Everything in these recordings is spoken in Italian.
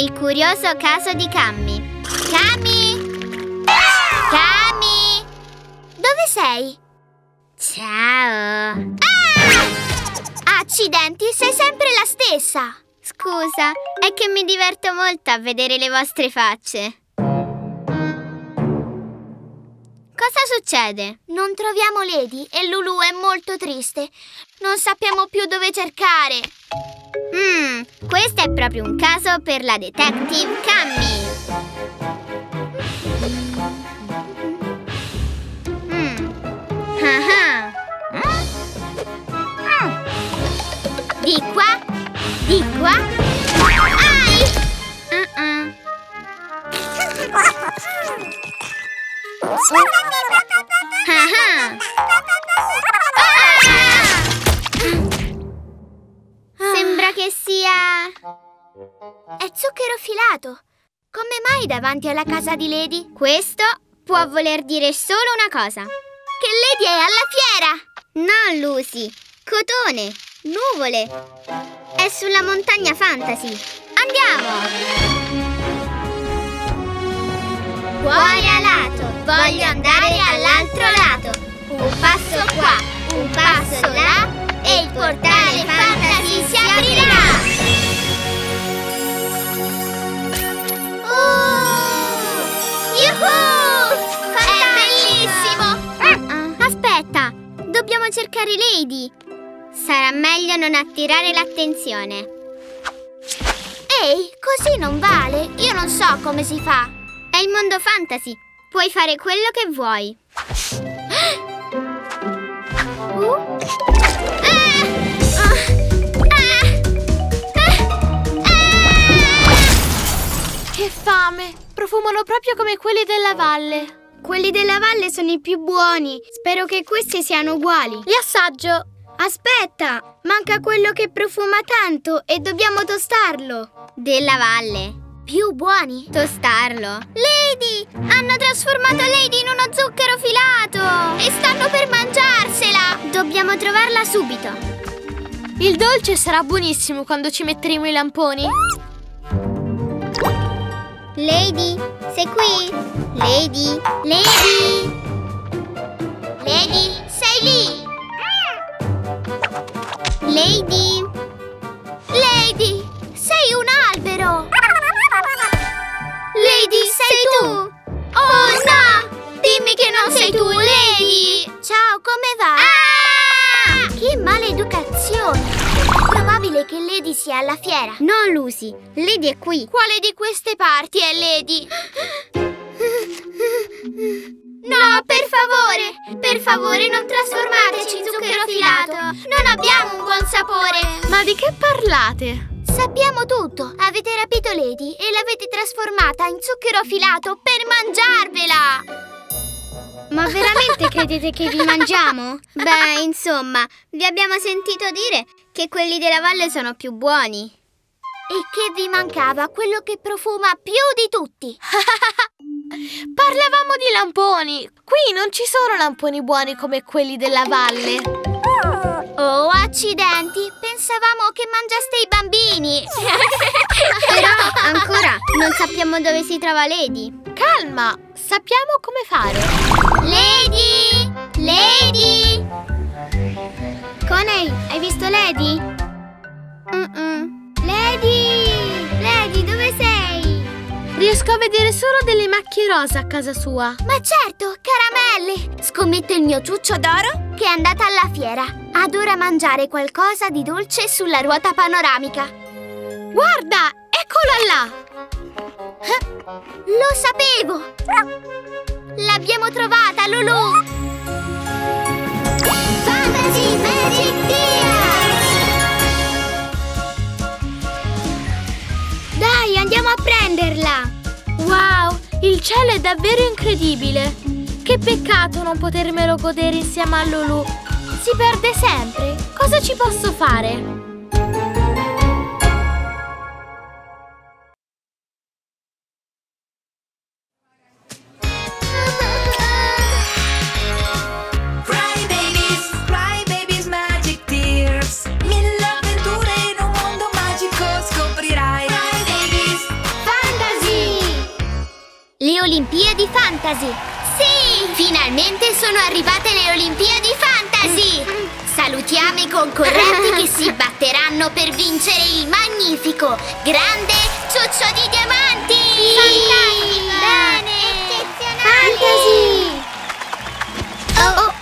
Il curioso caso di Cammie. Cammie! Cammie! Dove sei? Ciao! Ah! Accidenti, sei sempre la stessa! Scusa, è che mi diverto molto a vedere le vostre facce. Cosa succede? Non troviamo Lady e Lulù è molto triste. Non sappiamo più dove cercare. Questo è proprio un caso per la detective Cammie. Di qua, di qua. Ai! Sembra che sia... è zucchero filato. Come mai davanti alla casa di Lady? Questo può voler dire solo una cosa: che Lady è alla fiera! No, Lucy, cotone, nuvole. È sulla montagna Fantasy. Andiamo! Cuore alato, voglio andare all'altro lato. Un passo qua, un passo là e il portale Fantasy si aprirà! Yuhuu! È bellissimo! Aspetta, dobbiamo cercare Lady. Sarà meglio non attirare l'attenzione. Ehi, così non vale. Io non so come si fa. È il mondo Fantasy, puoi fare quello che vuoi. Che fame! Profumano proprio come quelli della valle. Quelli della valle sono i più buoni. Spero che questi siano uguali. Li assaggio. Aspetta, manca quello che profuma tanto e dobbiamo tostarlo. Della valle. Più buoni? Tostarlo. Lady! Hanno trasformato Lady in uno zucchero filato! E stanno per mangiarsela! Dobbiamo trovarla subito! Il dolce sarà buonissimo quando ci metteremo i lamponi. Lady, sei qui? Lady? Lady? Lady, sei lì? Lady? Lady, sei un albero! Lady, sei tu? Oh no! Dimmi che non sei tu, Lady! Ciao, come va? Ah! Che maleducazione! Probabile che Lady sia alla fiera. No, Lucy, Lady è qui. Quale di queste parti è Lady? No, per favore non trasformateci in zucchero filato. Non abbiamo un buon sapore. Ma di che parlate? Sappiamo tutto! Avete rapito Lady e l'avete trasformata in zucchero filato per mangiarvela! Ma veramente credete che vi mangiamo? Beh, insomma, vi abbiamo sentito dire che quelli della valle sono più buoni. E che vi mancava quello che profuma più di tutti! Parlavamo di lamponi! Qui non ci sono lamponi buoni come quelli della valle! Oh, accidenti! Pensavamo che mangiaste i bambini! Però ancora non sappiamo dove si trova Lady. Calma! Sappiamo come fare. Lady! Lady! Coney, hai visto Lady? Lady! Lady, dove sei? Riesco a vedere solo delle macchie rosa a casa sua. Ma certo, caramelle! Scommetto il mio ciuccio d'oro che è andata alla fiera. Adora mangiare qualcosa di dolce sulla ruota panoramica. Guarda, eccola là! Lo sapevo! L'abbiamo trovata, Lulù! Fantasy Magic Tears! Dai, andiamo a prenderla! Wow, il cielo è davvero incredibile! Che peccato non potermelo godere insieme a Lulù! Si perde sempre! Cosa ci posso fare? Mille avventure in un mondo magico scoprirai. Cry Babies Olimpiadi Fantasy! Sì! Finalmente sono arrivate le Olimpiadi Fantasy! Salutiamo i concorrenti che si batteranno per vincere il magnifico, grande ciuccio di diamanti! Fantastico! Bene! Eccezionale! Fantasy! Oh, oh.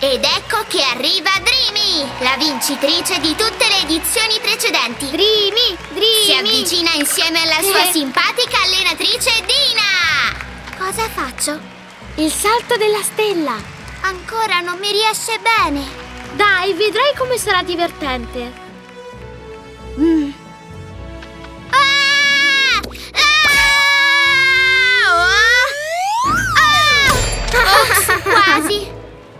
Ed ecco che arriva Dreamy, la vincitrice di tutte le edizioni precedenti. Dreamy, Dreamy! Si avvicina insieme alla sua simpatica allenatrice Dina! Cosa faccio? Il salto della stella! Ancora non mi riesce bene! Dai, vedrai come sarà divertente! Quasi!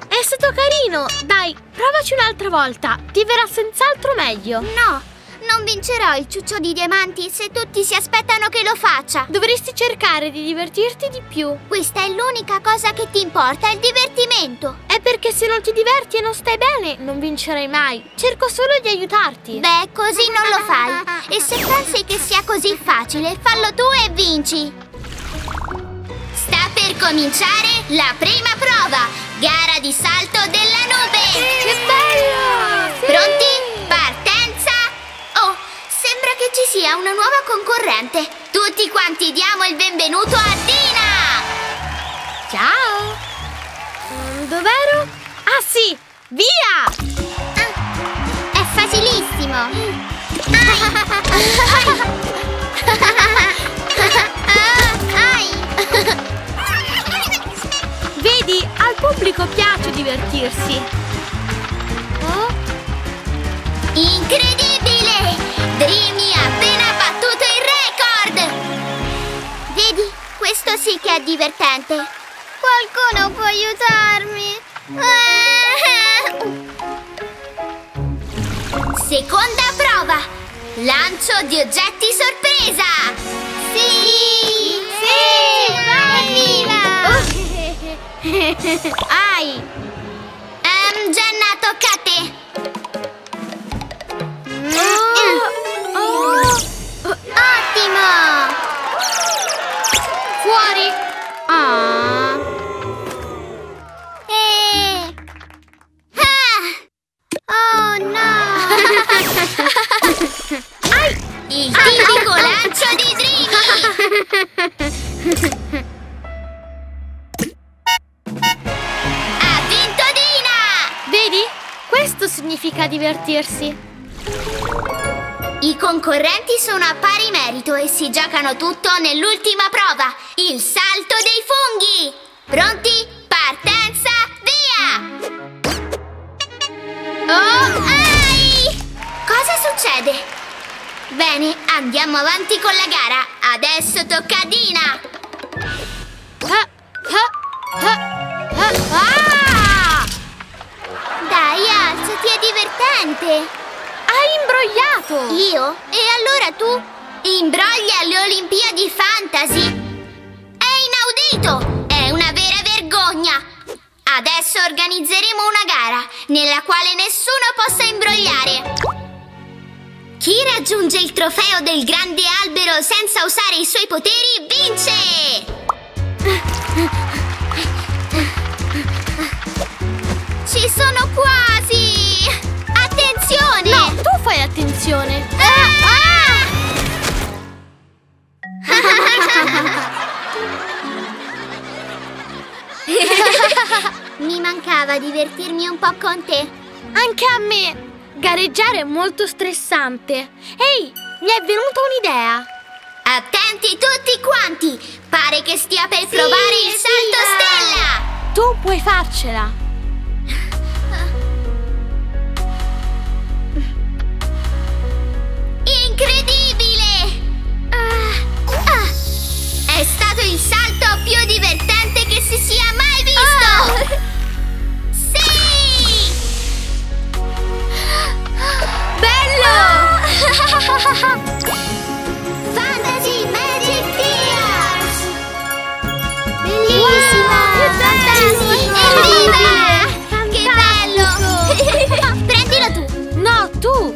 È stato carino! Dai, provaci un'altra volta! Ti verrà senz'altro meglio! No! Non vincerò il ciuccio di diamanti se tutti si aspettano che lo faccia! Dovresti cercare di divertirti di più! Questa è l'unica cosa che ti importa, il divertimento! È perché se non ti diverti e non stai bene, non vincerai mai! Cerco solo di aiutarti! Beh, così non lo fai! E se pensi che sia così facile, fallo tu e vinci! Sta per cominciare la prima prova! Gara di salto della nube! Che bello! Sì! Pronti? Partenza! Oh, sembra che ci sia una nuova concorrente! Tutti quanti diamo il benvenuto a Dina! Ciao! Dov'ero? Ah sì! Via! È facilissimo! Vedi, al pubblico piace divertirsi. Oh? Incredibile! Dreamy ha appena battuto il record! Vedi, questo sì che è divertente. Qualcuno può aiutarmi? Seconda prova! Lancio di oggetti sorpresa! Sì! Sì! Vai! Evviva! Jenna, tocca a te! Ottimo! Fuori! Oh no! Il tipico lancio di Dreamy! Questo significa divertirsi. I concorrenti sono a pari merito e si giocano tutto nell'ultima prova, il salto dei funghi. Pronti? Partenza, via! Oh, ai! Cosa succede? Bene, andiamo avanti con la gara. Adesso tocca a Dina. Dai, alzati, è divertente! Hai imbrogliato! Io? E allora tu? Imbrogli alle Olimpiadi Fantasy? È inaudito! È una vera vergogna! Adesso organizzeremo una gara nella quale nessuno possa imbrogliare! Chi raggiunge il trofeo del grande albero senza usare i suoi poteri vince! Ci sono quasi! Attenzione! No, tu fai attenzione! Mi mancava divertirmi un po' con te. Anche a me! Gareggiare è molto stressante. Ehi, mi è venuta un'idea! Attenti tutti quanti! Pare che stia per provare il salto stella! Tu puoi farcela! Incredibile! È stato il salto più divertente che si sia mai visto! Sì! Bello! Fantasy Magic Tears! Bellissima! Fantasy! Che bello! Prendilo tu! No, tu!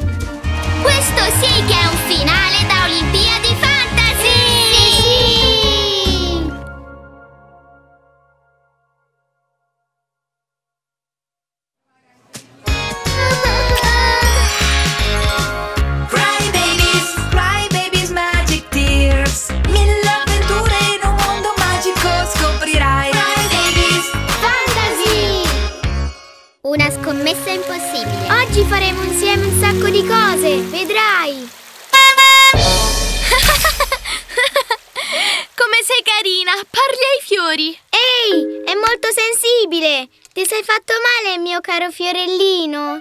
Questo sì che è un finale! possibile. Oggi faremo insieme un sacco di cose, vedrai. Come sei carina, parli ai fiori. Ehi, è molto sensibile. Ti sei fatto male, mio caro fiorellino.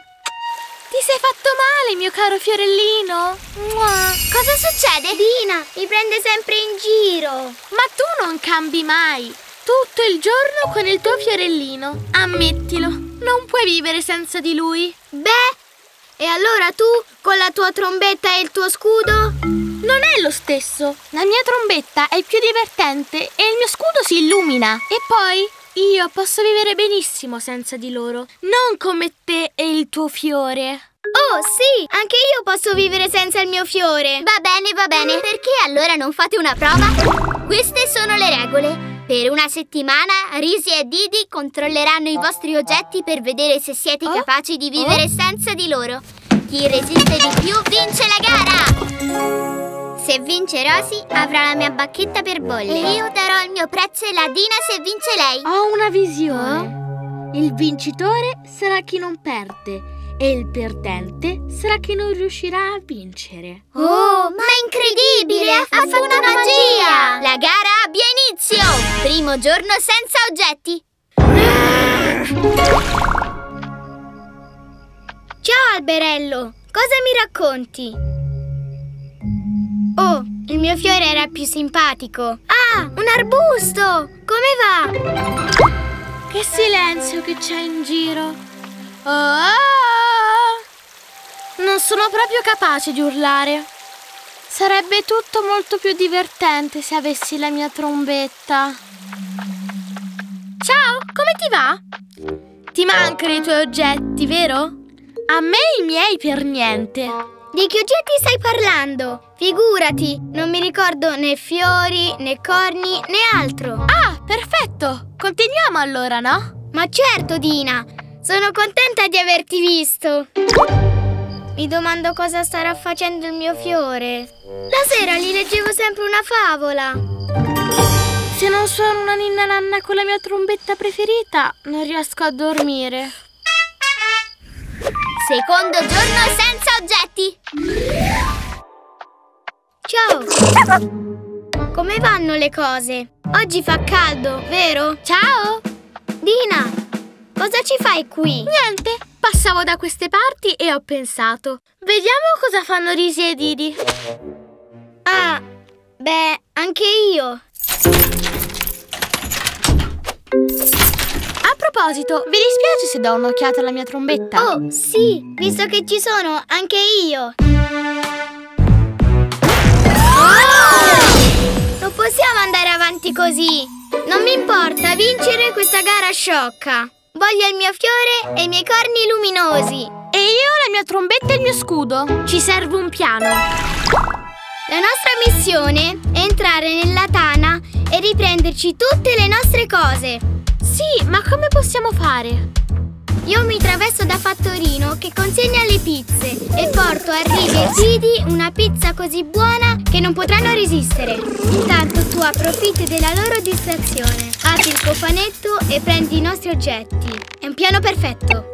Ti sei fatto male, mio caro fiorellino? Mua. Cosa succede? Dina mi prende sempre in giro. Ma tu non cambi mai. Tutto il giorno con il tuo fiorellino. Ammettilo, non puoi vivere senza di lui. Beh, e allora tu, con la tua trombetta e il tuo scudo? Non è lo stesso. La mia trombetta è più divertente e il mio scudo si illumina. E poi... io posso vivere benissimo senza di loro, non come te e il tuo fiore. Oh sì, anche io posso vivere senza il mio fiore. Va bene, perché allora non fate una prova? Queste sono le regole. Per una settimana Risi e Didi controlleranno i vostri oggetti per vedere se siete capaci di vivere senza di loro. Chi resiste di più vince la gara! Se vince Rosy, avrà la mia bacchetta per bolle. E io darò il mio prezzo e la Dina se vince lei. Ho una visione. Il vincitore sarà chi non perde e il perdente sarà chi non riuscirà a vincere. Oh, ma è incredibile! Ha fatto una magia! La gara abbia inizio! Primo giorno senza oggetti. Ciao alberello, cosa mi racconti? Oh, il mio fiore era più simpatico. Ah, un arbusto! Come va? Che silenzio che c'è in giro. Oh! Non sono proprio capace di urlare. Sarebbe tutto molto più divertente se avessi la mia trombetta. Ciao, come ti va? Ti mancano i tuoi oggetti, vero? A me i miei per niente. Di che oggetti stai parlando? Figurati, non mi ricordo né fiori, né corni, né altro. Ah, perfetto! Continuiamo allora, no? Ma certo, Dina! Sono contenta di averti visto! Mi domando cosa starà facendo il mio fiore. La sera gli leggevo sempre una favola. Se non suono una ninna nanna con la mia trombetta preferita, non riesco a dormire. Secondo giorno senza oggetti. Ciao. Come vanno le cose? Oggi fa caldo, vero? Ciao. Dina, cosa ci fai qui? Niente, passavo da queste parti e ho pensato. Vediamo cosa fanno Risi e Didi. Ah, beh, anche io. A proposito, vi dispiace se do un'occhiata alla mia trombetta? Oh, sì, visto che ci sono anche io. Oh! Non possiamo andare avanti così. Non mi importa vincere questa gara sciocca. Voglio il mio fiore e i miei corni luminosi. E io la mia trombetta e il mio scudo. Ci serve un piano. La nostra missione è entrare nella tana e riprenderci tutte le nostre cose. Sì, ma come possiamo fare? Io mi travesto da fattorino che consegna le pizze e porto a Risi e Didi una pizza così buona che non potranno resistere. Intanto tu approfitti della loro distrazione. Apri il cofanetto e prendi i nostri oggetti. È un piano perfetto.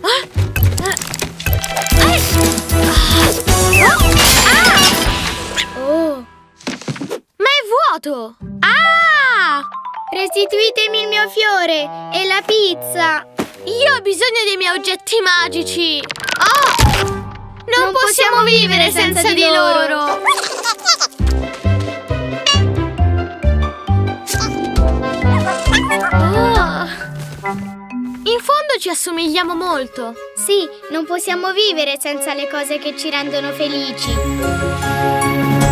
Oh! Ma è vuoto! Ah! Restituitemi il mio fiore e la pizza. Io ho bisogno dei miei oggetti magici. Oh! Non possiamo vivere senza di loro. In fondo ci assomigliamo molto. Sì, non possiamo vivere senza le cose che ci rendono felici.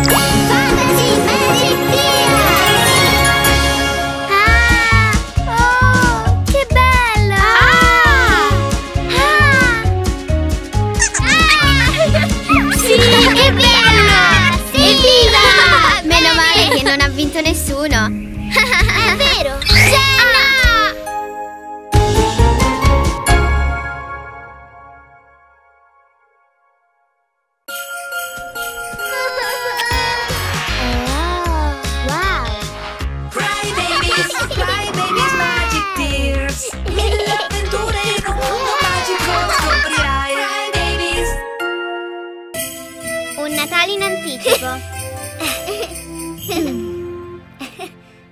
Fantasy Magic Tears! Vinto nessuno. È vero. Oh, wow. Cry Babies Magic Tears. Mille avventure in un mondo magico. partecipa.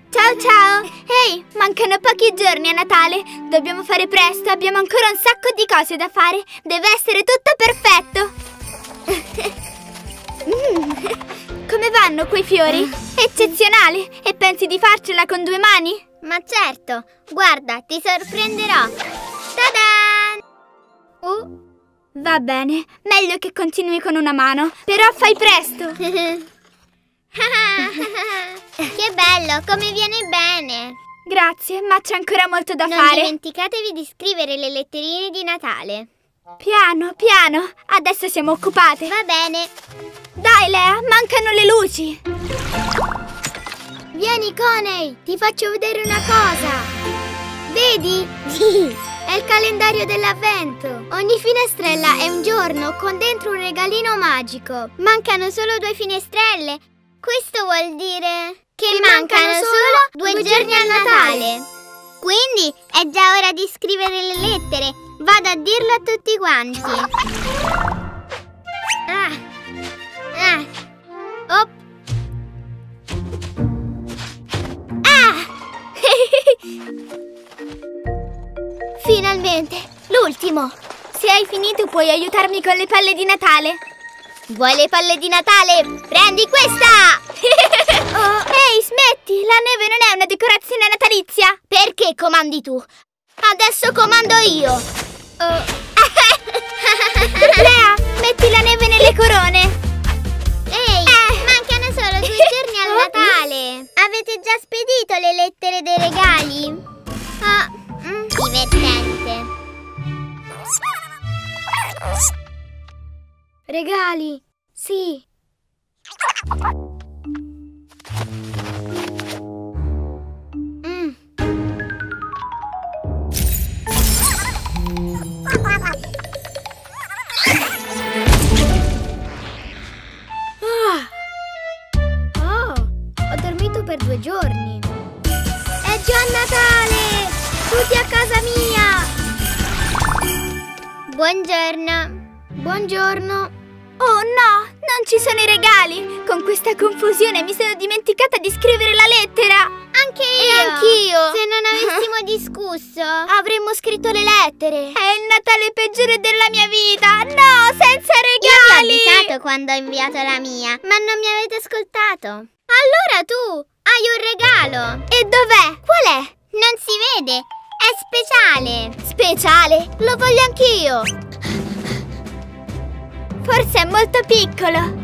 Ciao ciao! Ehi, hey, mancano pochi giorni a Natale. Dobbiamo fare presto, abbiamo ancora un sacco di cose da fare. Deve essere tutto perfetto. Come vanno quei fiori? Eccezionale! E pensi di farcela con due mani? Ma certo! Guarda, ti sorprenderò! Tada! Va bene, meglio che continui con una mano, però fai presto! Che bello, come viene bene! Grazie, ma c'è ancora molto da fare! Non dimenticatevi di scrivere le letterine di Natale! Piano, piano! Adesso siamo occupate! Va bene! Dai, Lea, mancano le luci! Vieni, Coney! Ti faccio vedere una cosa! Vedi? Sì! È il calendario dell'avvento! Ogni finestrella è un giorno con dentro un regalino magico! Mancano solo due finestrelle! Questo vuol dire... Che mancano solo due giorni a Natale! Quindi è già ora di scrivere le lettere! Vado a dirlo a tutti quanti! Op. Ah! Finalmente, l'ultimo. Se hai finito puoi aiutarmi con le palle di Natale. Vuoi le palle di Natale? Prendi questa! Ehi, smetti, la neve non è una decorazione natalizia. Perché comandi tu? Adesso comando io. Lea, metti la neve nelle corone. Solo 2 giorni al Natale! Avete già spedito le lettere dei regali? Divertente! Regali! Sì! Per 2 giorni. È già Natale! Tutti a casa mia! Buongiorno. Buongiorno. Oh no, non ci sono i regali. Con questa confusione mi sono dimenticata di scrivere la lettera. Anche io. E anch'io. Se non avessimo discusso avremmo scritto le lettere. È il Natale peggiore della mia vita. No, senza regali. Io ti ho avvisato quando ho inviato la mia, ma non mi avete ascoltato. Allora tu hai un regalo! E dov'è? Qual è? Non si vede! È speciale! Speciale? Lo voglio anch'io! Forse è molto piccolo!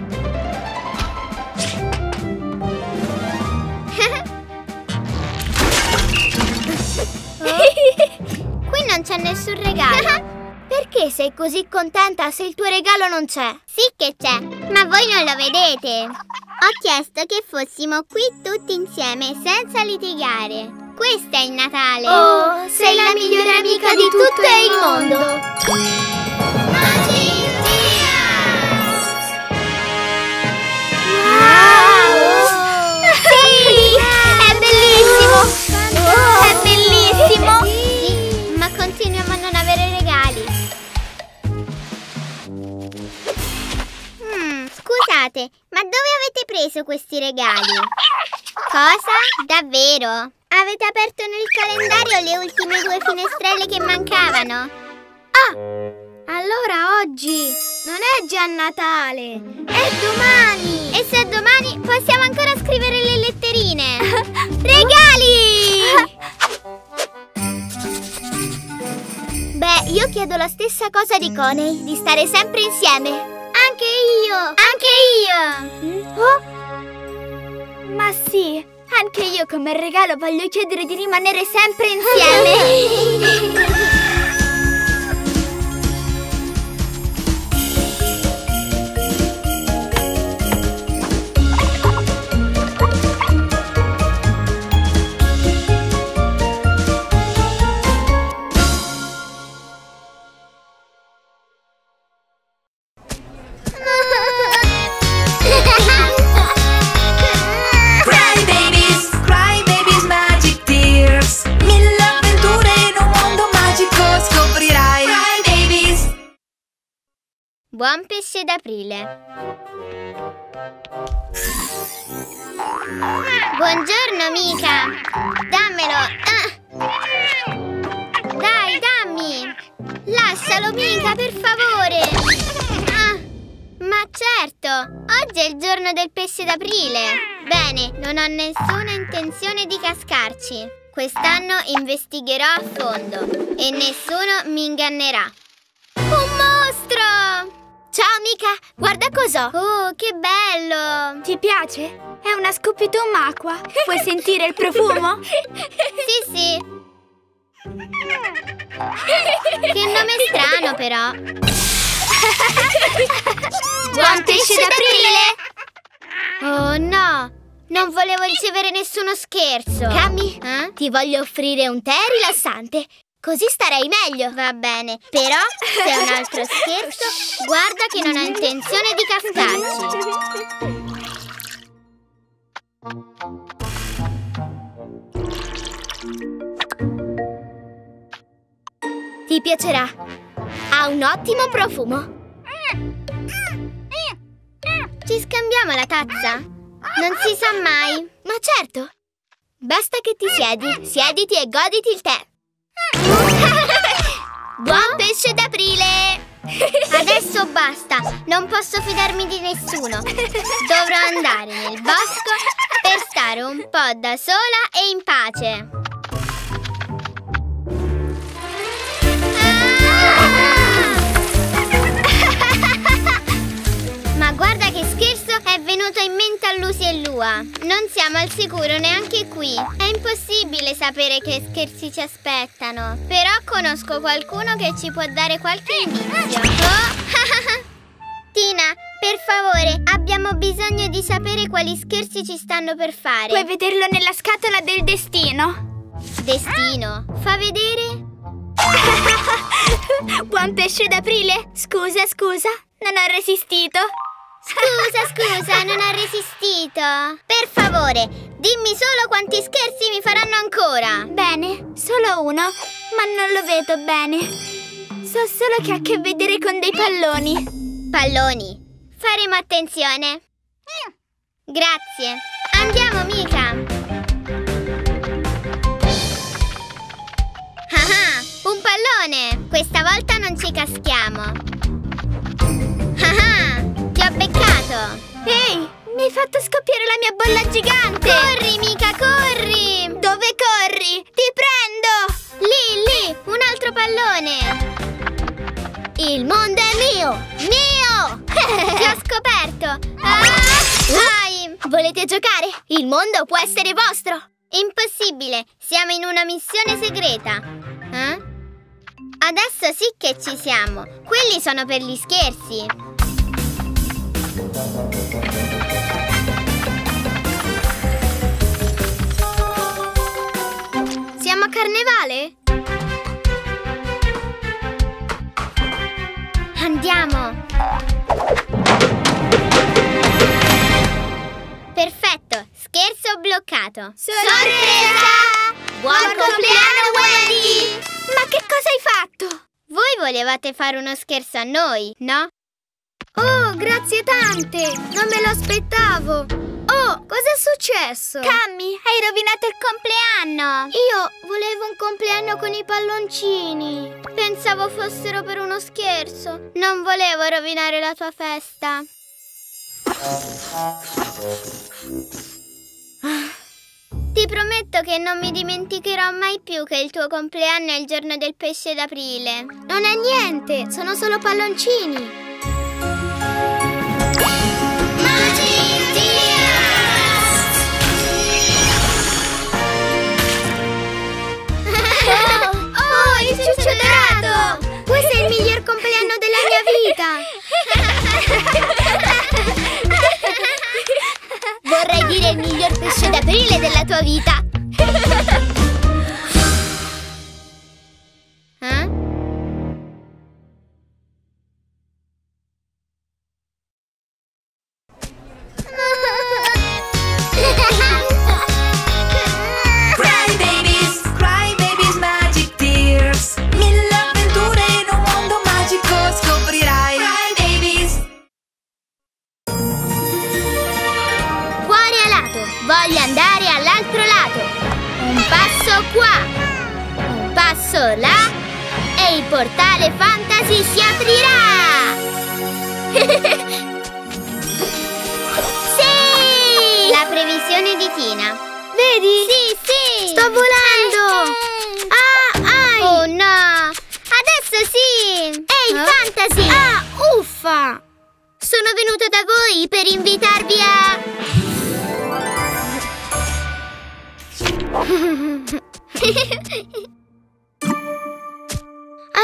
Qui non c'è nessun regalo! Perché sei così contenta se il tuo regalo non c'è? Sì che c'è, ma voi non lo vedete! Ho chiesto che fossimo qui tutti insieme senza litigare. Questo è il Natale. Oh, sei la migliore amica di tutto il mondo. Magic Tears! Wow! Sì! È bellissimo! È bellissimo! Sì, ma continuiamo a non avere regali. Scusate, ma dove avete preso questi regali? Cosa? Davvero? Avete aperto nel calendario le ultime 2 finestrelle che mancavano? Ah! Allora oggi non è già Natale! È domani! E se è domani possiamo ancora scrivere le letterine! Regali! Beh, io chiedo la stessa cosa di Coney, di stare sempre insieme! Anche io! Anche io! Oh? Ma sì, anche io come regalo voglio chiedere di rimanere sempre insieme! buon pesce d'aprile. Buongiorno, amica. Dammelo. Dai, dammi. Lascialo, mica, per favore. Ma certo, oggi è il giorno del pesce d'aprile. Bene, non ho nessuna intenzione di cascarci. Quest'anno investigherò a fondo e nessuno mi ingannerà. Un mostro! Ciao, amica, guarda cos'ho. Oh, che bello! Ti piace? È una scoppietomma acqua. Puoi sentire il profumo? Sì, sì. Che nome strano, però. Buon pesce d'aprile! Oh no! Non volevo ricevere nessuno scherzo. Cammie, ti voglio offrire un tè rilassante. Così starei meglio. Va bene, però se è un altro scherzo, guarda che non ho intenzione di cascarci. Ti piacerà. Ha un ottimo profumo. Ci scambiamo la tazza? Non si sa mai. Ma certo. Basta che ti siedi. Siediti e goditi il tè. Buon pesce d'aprile! Adesso basta. Non posso fidarmi di nessuno. Dovrò andare nel bosco per stare un po' da sola e in pace. Ma guarda che scherzo è venuto in mente a Lucy e Lua. Non siamo al sicuro neanche qui. È impossibile sapere che scherzi ci aspettano. Però conosco qualcuno che ci può dare qualche inizio. Tina, per favore, abbiamo bisogno di sapere quali scherzi ci stanno per fare. Puoi vederlo nella scatola del destino. Destino? Fa vedere? Buon pesce d'aprile. Scusa, scusa, non ho resistito. Scusa, scusa, non ho resistito. Per favore, dimmi solo quanti scherzi mi faranno ancora. Bene, solo uno, ma non lo vedo bene. So solo che ha a che vedere con dei palloni. Palloni? Faremo attenzione. Grazie. Andiamo, mica. Un pallone! Questa volta non ci caschiamo. Ti ho beccato! Ehi, mi hai fatto scoppiare la mia bolla gigante! Corri, mica, corri! Dove corri? Ti prendo! Lì, lì, un altro pallone! Il mondo è mio! Mio! Ti ho scoperto! Vai! Volete giocare? Il mondo può essere vostro! Impossibile! Siamo in una missione segreta! Eh? Adesso sì che ci siamo. Quelli sono per gli scherzi. Siamo a carnevale? Andiamo. Perfetto, scherzo bloccato. Sorpresa! Buon compleanno, Wendy! Ma che cosa hai fatto? Voi volevate fare uno scherzo a noi, no? Oh, grazie tante! Non me lo aspettavo! Oh, cos'è successo? Cammie, hai rovinato il compleanno! Io volevo un compleanno con i palloncini. Pensavo fossero per uno scherzo. Non volevo rovinare la tua festa. Ti prometto che non mi dimenticherò mai più che il tuo compleanno è il giorno del pesce d'aprile. Non è niente, sono solo palloncini. Magic Tears! Oh, il ciucciolato! Questo è il miglior compleanno della mia vita! Vorrei dire il miglior pesce d'aprile della tua vita. Eh? Cry Babies, Cry Babies Magic Tears. 1000 avventure in un mondo magico scoprirai. Cry Babies. Voglio andare all'altro lato. Un passo qua, un passo là e il portale Fantasy si aprirà! Sì! La previsione di Tina. Vedi? Sì, sì! Sto volando! Ah, ai! Oh no! Adesso sì! Ehi, Fantasy! Ah, uffa! Sono venuta da voi per invitarvi a... al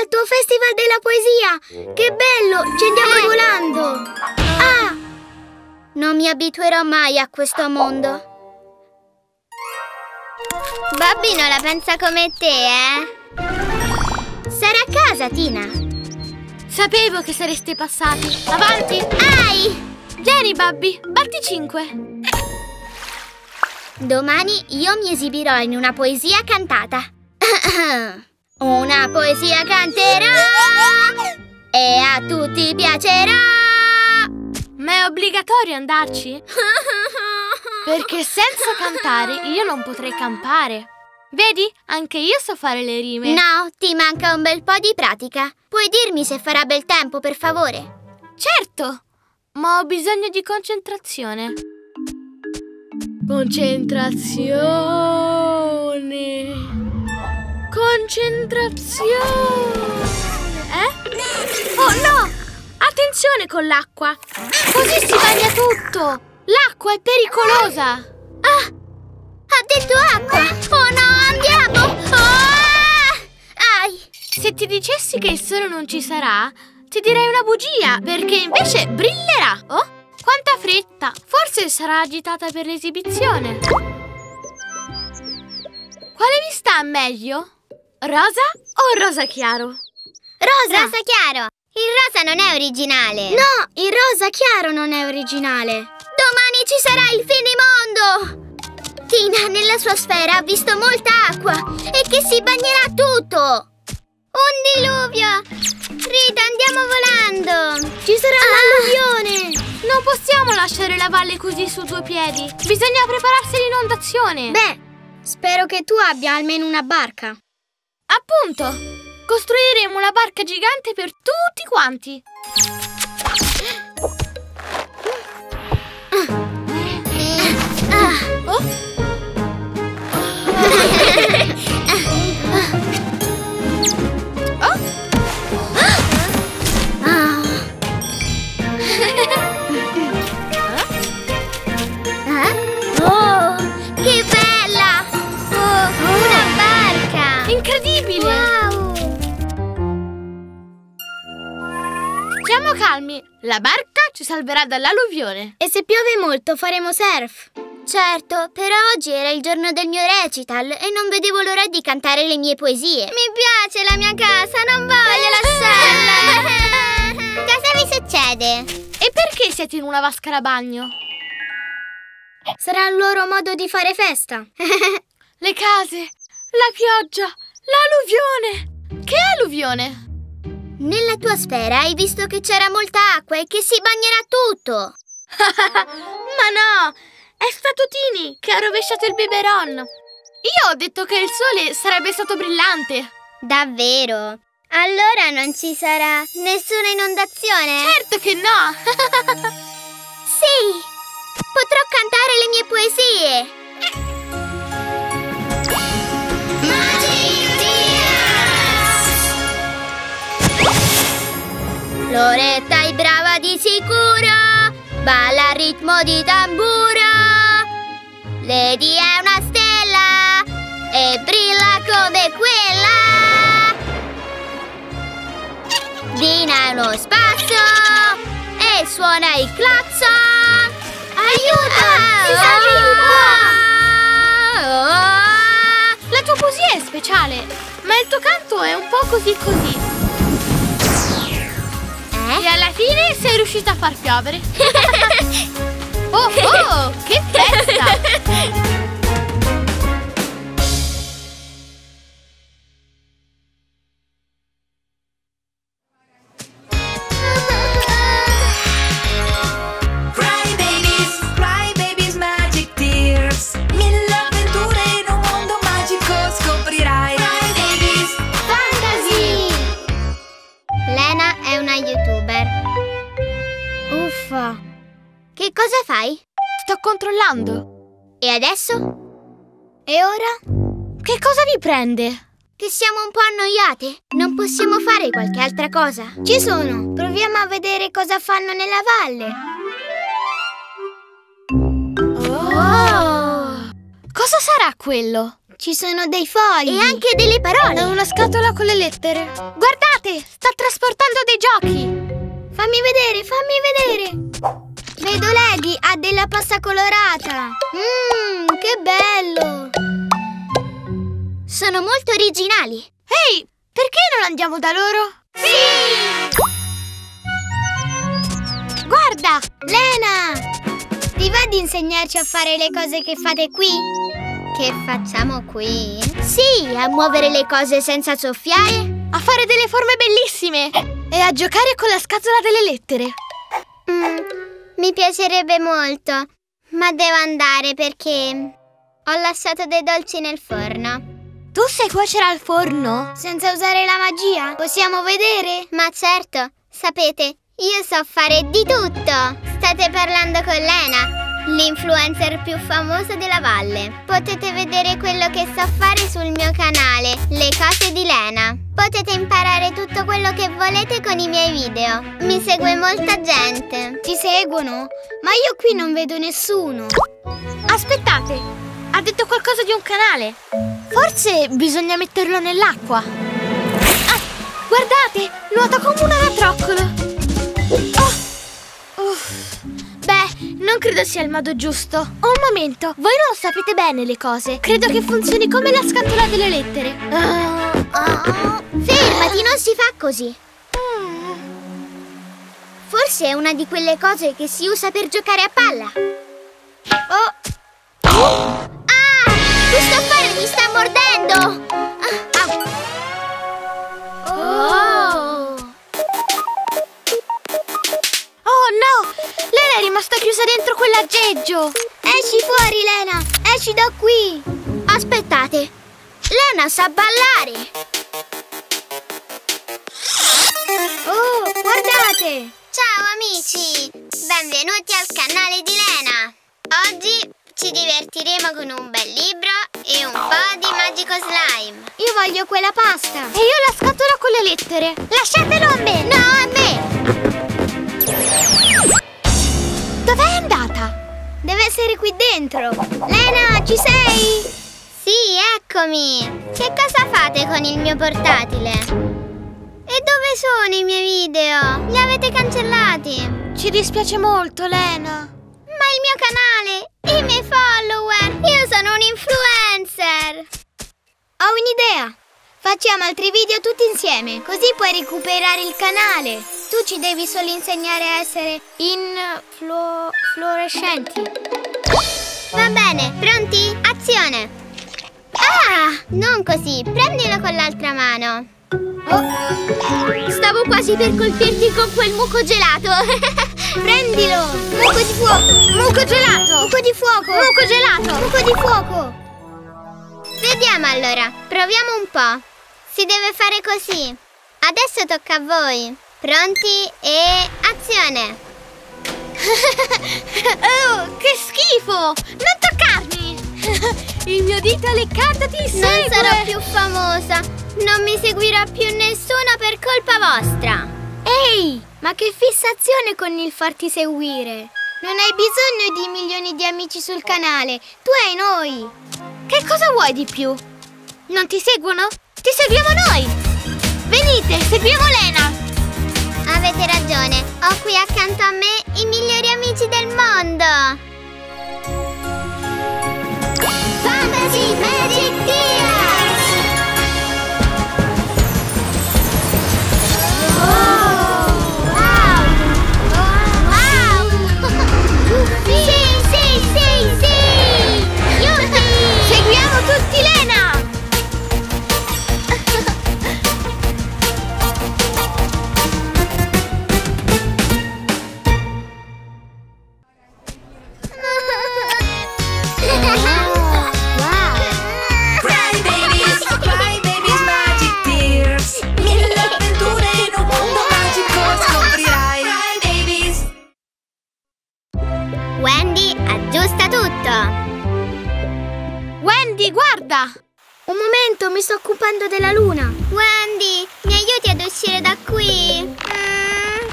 tuo festival della poesia! Che bello! Ci andiamo volando! Ah! Non mi abituerò mai a questo mondo. Babbi non la pensa come te, eh? Sarà a casa, Tina. Sapevo che sareste passati. Avanti! Ai! Vieni, Babbi, batti 5. Domani io mi esibirò in una poesia cantata. Una poesia canterò e a tutti piacerà. Ma è obbligatorio andarci? Perché senza cantare io non potrei campare. Vedi? Anche io so fare le rime. No, ti manca un bel po' di pratica. Puoi dirmi se farà bel tempo, per favore? Certo, ma ho bisogno di concentrazione. Concentrazione. Concentrazione. Oh no! Attenzione con l'acqua! Così si bagna tutto! L'acqua è pericolosa! Ah! Ha detto acqua! Oh no, andiamo! Oh! Ai! Se ti dicessi che il sole non ci sarà, ti direi una bugia, perché invece brillerà! Oh! Quanta fretta! Forse sarà agitata per l'esibizione. Quale vi sta meglio? Rosa o rosa chiaro? Rosa! Rosa chiaro! Il rosa non è originale! No! Il rosa chiaro non è originale! Domani ci sarà il finimondo! Tina nella sua sfera ha visto molta acqua e che si bagnerà tutto! Un diluvio! Rita, andiamo volando! Ci sarà l'alluvione! Non possiamo lasciare la valle così su due piedi. Bisogna prepararsi all'inondazione. Beh, spero che tu abbia almeno una barca. Appunto. Costruiremo una barca gigante per tutti quanti. Incredibile! Wow! Siamo calmi, la barca ci salverà dall'alluvione. E se piove molto faremo surf. Certo, però oggi era il giorno del mio recital e non vedevo l'ora di cantare le mie poesie. Mi piace la mia casa, non voglio la sella. Cosa vi succede? E perché siete in una vasca da bagno? Sarà il loro modo di fare festa. Le case, la pioggia, l'alluvione! Che alluvione? Nella tua sfera hai visto che c'era molta acqua e che si bagnerà tutto! Ma no! È stato Tini che ha rovesciato il biberon! Io ho detto che il sole sarebbe stato brillante! Davvero? Allora non ci sarà nessuna inondazione? Certo che no! Sì! Potrò cantare le mie poesie! Loretta è brava di sicuro, balla al ritmo di tamburo. Lady è una stella e brilla come quella. Dina è uno spasso e suona il clacson. Aiuto! Si salva! La tua poesia è speciale, ma il tuo canto è un po' così così. E alla fine sei riuscita a far piovere. Oh, che festa! Cry Babies Magic Tears. adesso? E ora? Che cosa vi prende? Che siamo un po' annoiate? Non possiamo fare qualche altra cosa? Ci sono! Proviamo a vedere cosa fanno nella valle. Oh! Cosa sarà quello? Ci sono dei fogli! E anche delle parole! È una scatola con le lettere! Guardate! Sta trasportando dei giochi! Fammi vedere, fammi vedere! Vedo Lady, ha della pasta colorata! Che bello! Sono molto originali! Ehi! Perché non andiamo da loro? Sì! Guarda! Lena! Ti va di insegnarci a fare le cose che fate qui? Che facciamo qui? Sì! A muovere le cose senza soffiare! A fare delle forme bellissime! E a giocare con la scatola delle lettere! Mi piacerebbe molto, ma devo andare perché ho lasciato dei dolci nel forno. Tu sai cuocere al forno? Senza usare la magia? Possiamo vedere? Ma certo, sapete, io so fare di tutto! State parlando con Lena, l'influencer più famosa della valle. Potete vedere quello che so fare sul mio canale, Le Cose di Lena. Potete imparare tutto quello che volete con i miei video. Mi segue molta gente. Ti seguono? Ma io qui non vedo nessuno. Aspettate, ha detto qualcosa di un canale. Forse bisogna metterlo nell'acqua. Ah, guardate! Nuota come un anatroccolo. Oh! Uff. Beh, non credo sia il modo giusto. Un momento, voi non sapete bene le cose. Credo che funzioni come la scatola delle lettere. Fermati, non si fa così. Forse è una di quelle cose che si usa per giocare a palla. Oh! Questo affare mi sta mordendo! Oh no! Lena è rimasta chiusa dentro quell'aggeggio! Esci fuori, Lena! Esci da qui! Aspettate! Lena sa ballare! Oh, guardate! Ciao amici! Benvenuti al canale di Lena! Oggi ci divertiremo con un bel libro e un po' di magico slime. Io voglio quella pasta. E io la scatola con le lettere. Lasciatelo a me! No, a me! Dov'è andata? Deve essere qui dentro. Lena, ci sei? Sì, eccomi. Che cosa fate con il mio portatile? E dove sono i miei video? Li avete cancellati? Ci dispiace molto, Lena. Ma il mio canale, i miei follower, io sono un influencer! Ho un'idea! Facciamo altri video tutti insieme, così puoi recuperare il canale! Tu ci devi solo insegnare a essere influorescenti! Va bene, pronti? Azione! Ah! Non così, prendilo con l'altra mano! Oh. Stavo quasi per colpirti con quel mucco gelato! Prendilo! Mucco di fuoco! Mucco gelato! Mucco di fuoco! Mucco gelato! Mucco di fuoco! Vediamo allora, proviamo un po'. Si deve fare così. Adesso tocca a voi. Pronti e azione! Oh, che schifo! Non toccarmi! Il mio dito leccato ti segue! Non sarò più famosa! Non mi seguirà più nessuno per colpa vostra! Ehi! Ma che fissazione con il farti seguire! Non hai bisogno di milioni di amici sul canale, tu hai noi! Che cosa vuoi di più? Non ti seguono? Ti seguiamo noi! Venite, seguiamo Lena! Avete ragione, ho qui accanto a me i migliori amici del mondo! Fantasy Magic Tears! Oh! Tutti Lena! Wendy, guarda! Un momento, mi sto occupando della luna. Wendy, mi aiuti ad uscire da qui?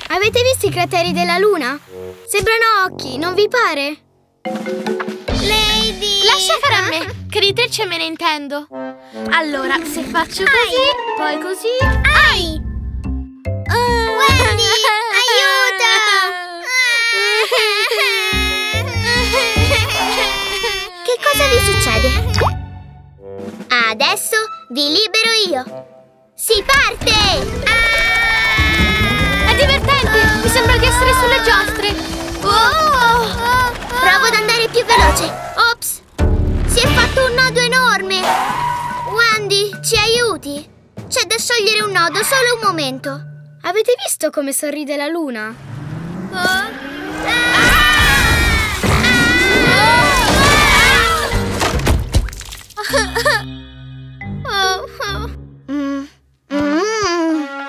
Avete visto i crateri della luna? Sembrano occhi, non vi pare? Lady! Lascia fare a me, che di te ce me ne intendo. Allora, se faccio così, poi così... Ai! Wendy, aiuto! Che cosa vi succede? Adesso vi libero io. Si parte! È divertente! Mi sembra di essere sulle giostre. Provo ad andare più veloce. Ops! Si è fatto un nodo enorme. Wendy, ci aiuti? C'è da sciogliere un nodo, solo un momento. Avete visto come sorride la luna?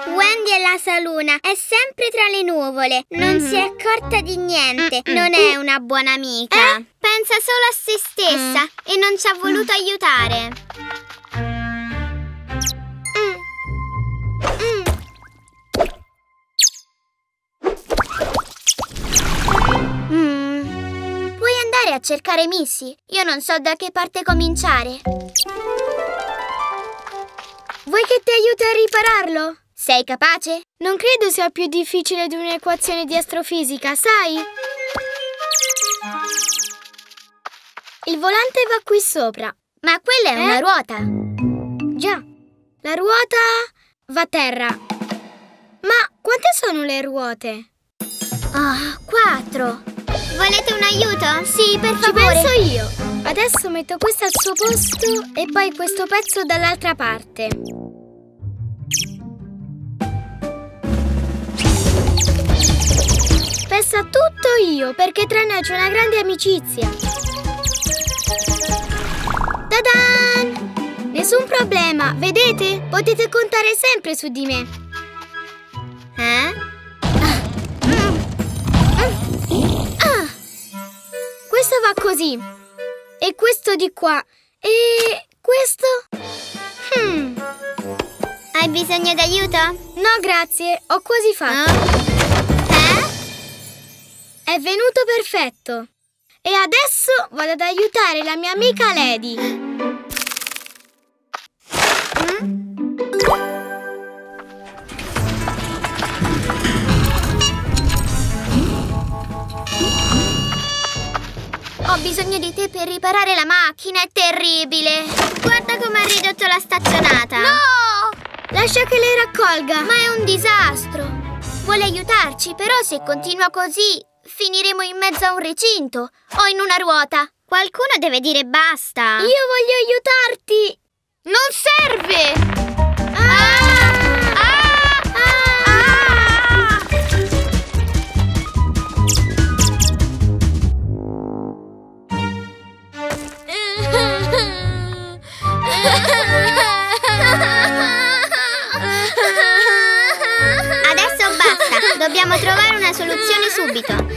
Wendy e la sua luna è sempre tra le nuvole. Non si è accorta di niente. Non è una buona amica. Pensa solo a se stessa e non ci ha voluto aiutare. Puoi andare a cercare Missy? Io non so da che parte cominciare. Vuoi che ti aiuti a ripararlo? Sei capace? Non credo sia più difficile di un'equazione di astrofisica, sai? Il volante va qui sopra. Ma quella è una ruota. Già, la ruota va a terra. Ma quante sono le ruote? Ah, 4. Volete un aiuto? Sì, per favore. Ci penso io. Adesso metto questa al suo posto e poi questo pezzo dall'altra parte. Pessa tutto io, perché tra noi c'è una grande amicizia. Ta-dan! Nessun problema, vedete? Potete contare sempre su di me. Questo va così. E questo di qua. E questo? Hai bisogno d'aiuto? No, grazie. Ho quasi fatto. È venuto perfetto. E adesso vado ad aiutare la mia amica Lady. Ho bisogno di te per riparare la macchina, è terribile. Guarda come ha ridotto la stazionata. No! Lascia che le raccolga. Ma è un disastro. Vuole aiutarci, però se continua così... finiremo in mezzo a un recinto o in una ruota. Qualcuno deve dire basta. Io voglio aiutarti. Non serve. Adesso basta. Dobbiamo trovare una soluzione subito.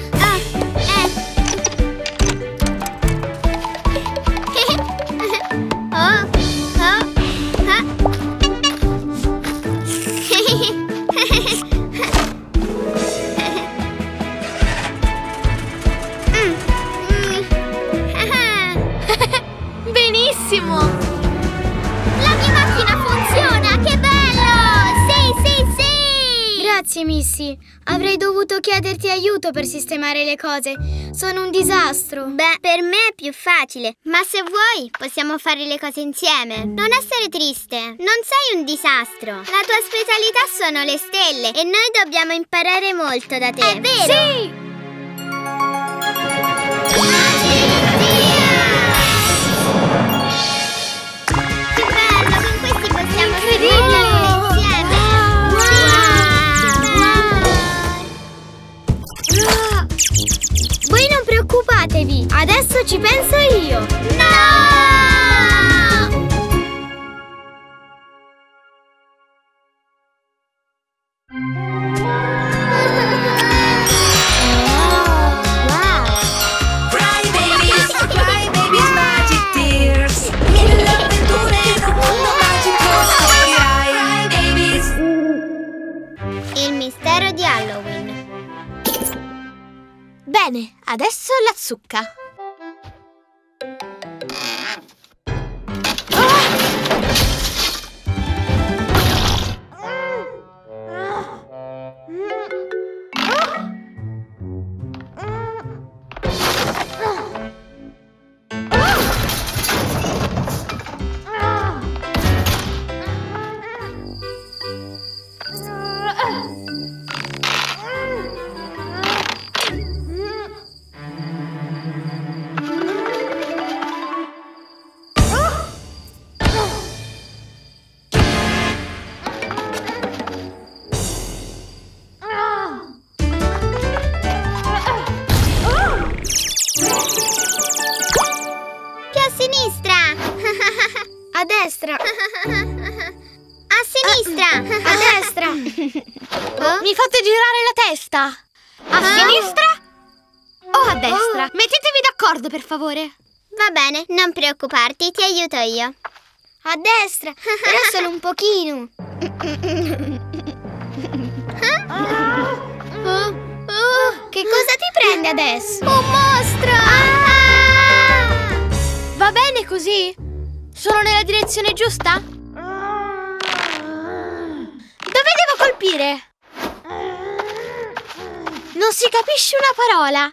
Grazie Missy, avrei dovuto chiederti aiuto per sistemare le cose, sono un disastro. Beh, per me è più facile, ma se vuoi possiamo fare le cose insieme. Non essere triste, non sei un disastro. La tua specialità sono le stelle e noi dobbiamo imparare molto da te. È vero? Sì! Magia! Che bello, con questi possiamo incredibile! Voi non preoccupatevi, adesso ci penso io. No! Adesso la zucca. Va bene, non preoccuparti, ti aiuto io. A destra, però solo un pochino. Che cosa ti prende adesso? Un mostro! Ah! Va bene così? Sono nella direzione giusta? Dove devo colpire? Non si capisce una parola.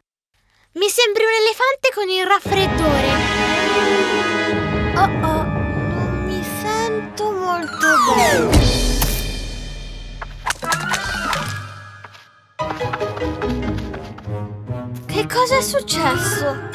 Mi sembri un elefante con il raffreddore. Oh oh, non mi sento molto bene. Che cosa è successo?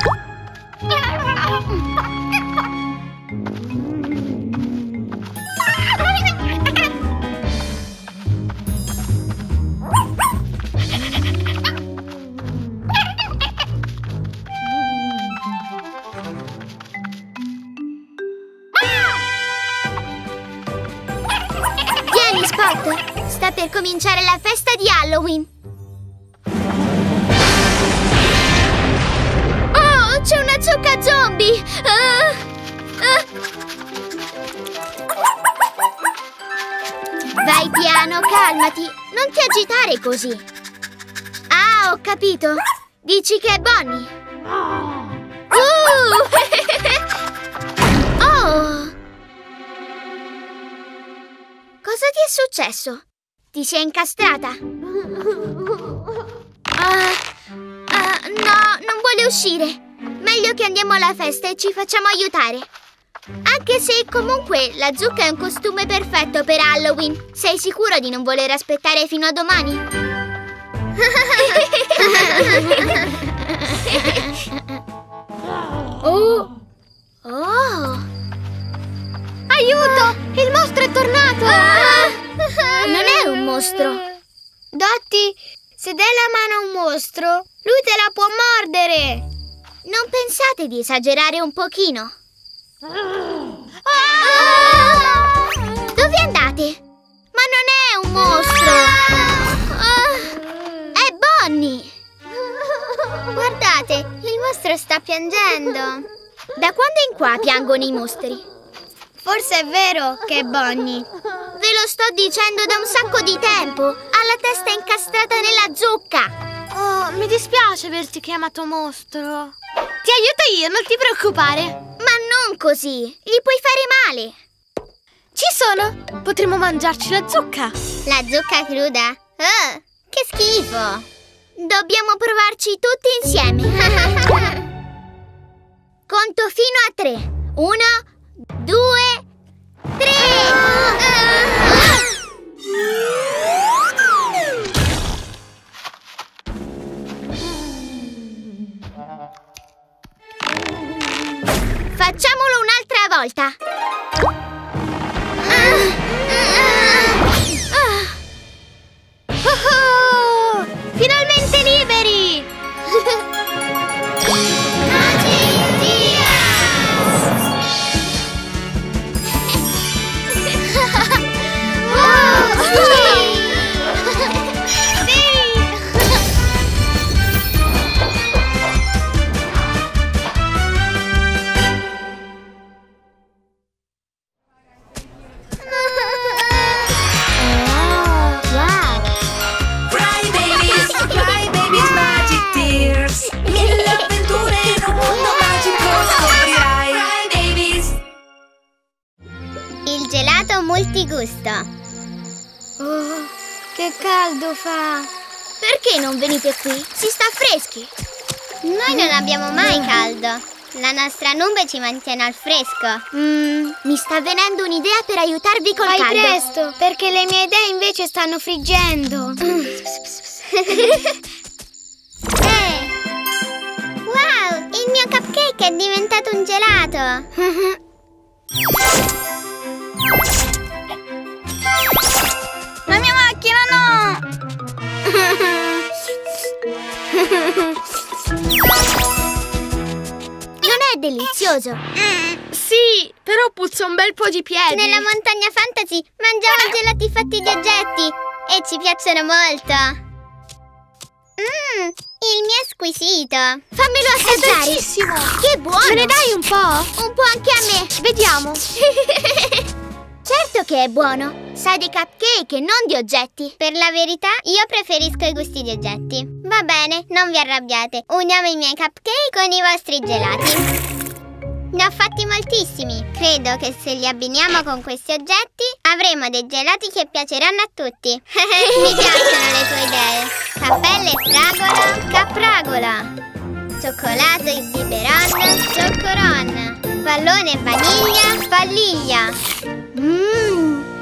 Sta per cominciare la festa di Halloween. Oh, c'è una zucca zombie! Vai piano, calmati. Non ti agitare così. Ah, ho capito. Dici che è Bonnie. Oh! Cosa ti è successo? Ti sei incastrata? No, non vuole uscire. Meglio che andiamo alla festa e ci facciamo aiutare. Anche se comunque la zucca è un costume perfetto per Halloween. Sei sicuro di non voler aspettare fino a domani? Aiuto! Il mostro è tornato! Non è un mostro. Dotty, se dai la mano a un mostro, lui te la può mordere. Non pensate di esagerare un pochino? Dove andate? Ma non è un mostro! È Bonnie! Guardate, il mostro sta piangendo. Da quando in qua piangono i mostri? Forse è vero che è Bonnie. Ve lo sto dicendo da un sacco di tempo. Ha la testa incastrata nella zucca. Oh, mi dispiace averti chiamato mostro. Ti aiuto io, non ti preoccupare. Ma non così, gli puoi fare male. Ci sono, potremmo mangiarci la zucca. La zucca cruda? Oh, che schifo. Dobbiamo provarci tutti insieme. Conto fino a 3. 1, 2, 3! Facciamolo un'altra volta! Oh-oh! Finalmente liberi! ho molti gusta. Oh, che caldo fa! Perché non venite qui? Si sta freschi! Noi non abbiamo mai caldo. La nostra nube ci mantiene al fresco. Mi sta venendo un'idea per aiutarvi col caldo. Fai presto, perché le mie idee invece stanno friggendo. Wow, il mio cupcake è diventato un gelato. La mia macchina no! È delizioso. Sì, però puzza un bel po' di piedi. Nella montagna Fantasy mangiamo gelati fatti di oggetti e ci piacciono molto. Il mio è squisito. Fammelo assaggiare. È dolcissimo. Che buono. Me ne dai un po'? Un po' anche a me. Vediamo. Certo che è buono. Sa di cupcake e non di oggetti. Per la verità, io preferisco i gusti di oggetti. Va bene, non vi arrabbiate. Uniamo i miei cupcake con i vostri gelati. Ne ho fatti moltissimi. Credo che se li abbiniamo con questi oggetti, avremo dei gelati che piaceranno a tutti. Mi piacciono le tue idee. Cappelle e fragola. Capragola. Cioccolato e biberon. Cioccoron. Pallone e vaniglia. Palliglia.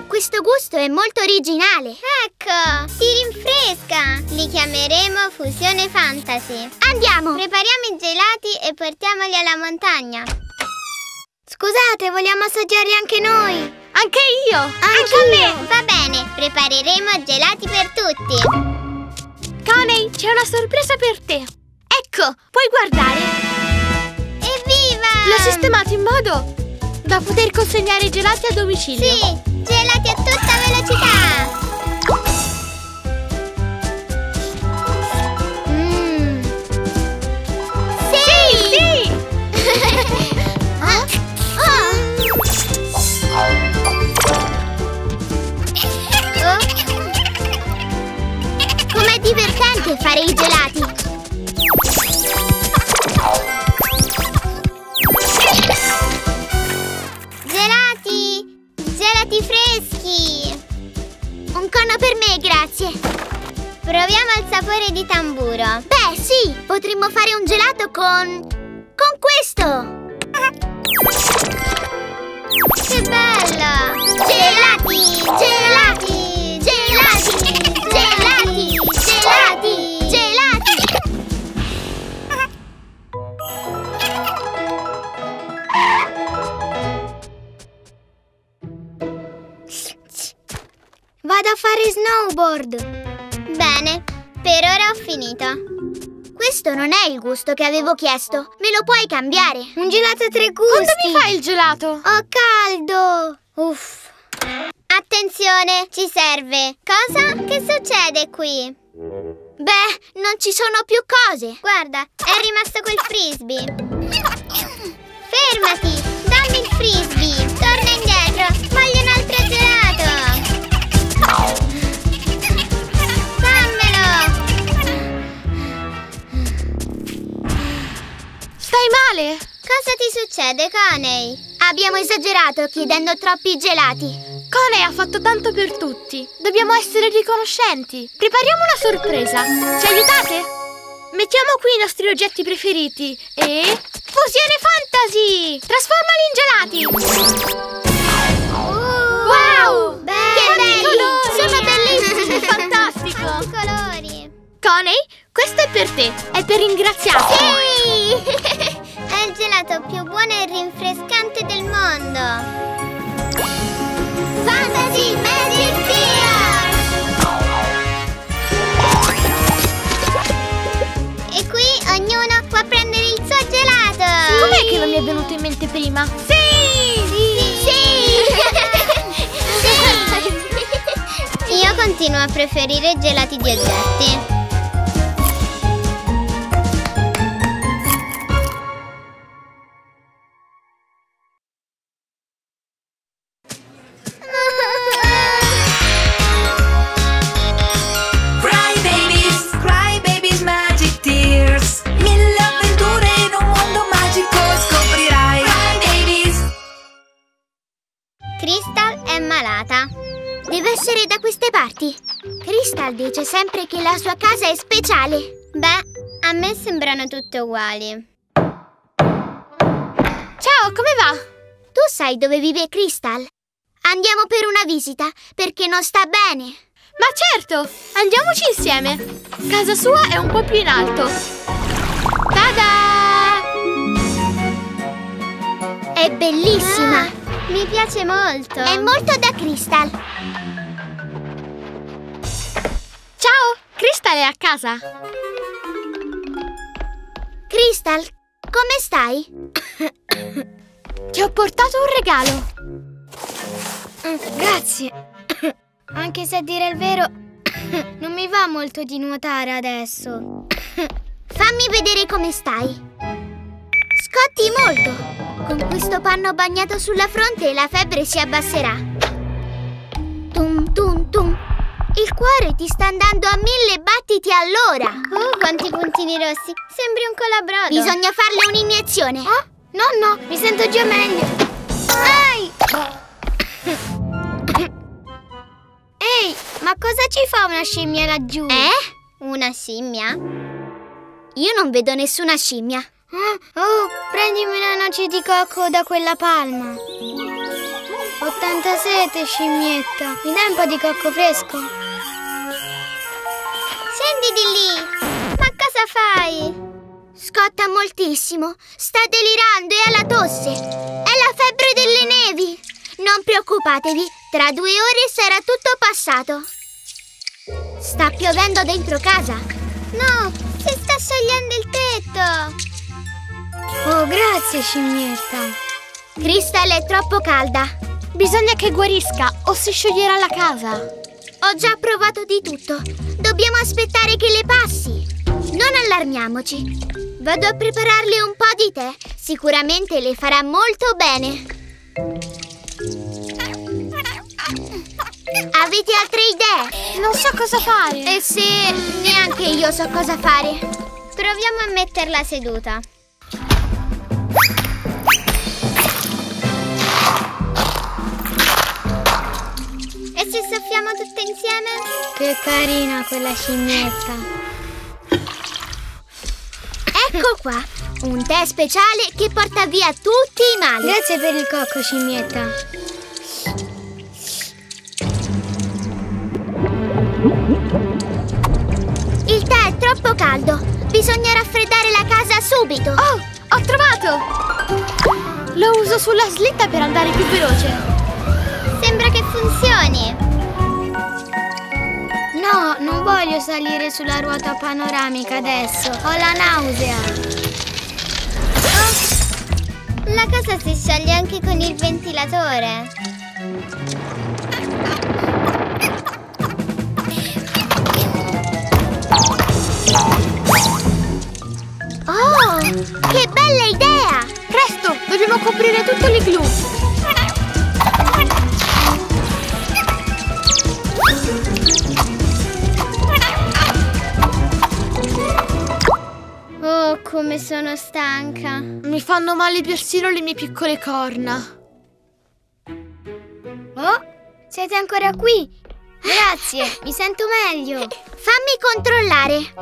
Questo gusto è molto originale. Ecco, si rinfresca. Li chiameremo Fusione Fantasy. Andiamo. Prepariamo i gelati e portiamoli alla montagna. Scusate, vogliamo assaggiarli anche noi. Anche io. Anche a me. Va bene, prepareremo gelati per tutti. Coney, c'è una sorpresa per te. Ecco, puoi guardare. Evviva! L'ho sistemato in modo da poter consegnare i gelati a domicilio. Sì, gelati a tutta velocità. Sì! Sì! Com'è divertente fare i gelati! Freschi! Un cono per me, grazie! Proviamo al sapore di tamburo. Beh, sì! Potremmo fare un gelato con questo! Che bello! Gelati! Gelati! Gelati! Gelati! Gelati! Vado a fare snowboard. Bene, per ora ho finito. Questo non è il gusto che avevo chiesto. Me lo puoi cambiare? Un gelato a tre gusti. Quando mi fai il gelato? Ho caldo. Uff. Attenzione, ci serve. Cosa? Che succede qui? Beh, non ci sono più cose. Guarda, è rimasto quel frisbee. Fermati, dammi il frisbee. Torna indietro. Voglio un altro gelato. Stai male? Cosa ti succede, Coney? Abbiamo esagerato chiedendo troppi gelati. Coney ha fatto tanto per tutti. Dobbiamo essere riconoscenti. Prepariamo una sorpresa. Ci aiutate? Mettiamo qui i nostri oggetti preferiti e... Fusione Fantasy! Trasformali in gelati! Wow! Belli! Sono bellissimi! Fantastico! Quanti colori! Coney, questo è per te. È per ringraziarti. Sì! È il gelato più buono e rinfrescante del mondo. Fantasy Magic Tears! E qui ognuno può prendere il suo gelato. Sì. Com'è che non mi è venuto in mente prima? Sì! Sì! Sì! Sì! Io continuo a preferire gelati di oggetti. Crystal è è malata. Deve essere da queste parti. Crystal dice sempre che la sua casa è speciale. Beh, a me sembrano tutte uguali. Ciao, come va? Tu sai dove vive Crystal? Andiamo per una visita, perché non sta bene. Ma certo, andiamoci insieme. Casa sua è un po' più in alto. Tada! È bellissima. Mi piace molto. È molto da Crystal. Ciao, Crystal è a casa. Crystal, come stai? Ti ho portato un regalo. Grazie. Anche se a dire il vero non mi va molto di nuotare adesso. Fammi vedere come stai. Scotti molto. Con questo panno bagnato sulla fronte la febbre si abbasserà. Tum tum tum. Il cuore ti sta andando a 1000 battiti all'ora. Oh, quanti puntini rossi. Sembri un colabrodo. Bisogna farle un'iniezione. Oh? No, no, mi sento già meglio. Ai! Ehi, ma cosa ci fa una scimmia laggiù? Una scimmia? Io non vedo nessuna scimmia. Oh, prendimi una noce di cocco da quella palma. Ho tanta sete, scimmietta. Mi dai un po' di cocco fresco? Scendi di lì. Ma cosa fai? Scotta moltissimo, sta delirando e ha la tosse. È la febbre delle nevi. Non preoccupatevi, tra 2 ore sarà tutto passato. Sta piovendo dentro casa. No, si sta sciogliendo il tetto. Oh, grazie, scimmietta. Crystal è troppo calda. Bisogna che guarisca o si scioglierà la casa. Ho già provato di tutto. Dobbiamo aspettare che le passi. Non allarmiamoci. Vado a prepararle un po' di tè. Sicuramente le farà molto bene. Avete altre idee? Non so cosa fare. E se... neanche io so cosa fare. Proviamo a metterla seduta. E ci soffiamo tutte insieme? Che carina quella scimmietta. Ecco qua, un tè speciale che porta via tutti i mali. Grazie per il cocco, scimmietta. Il tè è troppo caldo. Bisogna raffreddare la casa subito. Oh, ho trovato! Lo uso sulla slitta per andare più veloce. Sembra che funzioni. No, non voglio salire sulla ruota panoramica adesso. Ho la nausea. Oh, la casa si scioglie anche con il ventilatore. Oh, che bella idea! Presto, dobbiamo coprire tutto l'igloo. Oh, come sono stanca. Mi fanno male persino le mie piccole corna. Oh, siete ancora qui? Grazie, mi sento meglio. Fammi controllare.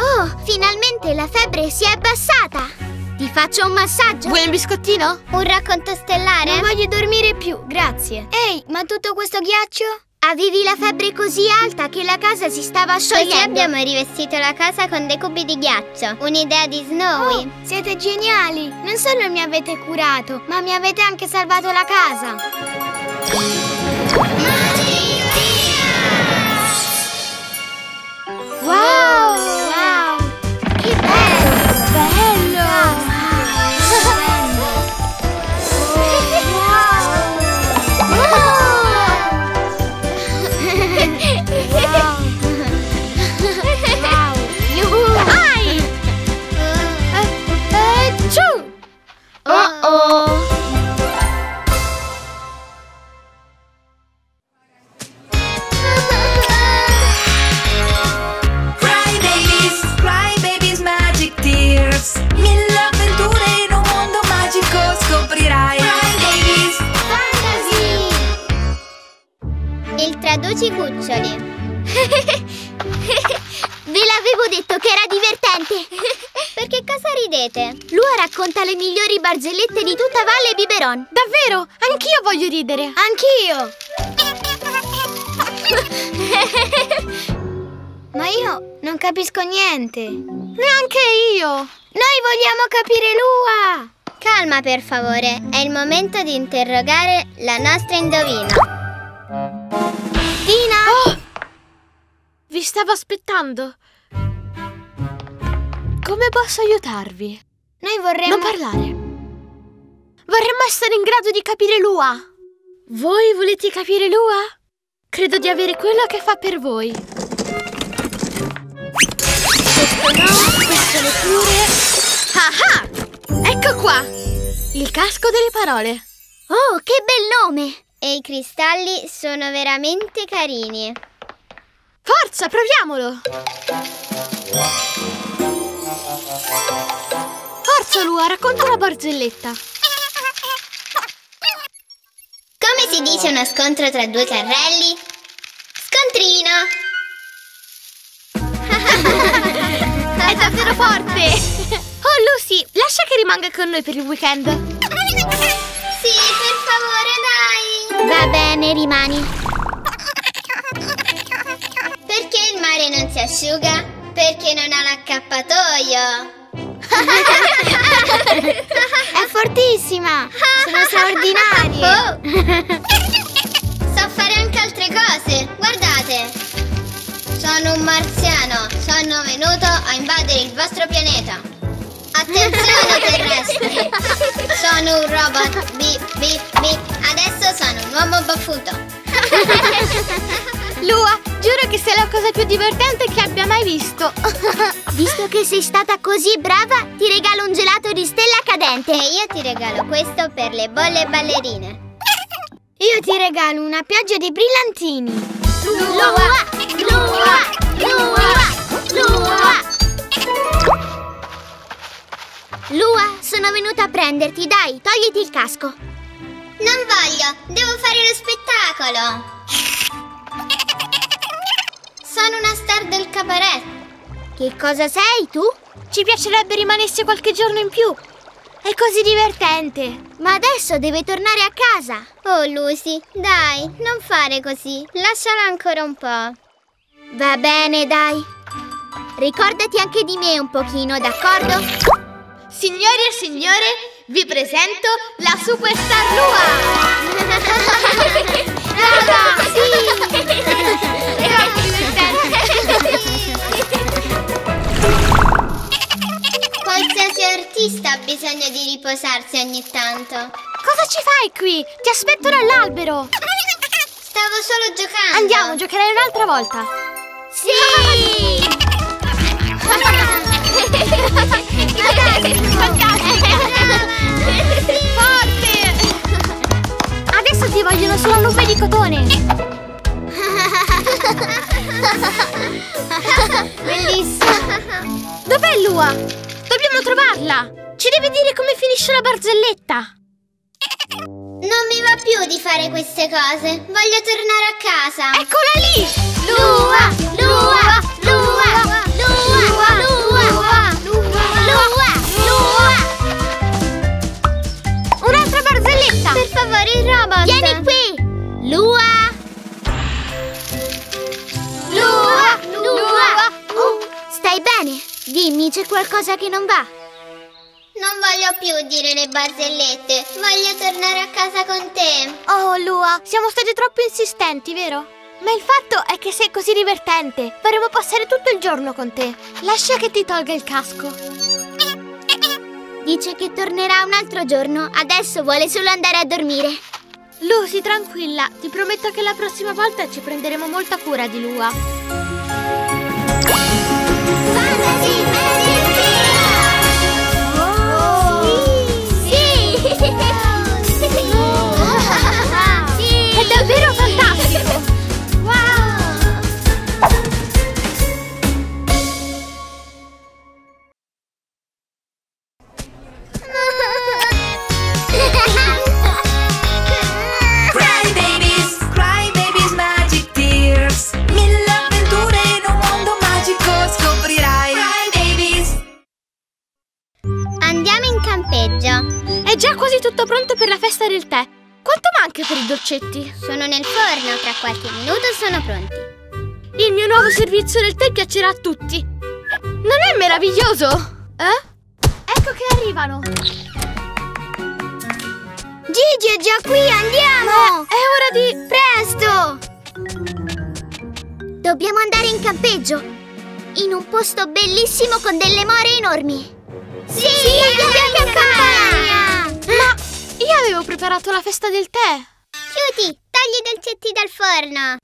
Oh, finalmente la febbre si è abbassata. Ti faccio un massaggio. Vuoi un biscottino? Un racconto stellare? Non voglio dormire più, grazie. Ehi, ma tutto questo ghiaccio? Avevi la febbre così alta che la casa si stava sciogliendo. Così abbiamo rivestito la casa con dei cubi di ghiaccio. Un'idea di Snowy. Oh, siete geniali! Non solo mi avete curato, ma mi avete anche salvato la casa. Wow! Wow! Che bello! Bello! Cry Babies tra 12 cuccioli. Ve l'avevo detto che era divertente. Perché cosa ridete? Lua racconta le migliori barzellette di tutta Valle Biberon. Davvero? Anch'io voglio ridere. Anch'io. Ma io non capisco niente. Neanche io. Noi vogliamo capire Lua. Calma per favore, è il momento di interrogare la nostra indovina. Dina! Oh! Vi stavo aspettando. Come posso aiutarvi? Noi vorremmo... Non parlare. Vorremmo essere in grado di capire Lua. Voi volete capire Lua? Credo di avere quello che fa per voi. Questo no, questo neppure. Ah ah! Ecco qua! Il casco delle parole. Oh, che bel nome! E i cristalli sono veramente carini. Forza, proviamolo! Forza, Lua, racconta una barzelletta. Come si dice uno scontro tra due carrelli? Scontrino! È davvero forte! Oh, Lucy, lascia che rimanga con noi per il weekend. Sì, per favore, dai. Va bene, rimani. Perché il mare non si asciuga? Perché non ha l'accappatoio. È fortissima. Sono straordinarie. So fare anche altre cose, guardate. Sono un marziano. Sono venuto a invadere il vostro pianeta. Attenzione terrestri! Sono un robot, bip bip bip. Adesso sono un uomo baffuto. Lua, giuro che sei la cosa più divertente che abbia mai visto. Visto che sei stata così brava, ti regalo un gelato di stella cadente. E io ti regalo questo per le bolle ballerine. Io ti regalo una pioggia di brillantini. Lua, Lua, Lua, Lua, Lua. Lua, sono venuta a prenderti, dai, togliti il casco. Non voglio, devo fare lo spettacolo. Sono una star del cabaret. Che cosa sei tu? Ci piacerebbe rimanessi qualche giorno in più. È così divertente. Ma adesso deve tornare a casa. Oh Lucy, dai, non fare così. Lasciala ancora un po'. Va bene, dai. Ricordati anche di me un pochino, d'accordo? Signori e signore, vi presento la superstar Lua! Brava! Sì! È troppo divertente! Qualsiasi artista ha bisogno di riposarsi ogni tanto. Cosa ci fai qui? Ti aspetto dall'albero! Stavo solo giocando! Andiamo, giocherai un'altra volta! Sì! Forte! Adesso ti vogliono sulla nube di cotone. Bellissimo. Dov'è Lua? Dobbiamo trovarla. Ci deve dire come finisce la barzelletta. Non mi va più di fare queste cose. Voglio tornare a casa. Eccola lì! Lua! Lua! Lua! Lua! Lua! Per favore il robot! Vieni qui! Lua! Lua! Lua! Stai bene? Dimmi, c'è qualcosa che non va? Non voglio più dire le barzellette. Voglio tornare a casa con te. Oh Lua, siamo stati troppo insistenti, vero? Ma il fatto è che sei così divertente. Faremo passare tutto il giorno con te. Lascia che ti tolga il casco. Dice che tornerà un altro giorno. Adesso vuole solo andare a dormire. Lucy, tranquilla. Ti prometto che la prossima volta ci prenderemo molta cura di Lua. Fantasy Magic Tears! Sì! Sì! Oh, sì! È davvero fantastico! Cry Babies Magic Tears. campeggia. È già quasi tutto pronto per la festa del tè. Quanto manca per i dolcetti? Sono nel forno, tra qualche minuto sono pronti. Il mio nuovo servizio del tè piacerà a tutti. Non è meraviglioso? Eh? Ecco che arrivano. Gigi è già qui, andiamo! È ora di... Presto! Dobbiamo andare in campeggio, in un posto bellissimo con delle more enormi. Sì, andiamo in campagna! Ma... io avevo preparato la festa del tè. Cutie, togli i dolcetti dal forno.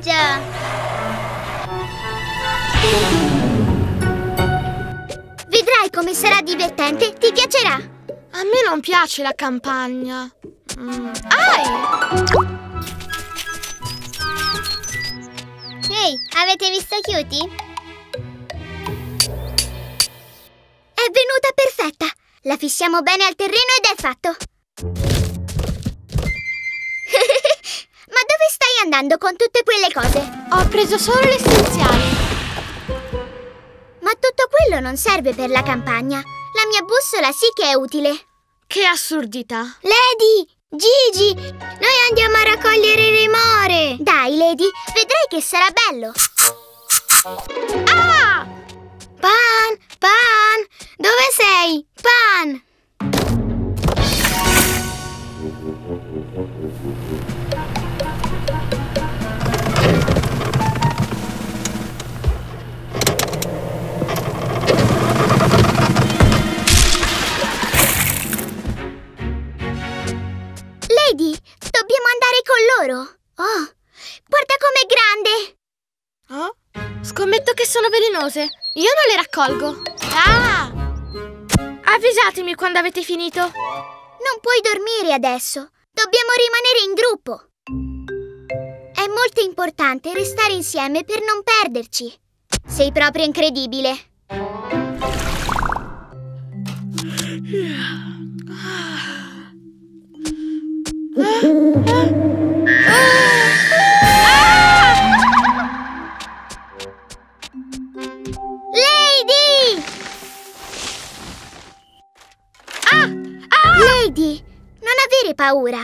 Andiamo in campeggio. Vedrai come sarà divertente, ti piacerà. A me non piace la campagna. Ai! Ehi, avete visto Cutie? È venuta perfetta. La fissiamo bene al terreno ed è fatto! Ma dove stai andando con tutte quelle cose? Ho preso solo l'essenziale. Ma tutto quello non serve per la campagna. La mia bussola sì che è utile. Che assurdità! Lady! Gigi! Noi andiamo a raccogliere le more! Dai, Lady! Vedrai che sarà bello! Ah! Pan! Pan! Dove sei? Pan! Lady, dobbiamo andare con loro! Oh, guarda com'è grande! Oh? Scommetto che sono velenose! Io non le raccolgo. Ah! Avvisatemi quando avete finito. Non puoi dormire adesso. Dobbiamo rimanere in gruppo. È molto importante restare insieme per non perderci. Sei proprio incredibile. Lady! Ah! Ah! Lady, non avere paura.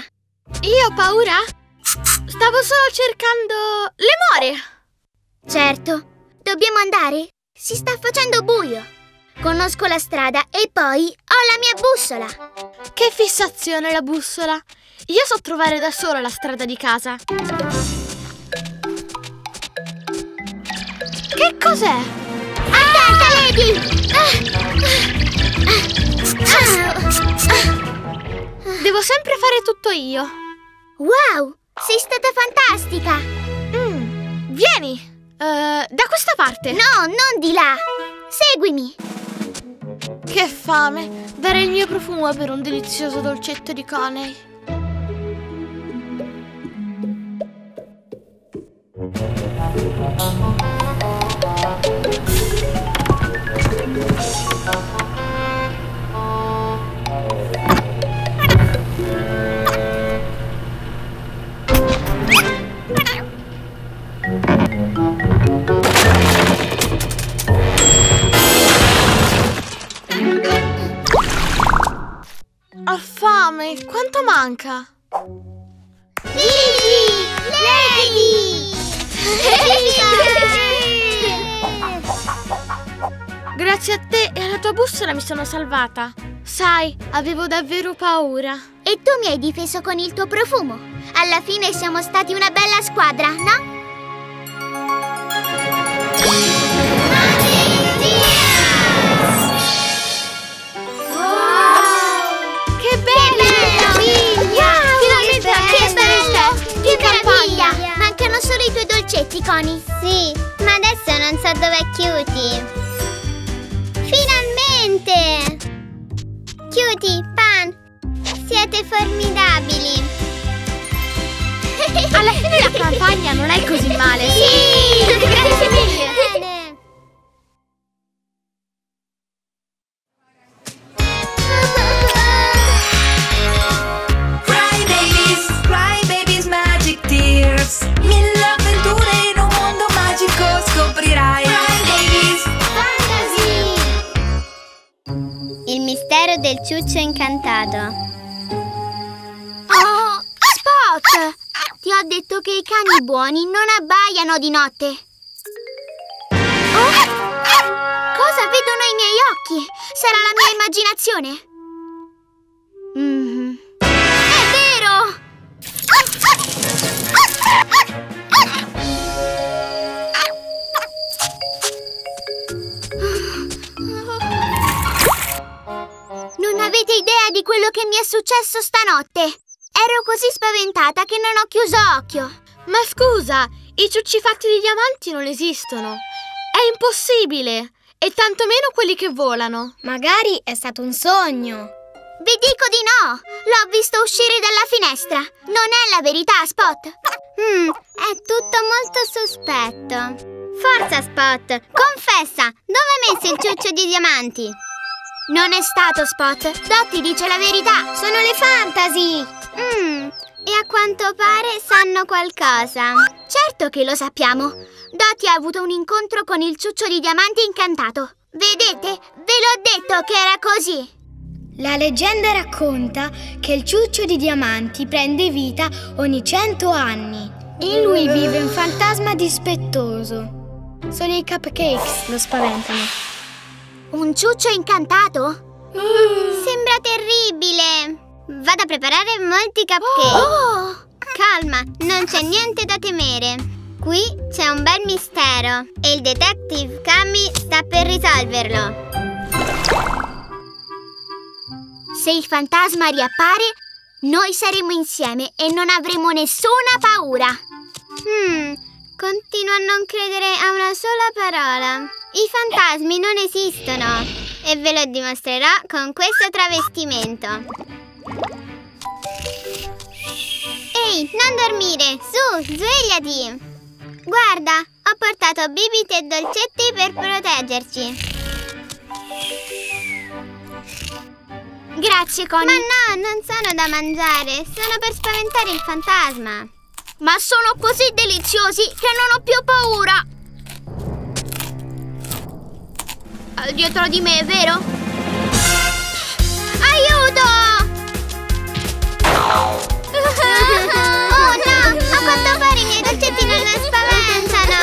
Io ho paura? Stavo solo cercando le more. Certo, dobbiamo andare. Si sta facendo buio. Conosco la strada e poi ho la mia bussola. Che fissazione la bussola. Io so trovare da sola la strada di casa. Che cos'è? Devo sempre fare tutto io. Wow, sei stata fantastica. Vieni, da questa parte. No, non di là. Seguimi. Che fame, dare il mio profumo per un delizioso dolcetto di Coney. Ho fame, quanto manca? Didi! Lady! Grazie a te e alla tua bussola mi sono salvata. Sai, avevo davvero paura. E tu mi hai difeso con il tuo profumo. Alla fine siamo stati una bella squadra, no? Mancano solo i tuoi dolcetti, Coney. Sì, ma adesso non so dov'è Cutie. Finalmente! Cutie, Pan, siete formidabili. Alla fine la campagna non è così male. Sì, grazie mille. Bene. Mille avventure in un mondo magico scoprirai. Fantasy! Il mistero del ciuccio incantato. Oh, Spot! Ti ho detto che i cani buoni non abbaiano di notte. Oh? Cosa vedono i miei occhi? Sarà la mia immaginazione? Mm-hmm. È vero! Non avete idea di quello che mi è successo stanotte. Ero così spaventata che non ho chiuso occhio. Ma scusa, i ciucci fatti di diamanti non esistono. È impossibile. E tantomeno quelli che volano. Magari è stato un sogno. Vi dico di no! L'ho visto uscire dalla finestra! Non è la verità, Spot! È tutto molto sospetto. Forza, Spot! Confessa! Dove hai messo il ciuccio di diamanti? Non è stato, Spot! Dotty dice la verità! Sono le Fantasy! E a quanto pare sanno qualcosa. Certo che lo sappiamo! Dotty ha avuto un incontro con il ciuccio di diamanti incantato. Vedete? Ve l'ho detto che era così! La leggenda racconta che il ciuccio di diamanti prende vita ogni 100 anni. In lui vive un fantasma dispettoso. Sono i cupcakes, lo spaventano. Un ciuccio incantato? Sembra terribile. Vado a preparare molti cupcake. Calma, non c'è niente da temere. Qui c'è un bel mistero e il detective Cammie sta per risolverlo. Se il fantasma riappare, noi saremo insieme e non avremo nessuna paura. Continuo a non credere a una sola parola. I fantasmi non esistono e ve lo dimostrerò con questo travestimento. Ehi, non dormire! Su, svegliati! Guarda, ho portato bibite e dolcetti per proteggerci. Grazie, Connie. Ma no, non sono da mangiare. Sono per spaventare il fantasma. Ma sono così deliziosi che non ho più paura. Dietro di me, vero? Aiuto! Oh no, a quanto pare i miei dolcetti non mi spaventano.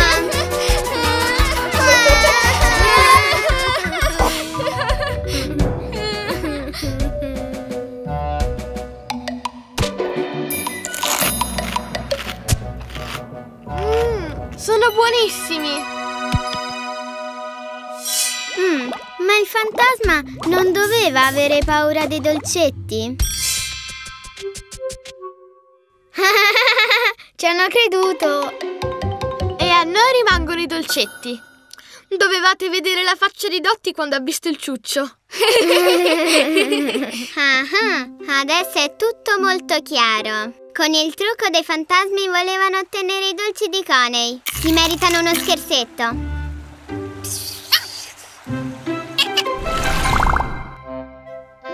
Sono buonissimi! Ma il fantasma non doveva avere paura dei dolcetti? Ci hanno creduto! E a noi rimangono i dolcetti. Dovevate vedere la faccia di Dotty quando ha visto il ciuccio. Adesso è tutto molto chiaro. Con il trucco dei fantasmi volevano ottenere i dolci di Coney. Si meritano uno scherzetto.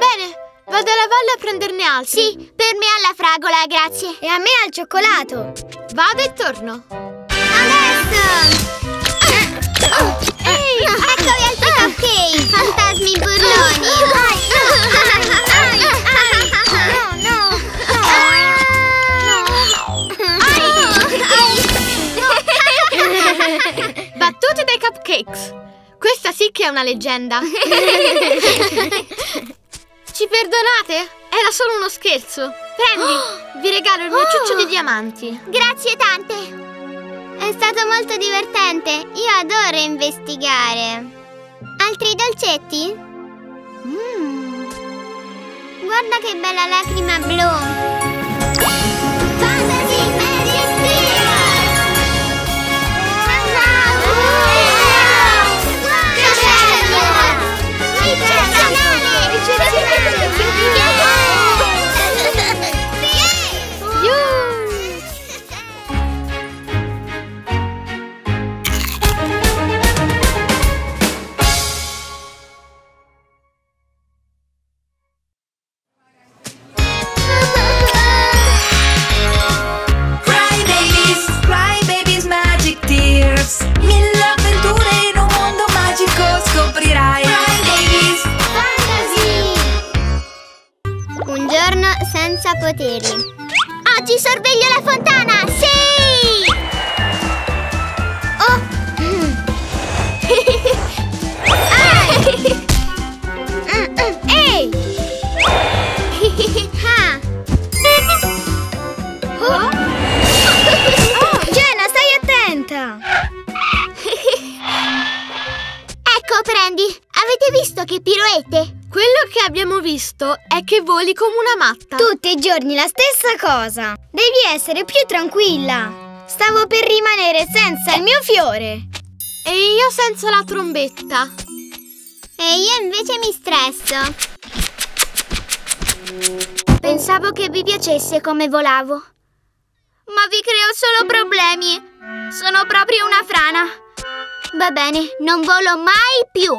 Bene, vado alla valle a prenderne altri. Sì, per me alla fragola, grazie. E a me al cioccolato. Vado e torno. Adesso! Ehi, eccovi altri cupcake, fantasmi burloni. Battute dai cupcakes. Questa sì che è una leggenda. Ci perdonate? Era solo uno scherzo. Prendi, vi regalo il mio ciuccio di diamanti. Grazie tante. È stato molto divertente. Io adoro investigare. Altri dolcetti? Guarda che bella lacrima blu. Fantasy Magic Tears! Un giorno senza poteri. Oggi sorveglio la fontana! Sì! Oh! Ehi! Jenna, stai attenta! Ecco, prendi! Avete visto che piroette? Quello che abbiamo visto è che voli come una matta. Tutti i giorni la stessa cosa. Devi essere più tranquilla. Stavo per rimanere senza il mio fiore. E io senza la trombetta. E io invece mi stresso. Pensavo che vi piacesse come volavo. Ma vi creo solo problemi. Sono proprio una frana. Va bene, non volo mai più.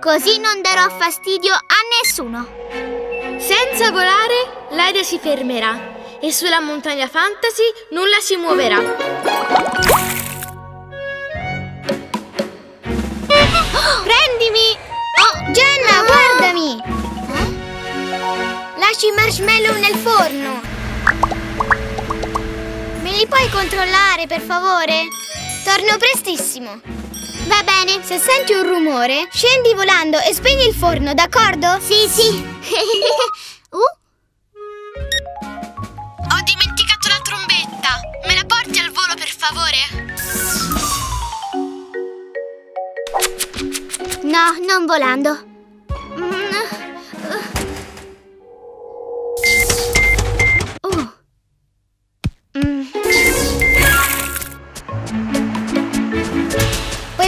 Così non darò fastidio a nessuno. Senza volare, Lady si fermerà e sulla montagna Fantasy nulla si muoverà. Prendimi! Oh, Jenna, guardami! Lasci i marshmallow nel forno. Me li puoi controllare, per favore? Torno prestissimo. Va bene. Se senti un rumore, scendi volando e spegni il forno, d'accordo? Sì, sì. Ho dimenticato la trombetta. Me la porti al volo, per favore? No, non volando.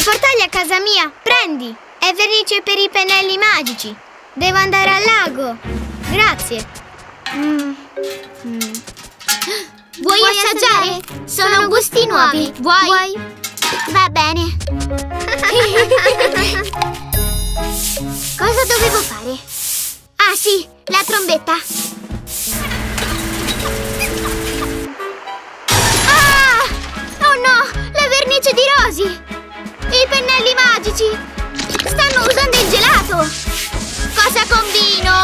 Portagli a casa mia, prendi! È vernice per i pennelli magici. Devo andare al lago. Grazie. Vuoi assaggiare? Sono gusti nuovi. Vuoi? Va bene. Cosa dovevo fare? Ah sì, la trombetta. Ah! Oh no, la vernice di Rosy! I pennelli magici! Stanno usando il gelato! Cosa combino?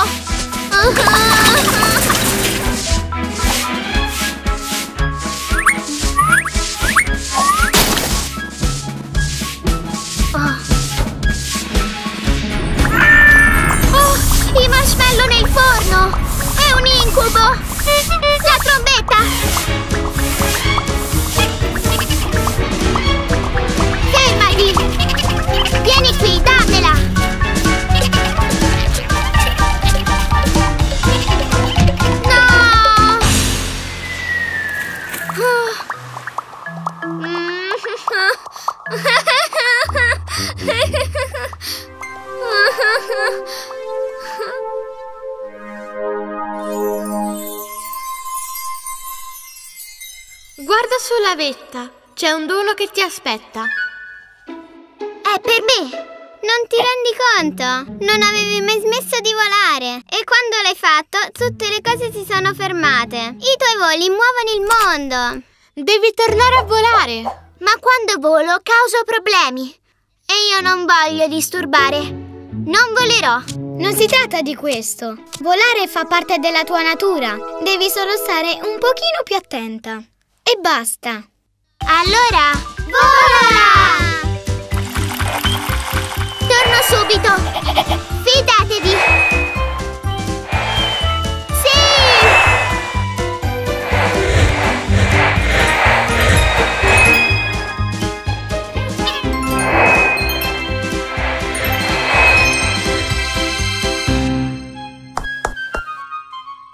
Oh, i marshmallow nel forno! È un incubo! La trombetta! Vieni qui, dammela! No! Guarda sulla vetta, c'è un dono che ti aspetta. È per me! Non ti rendi conto? Non avevi mai smesso di volare. E quando l'hai fatto, tutte le cose si sono fermate. I tuoi voli muovono il mondo. Devi tornare a volare. Ma quando volo causo problemi. E io non voglio disturbare. Non volerò. Non si tratta di questo. Volare fa parte della tua natura. Devi solo stare un pochino più attenta. E basta. Allora, vola! Subito! Fidatevi! Sì!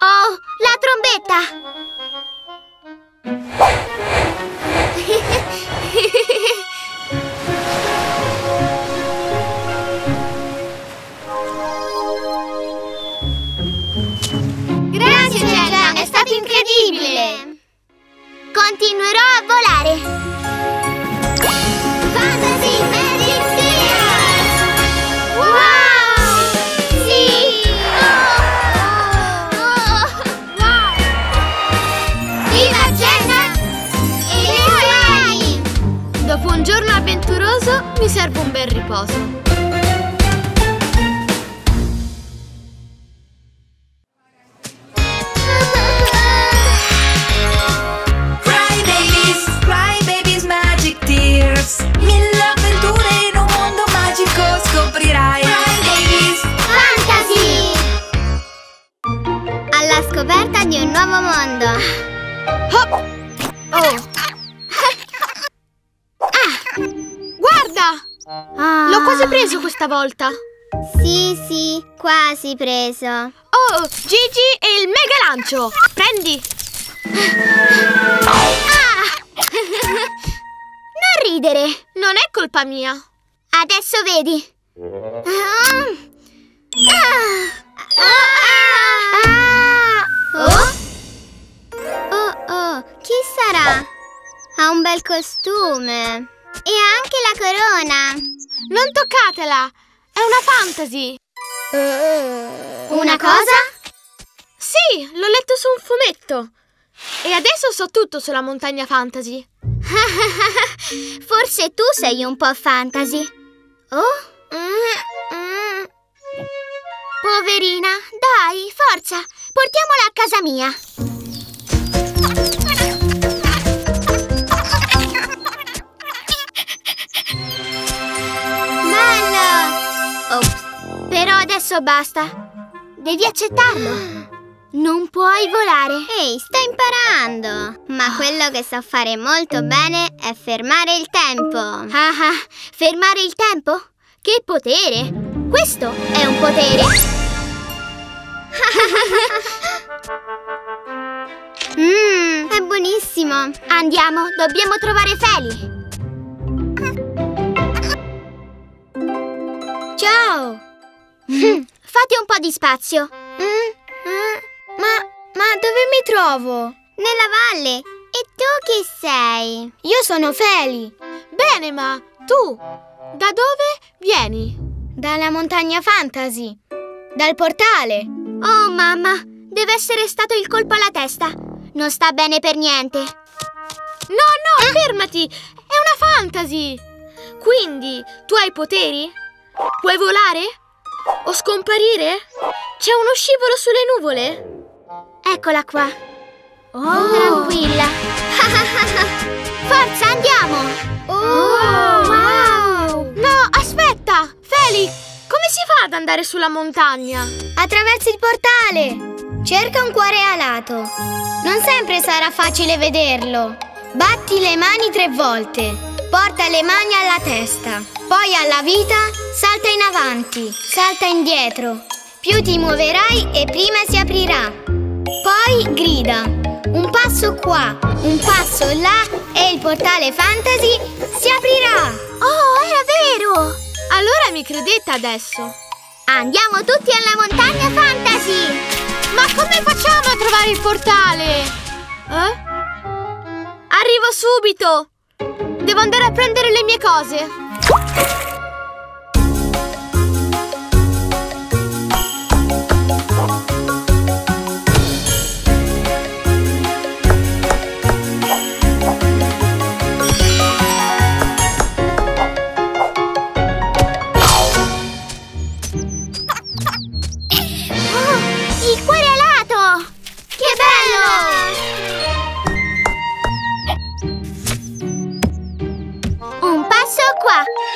Oh, la trombetta! Incredibile! Continuerò a volare! Fantasy Magic Tears! Wow! Sì! Wow! Viva Jenna e le sue ali! Dopo un giorno avventuroso mi serve un bel riposo. domanda. Guarda! L'ho quasi preso questa volta. Sì, sì, quasi preso. Oh, Gigi e il mega lancio! Prendi! Non ridere! Non è colpa mia. Adesso vedi. Chi sarà? Ha un bel costume. E ha anche la corona. Non toccatela! È una fantasy. Una cosa? Sì, l'ho letto su un fumetto. E adesso so tutto sulla montagna fantasy. Forse tu sei un po' fantasy. Poverina, dai, forza, portiamola a casa mia. Bello! Però adesso basta. Devi accettarlo. Non puoi volare. Ehi, sto imparando. Ma quello che so fare molto bene è fermare il tempo. Fermare il tempo? Che potere! Questo è un potere! È buonissimo! Andiamo, dobbiamo trovare Feli! Ciao! Fate un po' di spazio! Ma dove mi trovo? Nella valle! E tu chi sei? Io sono Feli! Bene, ma tu da dove vieni? Dalla montagna fantasy, dal portale. Oh mamma, deve essere stato il colpo alla testa. Non sta bene per niente. No, fermati, è una fantasy. Quindi, tu hai poteri? Puoi volare? O scomparire? C'è uno scivolo sulle nuvole? Eccola qua. Tranquilla. Forza, andiamo. Wow. No, aspetta. Feli, come si fa ad andare sulla montagna? Attraversi il portale. Cerca un cuore alato. Non sempre sarà facile vederlo. Batti le mani 3 volte. Porta le mani alla testa. Poi alla vita, salta in avanti, salta indietro. Più ti muoverai e prima si aprirà. Poi grida. Un passo qua, un passo là e il portale fantasy si aprirà. Oh, era vero! Allora mi credete adesso? Andiamo tutti alla montagna fantasy! Ma come facciamo a trovare il portale? Arrivo subito! Devo andare a prendere le mie cose!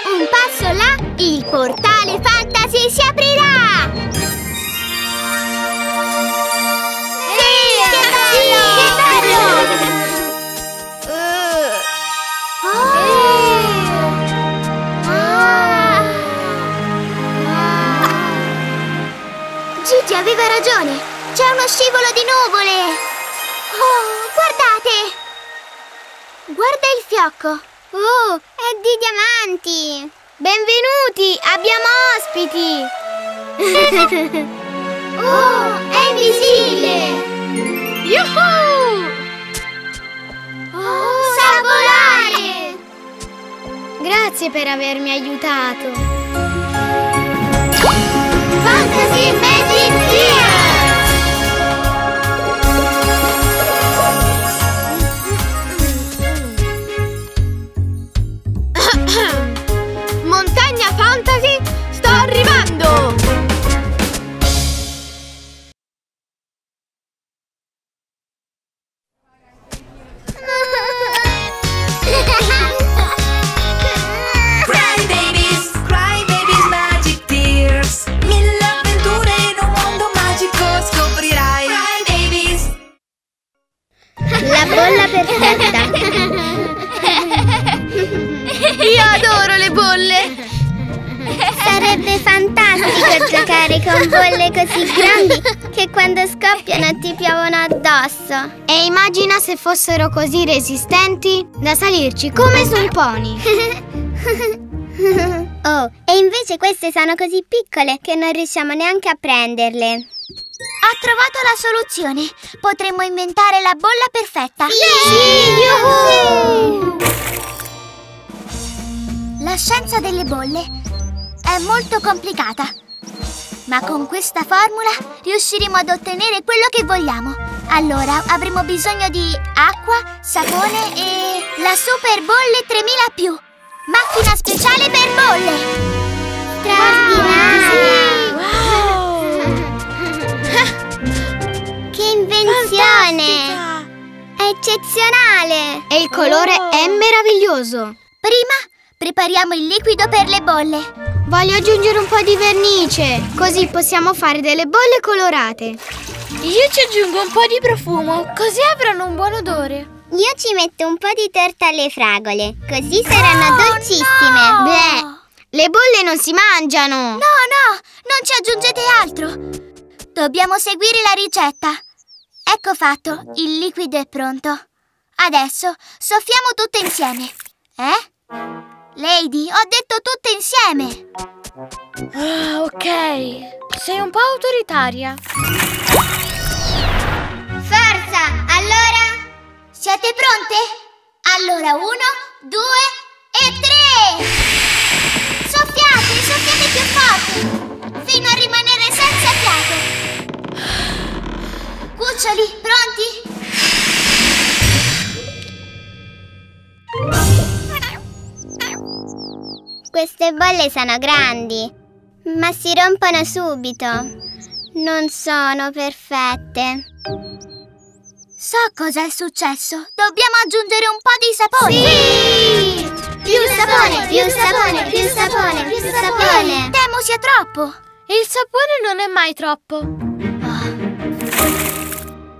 Un passo là, il portale fantasy si aprirà! Sì, che bello! Gigi aveva ragione, c'è uno scivolo di nuvole! Guardate! Guarda il fiocco! È di diamanti! Benvenuti! Abbiamo ospiti! È invisibile! Yuhu! Sa volare! Grazie per avermi aiutato! Fantasy Magic Tears! Fantasy, sto arrivando! Cry Babies, Cry bolle! Sarebbe fantastico giocare con bolle così grandi che quando scoppiano ti piovono addosso. E immagina se fossero così resistenti da salirci come sul pony. Oh, e invece queste sono così piccole che non riusciamo neanche a prenderle. Ho trovato la soluzione! Potremmo inventare la bolla perfetta! Sì! Sì! La scienza delle bolle è molto complicata, ma con questa formula riusciremo ad ottenere quello che vogliamo. Allora avremo bisogno di acqua, sapone e la super bolle 3000+, macchina speciale per bolle! Straordinaria! Che invenzione! È eccezionale! E il colore è meraviglioso! Prima prepariamo il liquido per le bolle. Voglio aggiungere un po' di vernice, così possiamo fare delle bolle colorate. Io ci aggiungo un po' di profumo, così avranno un buon odore. Io ci metto un po' di torta alle fragole, così saranno dolcissime. No! Beh, le bolle non si mangiano. No, no, non ci aggiungete altro. Dobbiamo seguire la ricetta. Ecco fatto, il liquido è pronto. Adesso soffiamo tutte insieme. Lady, ho detto tutte insieme. Ah, ok. Sei un po' autoritaria. Forza, allora. Siete pronte? Allora 1, 2 e 3. Soffiate, soffiate più forte, fino a rimanere senza fiato. Cuccioli, pronti? Queste bolle sono grandi, ma si rompono subito. Non sono perfette. So cos'è successo. Dobbiamo aggiungere un po' di sapone. Sì! Più sapone, più sapone, più sapone, più sapone. Temo sia troppo. Il sapone non è mai troppo.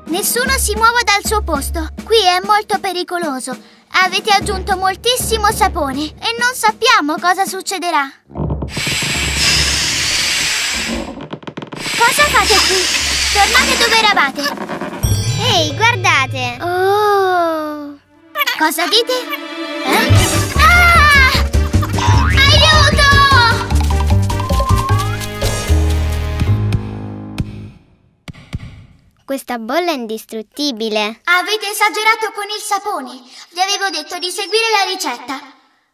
Nessuno si muova dal suo posto. Qui è molto pericoloso. Avete aggiunto moltissimo sapone e non sappiamo cosa succederà. Cosa fate qui? Tornate dove eravate. Ehi, guardate! Oh! Cosa dite? Ah! Aiuto! Questa bolla è indistruttibile. Avete esagerato con il sapone. Vi avevo detto di seguire la ricetta.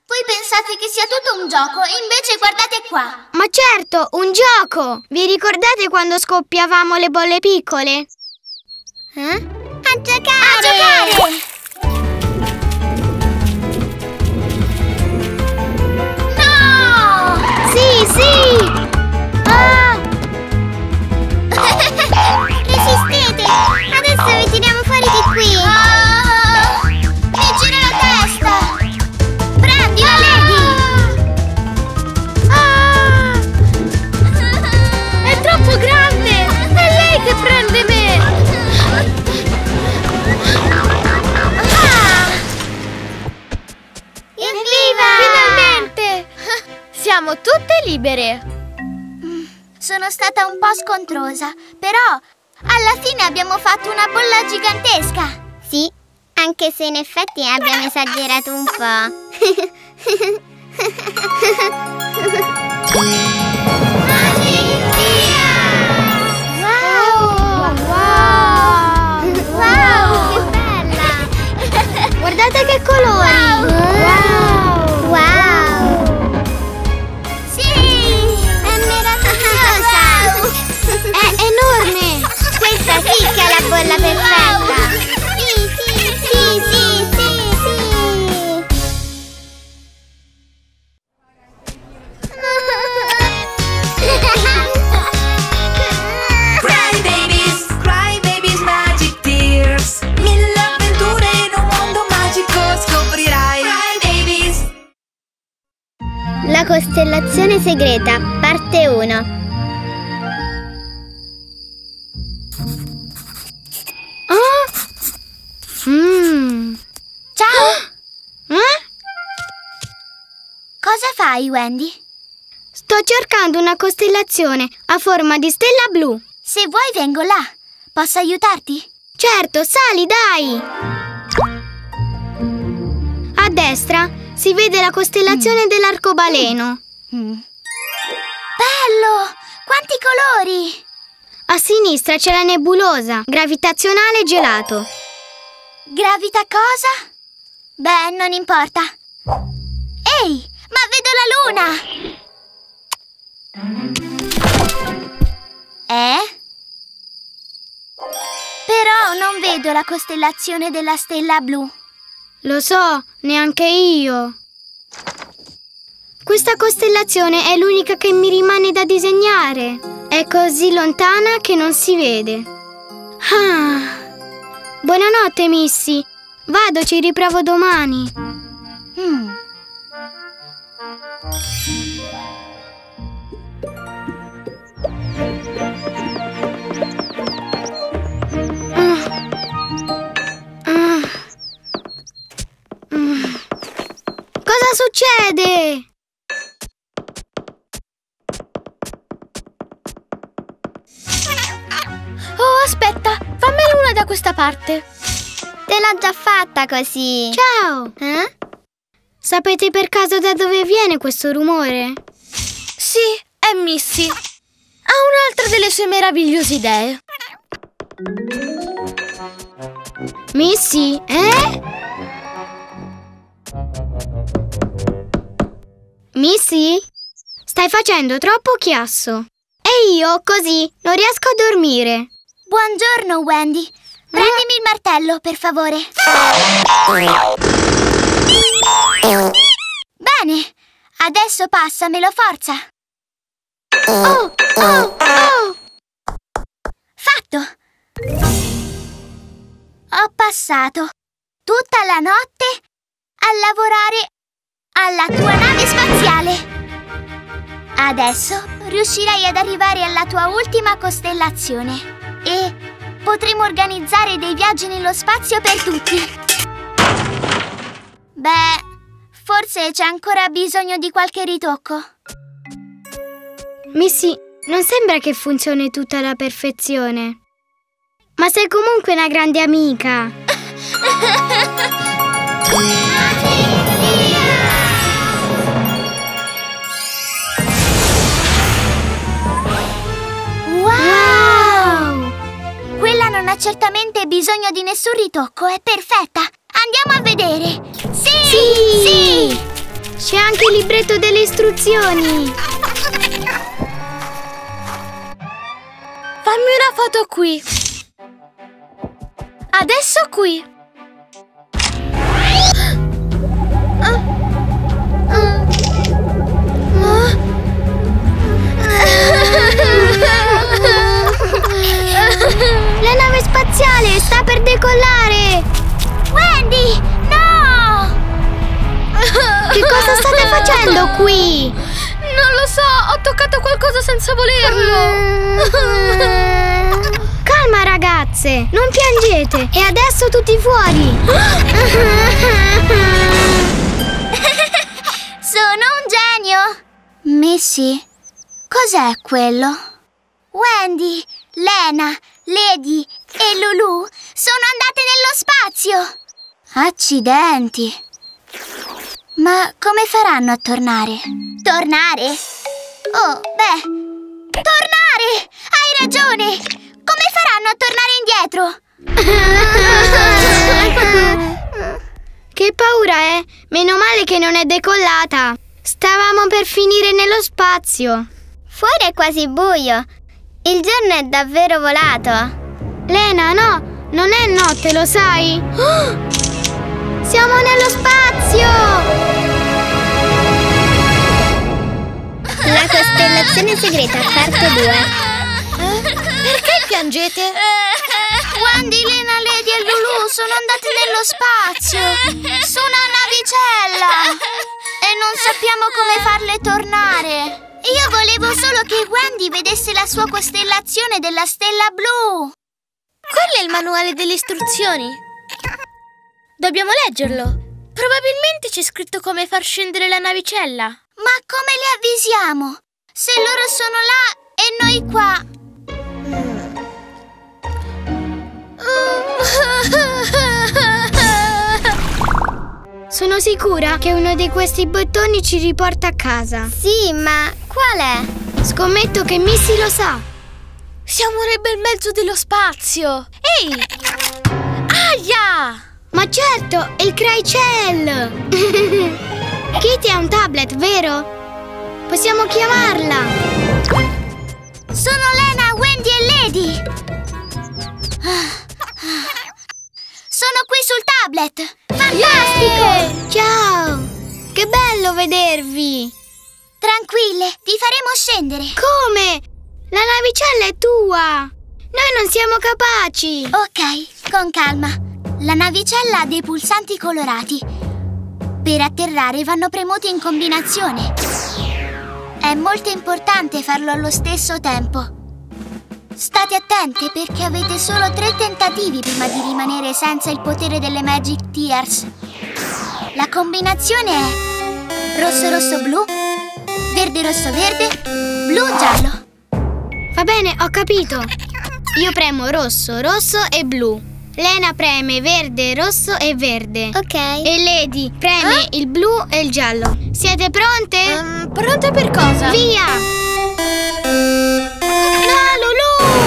Voi pensate che sia tutto un gioco e invece guardate qua. Ma certo, un gioco! Vi ricordate quando scoppiavamo le bolle piccole? A giocare! A giocare! No! Sì, sì! Oh! Resistete! Adesso vi tiriamo fuori di qui! Siamo tutte libere. Sono stata un po' scontrosa, però alla fine abbiamo fatto una bolla gigantesca. Sì, anche se in effetti abbiamo esagerato un po'. Wow! Wow! Wow! Che bella! Guardate che colori! Wow! Wow! Wow. Enorme! Questa sì che è la bolla perfetta! Wow. Sì, sì, sì, sì, sì, sì, sì! Cry Babies Magic Tears! 1000 avventure in un mondo magico scoprirai! Cry Babies! La costellazione segreta, parte 1. Ciao! Cosa fai? fai, Wendy? Sto cercando una costellazione a forma di stella blu. Se vuoi vengo là. Posso aiutarti? Certo, sali, dai! A destra si vede la costellazione dell'arcobaleno. Bello! Quanti colori! A sinistra c'è la nebulosa, gravitazionale e gelato. Gravita cosa? Beh, non importa. Ehi, ma vedo la luna! Però non vedo la costellazione della stella blu. Lo so, neanche io. Questa costellazione è l'unica che mi rimane da disegnare. È così lontana che non si vede. Buonanotte, Missy. Vado, ci riprovo domani. Cosa succede? Oh, aspetta, fammela una da questa parte. Te l'ho già fatta così. Ciao! Eh? Sapete per caso da dove viene questo rumore? Sì, è Missy. Ha un'altra delle sue meravigliose idee. Missy, Missy? Stai facendo troppo chiasso. E io, così, non riesco a dormire. Buongiorno, Wendy. Prendimi il martello, per favore. Bene, adesso passamelo, forza. Oh, oh, oh! Fatto! Ho passato tutta la notte a lavorare alla tua nave spaziale. Adesso riuscirai ad arrivare alla tua ultima costellazione e potremo organizzare dei viaggi nello spazio per tutti. Beh, forse c'è ancora bisogno di qualche ritocco. Missy, non sembra che funzioni tutta alla perfezione. Ma sei comunque una grande amica. Wow! Quella non ha certamente bisogno di nessun ritocco, è perfetta. Andiamo a vedere. Sì! Sì! C'è anche il libretto delle istruzioni. Fammi una foto qui. Adesso qui. La nave spaziale sta per decollare. Wendy, no! Che cosa state facendo qui? Non lo so, ho toccato qualcosa senza volerlo. Calma, ragazze, non piangete. E adesso tutti fuori. Sono un genio. Missy, cos'è quello? Wendy, Lena, Lady e Lulù sono andate nello spazio. Accidenti. Ma come faranno a tornare? Tornare? Oh, beh, tornare! Hai ragione! Come faranno a tornare indietro? Che paura, eh? Meno male che non è decollata. Stavamo per finire nello spazio. Fuori è quasi buio. Il giorno è davvero volato. Lena, no! Non è notte, lo sai? Oh! Siamo nello spazio! La costellazione segreta, parte 2. Perché piangete? Wendy, Lena, Lady e Lulù sono andate nello spazio, su una navicella, e non sappiamo come farle tornare. Io volevo solo che Wendy vedesse la sua costellazione della stella blu. Quello è il manuale delle istruzioni. Dobbiamo leggerlo. Probabilmente c'è scritto come far scendere la navicella. Ma come li avvisiamo? Se loro sono là e noi qua. Sono sicura che uno di questi bottoni ci riporta a casa. Sì, ma qual è? Scommetto che Missy lo sa. Siamo nel bel mezzo dello spazio. Ehi! Aia! Ma certo, è il Crycell! Katie ha un tablet, vero? Possiamo chiamarla! Sono Lena, Wendy e Lady! Sono qui sul tablet! Fantastico! Yeah! Ciao! Che bello vedervi! Tranquille, vi faremo scendere! Come? La navicella è tua! Noi non siamo capaci! Ok, con calma! La navicella ha dei pulsanti colorati. Per atterrare vanno premuti in combinazione. È molto importante farlo allo stesso tempo. State attente perché avete solo 3 tentativi prima di rimanere senza il potere delle Magic Tears. La combinazione è rosso-rosso-blu, verde-rosso-verde, blu-giallo. Va bene, ho capito. Io premo rosso, rosso e blu. Lena preme verde, rosso e verde. Ok. E Lady preme il blu e il giallo. Siete pronte? Pronte per cosa? Via! No, Lulù!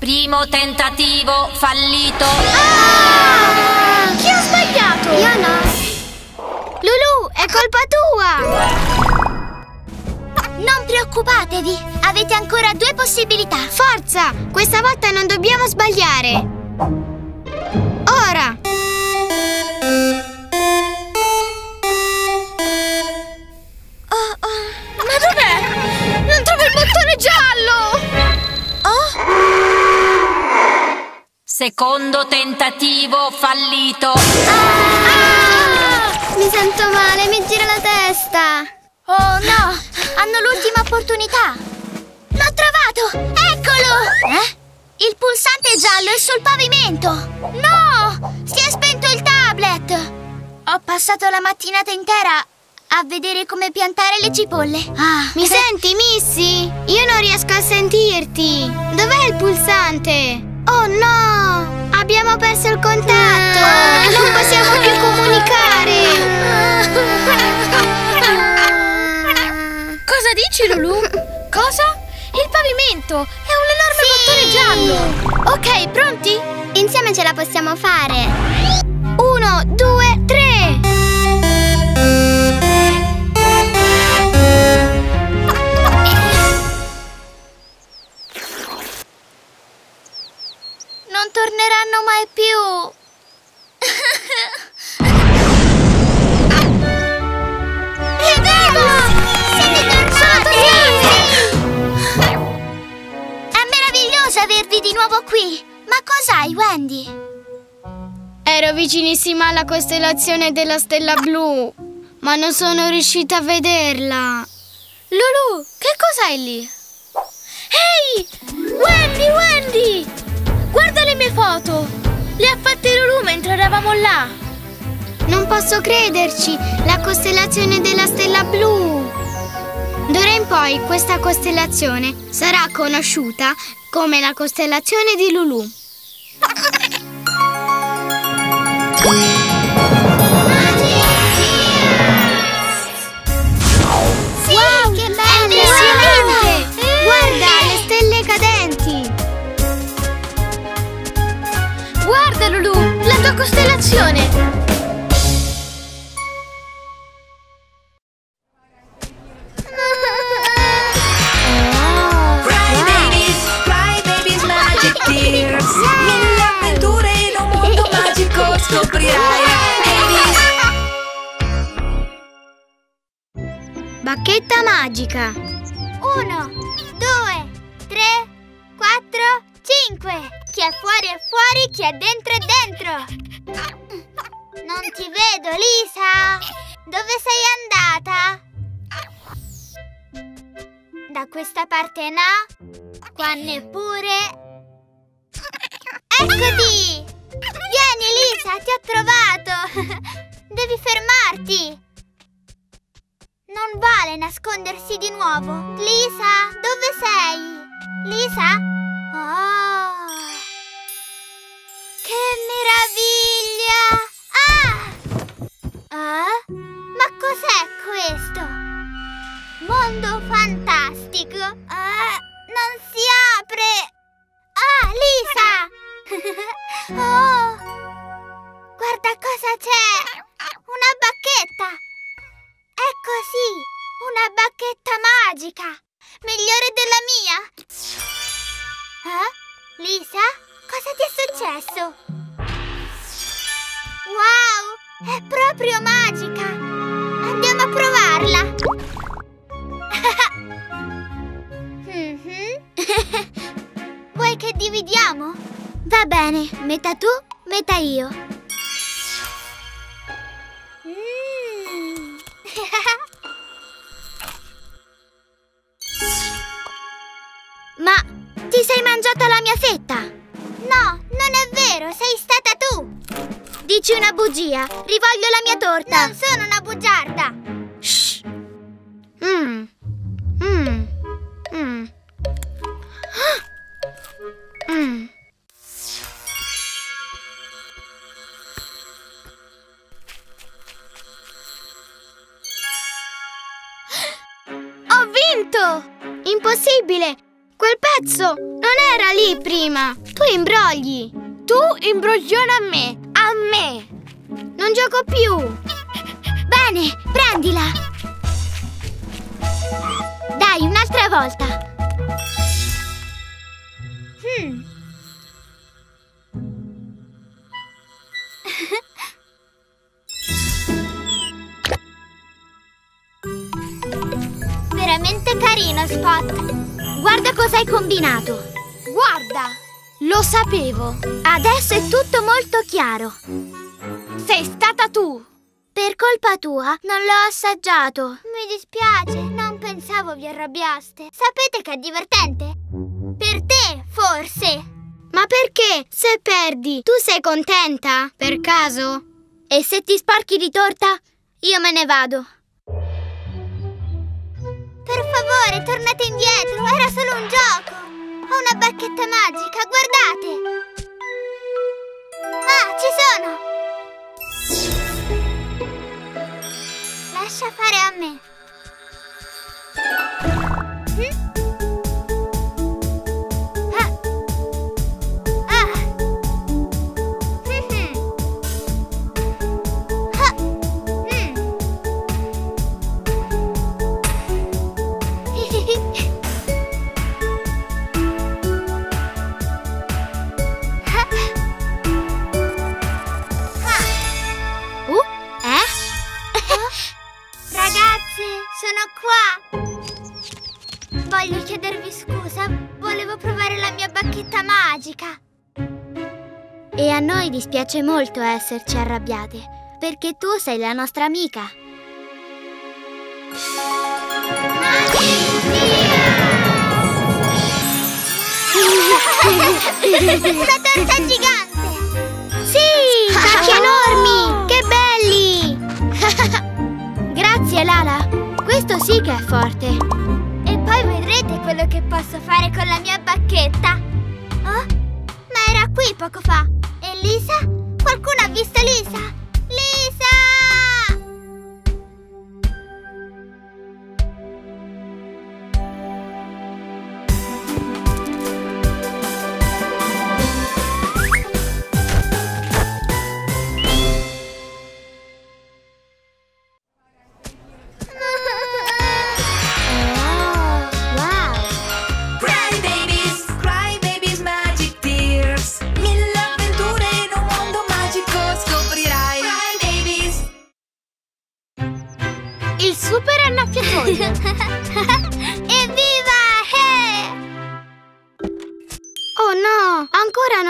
Primo tentativo fallito. Chi ha sbagliato? Io no. Lulù, è colpa tua! Non preoccupatevi, avete ancora 2 possibilità. Forza, questa volta non dobbiamo sbagliare. Ora! Ma dov'è? Non trovo il bottone giallo! Secondo tentativo fallito. Mi sento male, mi gira la testa. Oh no! Hanno l'ultima opportunità! L'ho trovato! Eccolo! Il pulsante giallo è sul pavimento! No! Si è spento il tablet! Ho passato la mattinata intera a vedere come piantare le cipolle. Mi senti, Missy? Io non riesco a sentirti! Dov'è il pulsante? Oh no! Abbiamo perso il contatto! Non possiamo più comunicare! Cosa dici, Lulù? Cosa? Il pavimento! È un enorme bottone giallo! Ok, pronti? Insieme ce la possiamo fare! 1, 2, 3! Non torneranno mai più! Avervi di nuovo qui. Ma cos'hai, Wendy? Ero vicinissima alla costellazione della stella blu, ma non sono riuscita a vederla. Lulù, che cos'hai lì? Ehi! Wendy! Guarda le mie foto! Le ha fatte Lulù mentre eravamo là. Non posso crederci! La costellazione della stella blu! D'ora in poi questa costellazione sarà conosciuta come la costellazione di Lulù. Sì, wow, che bello! Guarda, le stelle cadenti! Guarda, Lulù, la tua costellazione! Bacchetta magica. 1, 2, 3, 4, 5. Chi è fuori, chi è dentro è dentro. Non ti vedo, Lisa. Dove sei andata? Da questa parte no. Qua neppure. Eccoti! Vieni, Lisa, ti ho trovato. Devi fermarti. Non vale nascondersi di nuovo. Lisa, dove sei? Lisa? Oh! Che meraviglia! Ah! Eh? Ma cos'è questo? Mondo fantastico! Ah! Non si apre! Ah, Lisa! Oh! Guarda cosa c'è! Una bacchetta! È così! Una bacchetta magica! Migliore della mia! Eh? Lisa? Cosa ti è successo? Wow! È proprio magica! Andiamo a provarla! Vuoi che dividiamo? Va bene, metà tu, metà io. Ma ti sei mangiata la mia fetta? No, non è vero, sei stata tu. Dici una bugia, rivoglio la mia torta. Non sono una bugiarda. Shh. Impossibile! Quel pezzo non era lì prima! Tu imbrogli! Tu imbrogliona a me! A me! Non gioco più! Bene, prendila! Dai, un'altra volta! Veramente carino, Spot! Guarda cosa hai combinato! Guarda! Lo sapevo! Adesso è tutto molto chiaro! Sei stata tu! Per colpa tua non l'ho assaggiato! Mi dispiace, non pensavo vi arrabbiaste! Sapete che è divertente? Per te, forse! Ma perché? Se perdi, tu sei contenta? Per caso? E se ti sporchi di torta, io me ne vado! Per favore, tornate indietro, era solo un gioco! Ho una bacchetta magica, guardate! Ah, ci sono! Lascia fare a me! Voglio chiedervi scusa, volevo provare la mia bacchetta magica. E a noi dispiace molto esserci arrabbiate, perché tu sei la nostra amica. Una torta gigante! Sì, sacchi enormi! Che belli! Grazie, Lala, questo sì che è forte. Poi vedrete quello che posso fare con la mia bacchetta. Oh? Ma era qui poco fa. E Lisa? Qualcuno ha visto Lisa?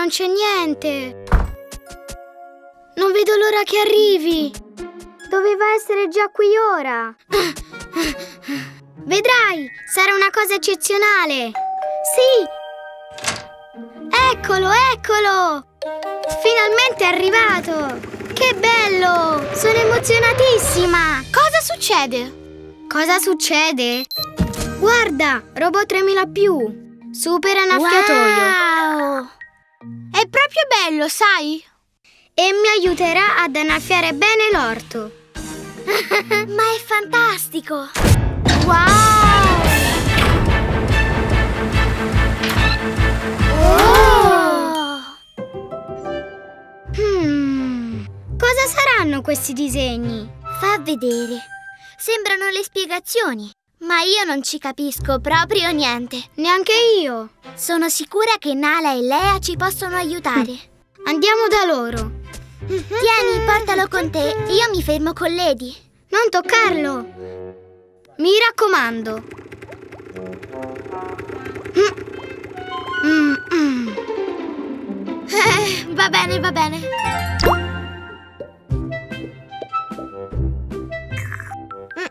C'è niente. Non vedo l'ora che arrivi. Doveva essere già qui ora. Vedrai, sarà una cosa eccezionale. Sì. Eccolo, eccolo. Finalmente è arrivato. Che bello. Sono emozionatissima. Cosa succede? Cosa succede? Guarda, robot 3000 più. Super annaffiatoio. Wow! È proprio bello, sai? E mi aiuterà ad annaffiare bene l'orto. Ma è fantastico! Wow! Oh! Cosa saranno questi disegni? Fa vedere. Sembrano le spiegazioni. Ma io non ci capisco proprio niente. Neanche io. Sono sicura che Nala e Lea ci possono aiutare. Andiamo da loro. Tieni, portalo con te. Io mi fermo con Lady. Non toccarlo. Mi raccomando. Va bene, va bene.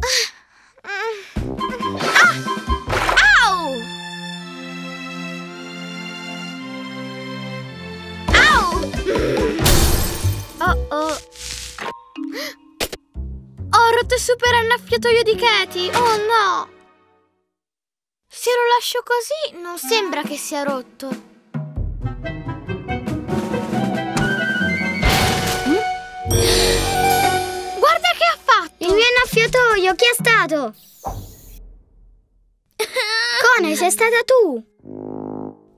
Ah! Au! Au! Oh oh! Ho rotto il super annaffiatoio di Katie! Oh no! Se lo lascio così non sembra che sia rotto. Il mio annaffiatoio, chi è stato? Coney, sei stata tu!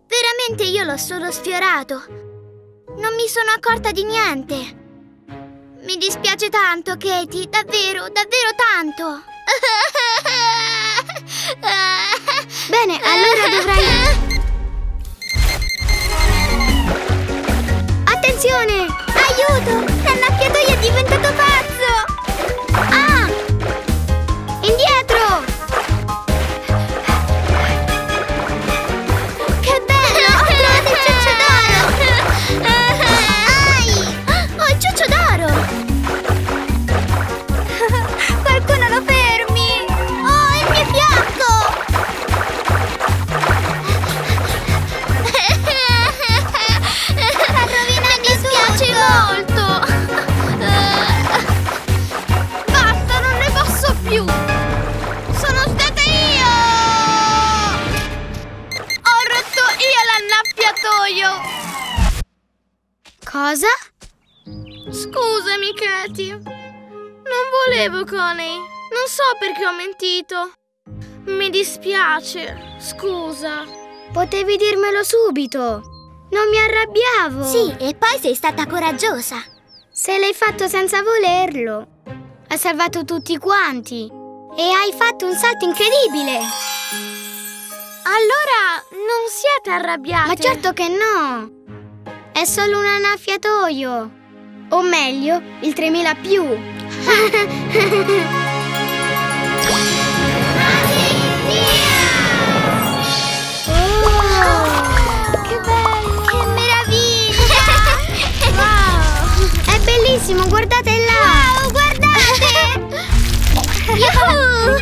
Veramente io l'ho solo sfiorato. Non mi sono accorta di niente. Mi dispiace tanto, Katie, davvero, davvero tanto. Bene, allora dovrai... Attenzione! Aiuto! L'annaffiatoio è diventato pazzo! Ah! Indietro! Che bello! Ho trovato il ciuccio d'oro! Ai! Ho il ciuccio d'oro! Qualcuno lo fermi! Oh, il mio fianco! L'ha rovinato! Mi dispiace molto! Sono stata io! Ho rotto io l'annaffiatoio! Cosa? Scusami, Katie. Non volevo, Coney. Non so perché ho mentito. Mi dispiace. Scusa. Potevi dirmelo subito. Non mi arrabbiavo. Sì, e poi sei stata coraggiosa. Se l'hai fatto senza volerlo. Ha salvato tutti quanti e hai fatto un salto incredibile. Allora non siete arrabbiate? Ma certo che no, è solo un annaffiatoio, o meglio il 3000 più. Oh, che bello, che meraviglia. Wow, è bellissimo, guardate là. Wow,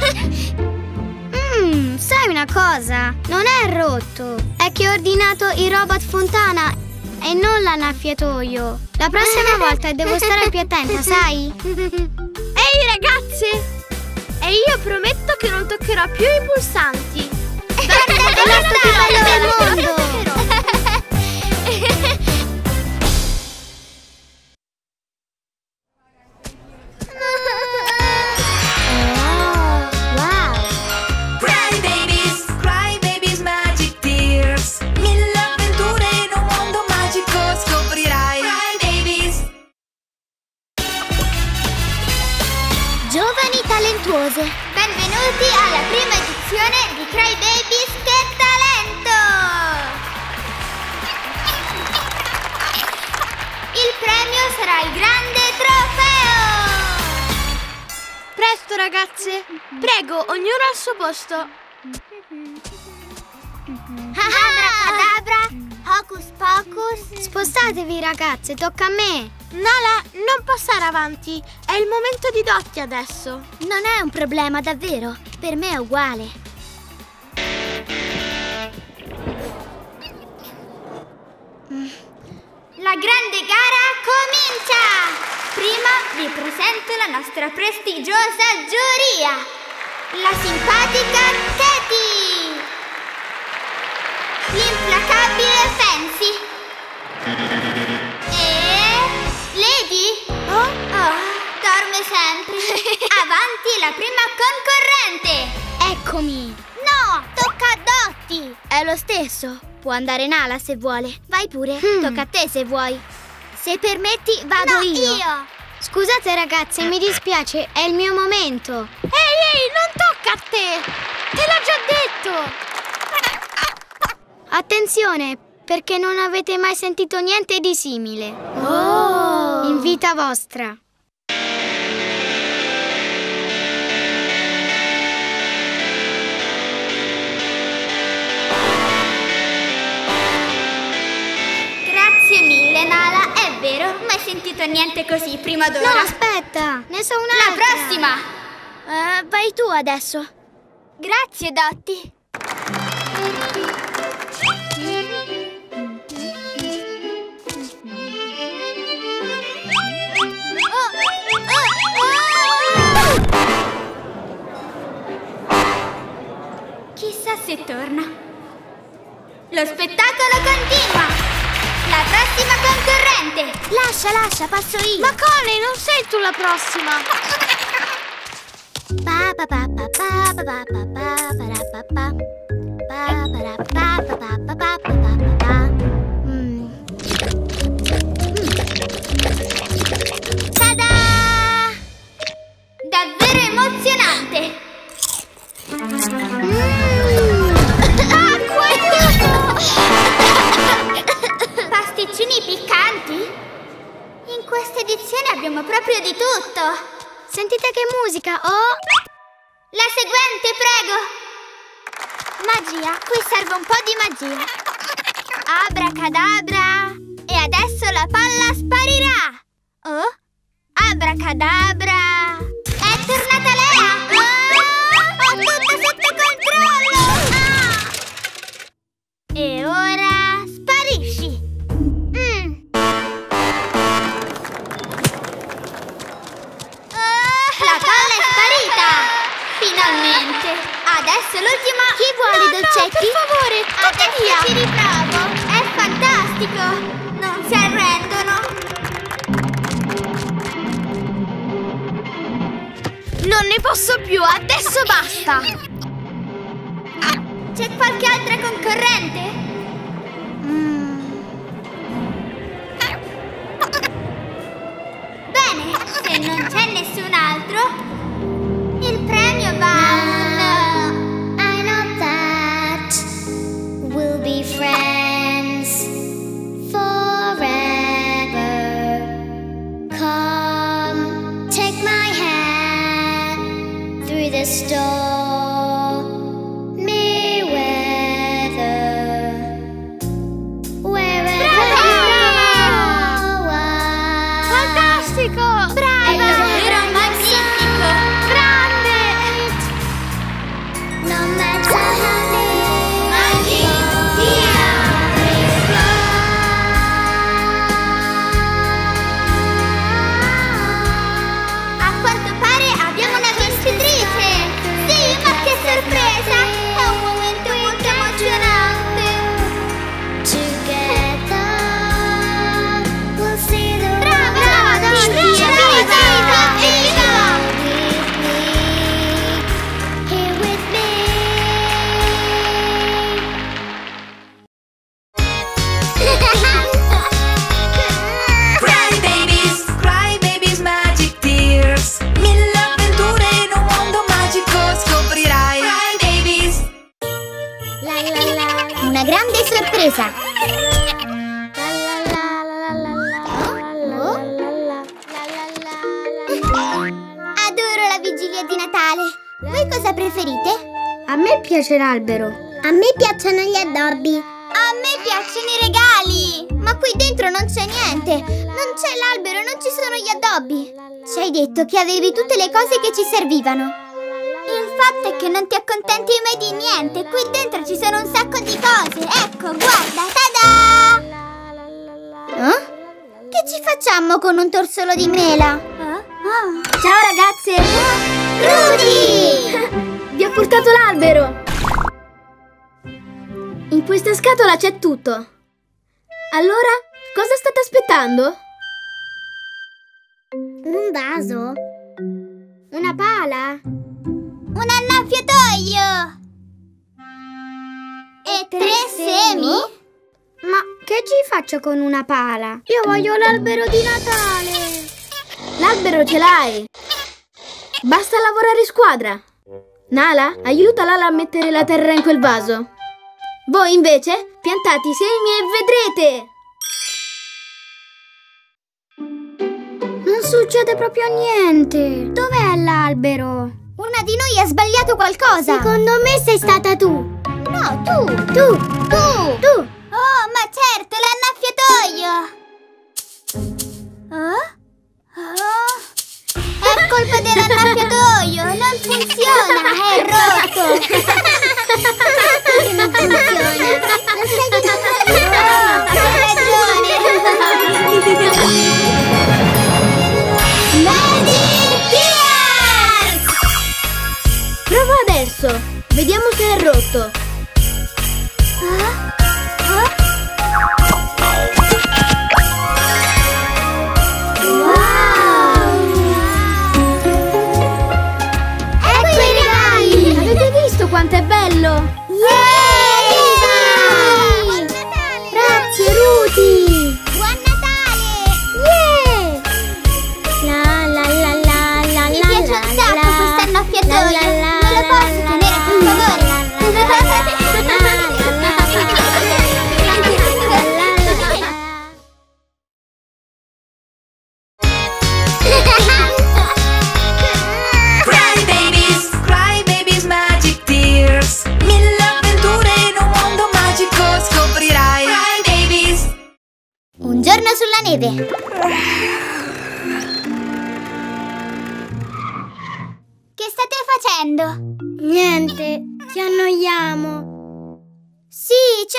sai una cosa? Non è rotto. È che ho ordinato il robot fontana e non l'annaffiatoio. La prossima volta devo stare più attenta, sai? Ehi ragazze! E io prometto che non toccherò più i pulsanti. Guarda, guarda, guarda, benvenuti alla prima edizione di Cry Babies Che Talento! Il premio sarà il grande trofeo! Presto ragazze, prego, ognuno al suo posto. Abracadabra! Hocus pocus. Spostatevi ragazze, tocca a me. Nala, non passare avanti. È il momento di Dotty adesso. Non è un problema, davvero. Per me è uguale. La grande gara comincia! Prima vi presento la nostra prestigiosa giuria, la simpatica Katie, l'implacabile Fancy e Lady. Dorme sempre. Avanti la prima concorrente. Eccomi. No, tocca a Dotty. È lo stesso. Può andare Nala se vuole. Vai pure, tocca a te se vuoi. Se permetti vado io. Scusate ragazze, mi dispiace, è il mio momento. Ehi, non tocca a te. Te l'ho già detto. Attenzione, perché non avete mai sentito niente di simile. Oh! In vita vostra. Nala, è vero, mai sentito niente così prima d'ora. No, aspetta, ne so un'altra. La prossima. Vai tu adesso. Grazie, Dotty. Chissà se torna. Lo spettacolo continua. La prossima concorrente! Lascia, passo io! Ma Coney, non sei tu la prossima! Tada! Davvero emozionante! Pasticcini piccanti? In questa edizione abbiamo proprio di tutto. Sentite che musica, oh! La seguente, prego! Magia, qui serve un po' di magia. Abracadabra! E adesso la palla sparirà! Oh? Abracadabra! È tornata Lea! Oh! Ho tutto sotto controllo! Ah! E ora sparisci! Finalmente! Adesso l'ultima... Chi vuole i dolcetti? Per favore, tutti via! Adesso ci riprovo! È fantastico! Non si arrendono! Non ne posso più! Adesso basta! C'è qualche altra concorrente? Bene! Se non c'è nessun altro... No, I know that we'll be friends forever. Come, take my hand through the stormy weather. Wherever you are. Fantastico! Brava! L'albero. A me piacciono gli addobbi. A me piacciono i regali! Ma qui dentro non c'è niente! Non c'è l'albero, non ci sono gli addobbi! Ci hai detto che avevi tutte le cose che ci servivano! Il fatto è che non ti accontenti mai di niente! Qui dentro ci sono un sacco di cose! Ecco, guarda! Tada! Eh? Che ci facciamo con un torsolo di mela? Oh. Ciao ragazze! Rudy! Vi ho portato l'albero! In questa scatola c'è tutto. Allora, cosa state aspettando? Un vaso? Una pala? Un annaffiatoio! E tre semi? Ma che ci faccio con una pala? Io voglio l'albero di Natale! L'albero ce l'hai! Basta lavorare in squadra! Nala, aiuta Lala a mettere la terra in quel vaso! Voi invece piantate i semi e vedrete! Non succede proprio niente! Dov'è l'albero? Una di noi ha sbagliato qualcosa! Secondo me sei stata tu! No, tu! Tu! Tu! Tu! Oh, ma certo, l'annaffiatoio! Oh? Oh? È colpa dell'annaffiatoio! Non funziona! È rotto! Che non funziona. Lo sai che non funziona? Hai ragione. Magic Tears! Prova adesso. Vediamo se è rotto. Wow! Ecco i regali! Avete visto quanto è bello? Buon Natale! La la la la la la. Mi piace un sacco questa annaffiatoio. Me lo posso tenere, per favore? Cry Babies Magic Tears. 1000 avventure in un mondo magico scoprirai. Un giorno sulla neve. Che state facendo? Niente, ci annoiamo. Sì, ci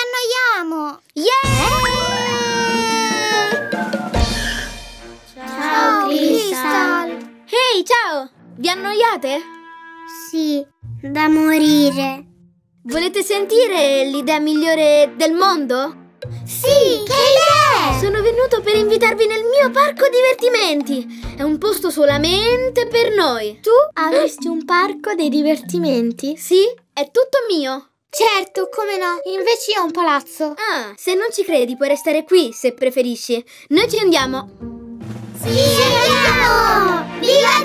annoiamo. Yeah! Ciao Crystal. Ehi, ciao! Vi annoiate? Sì, da morire. Volete sentire l'idea migliore del mondo? Sì, che idea! Sono venuto per invitarvi nel mio parco divertimenti. È un posto solamente per noi. Tu avresti un parco dei divertimenti? Sì, è tutto mio. Certo, come no? Invece io ho un palazzo. Ah, se non ci credi puoi restare qui se preferisci. Noi ci andiamo. Sì, ci andiamo! Viva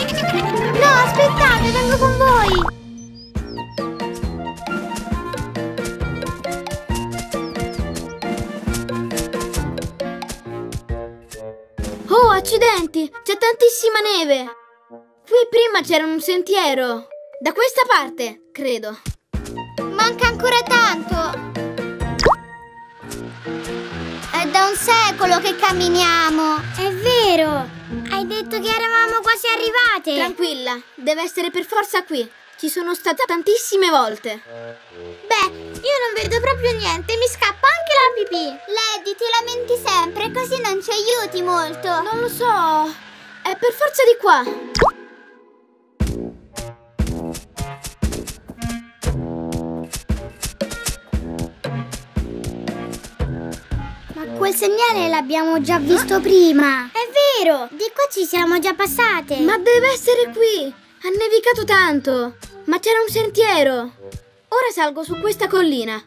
Crystal! No, aspettate, vengo con voi. Oh, accidenti! C'è tantissima neve! Qui prima c'era un sentiero! Da questa parte, credo! Manca ancora tanto! È da un secolo che camminiamo! È vero! Hai detto che eravamo quasi arrivate! Tranquilla, deve essere per forza qui! Ci sono stata tantissime volte! Beh, io non vedo proprio niente, mi scappa anche la pipì! Lady, ti lamenti sempre, così non ci aiuti molto! Non lo so, è per forza di qua! Ma quel segnale l'abbiamo già visto prima! È vero, di qua ci siamo già passate! Ma deve essere qui! Ha nevicato tanto, ma c'era un sentiero. Ora salgo su questa collina.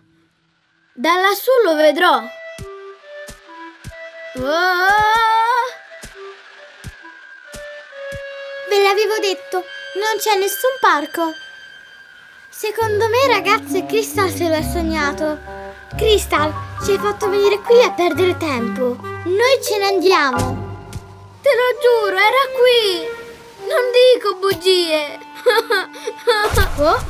Da lassù lo vedrò. Oh! Ve l'avevo detto, non c'è nessun parco. Secondo me, ragazze, Crystal se lo è sognato. Crystal, ci hai fatto venire qui a perdere tempo. Noi ce ne andiamo. Te lo giuro, era qui. Non dico bugie! Oh?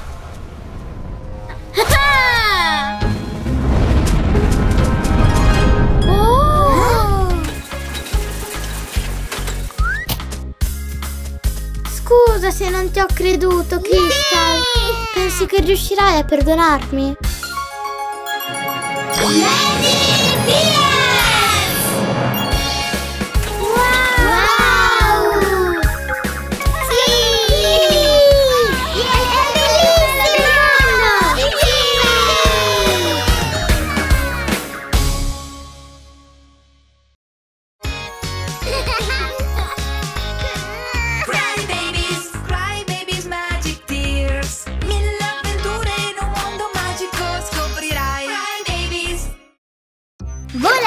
scusa se non ti ho creduto, Crystal. Pensi che riuscirai a perdonarmi?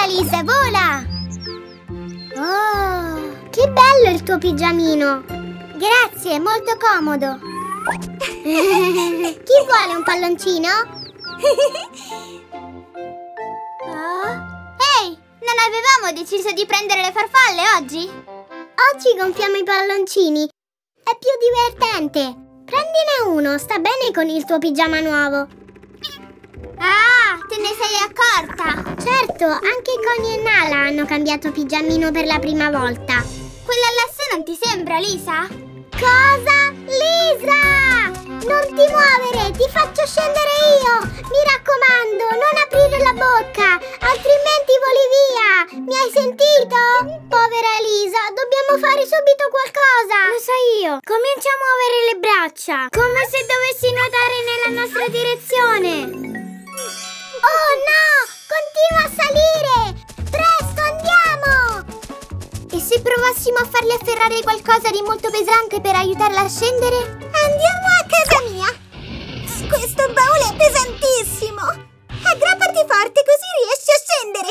Lisa, vola! Oh, che bello il tuo pigiamino! Grazie, è molto comodo! Chi vuole un palloncino? Ehi, non avevamo deciso di prendere le farfalle oggi? Oggi gonfiamo i palloncini! È più divertente! Prendine uno, sta bene con il tuo pigiama nuovo! Ah, te ne sei accorta? Certo, anche Connie e Nala hanno cambiato pigiamino per la prima volta. Quella lassù non ti sembra, Lisa? Cosa? Lisa! Non ti muovere, ti faccio scendere io! Mi raccomando, non aprire la bocca, altrimenti voli via! Mi hai sentito? Povera Lisa, dobbiamo fare subito qualcosa! Lo so io, comincia a muovere le braccia, come se dovessi nuotare nella nostra direzione! Oh no! Continua a salire! Presto, andiamo! E se provassimo a farle afferrare qualcosa di molto pesante per aiutarla a scendere? Andiamo a casa mia! Questo baule è pesantissimo! Aggrappati forte così riesci a scendere!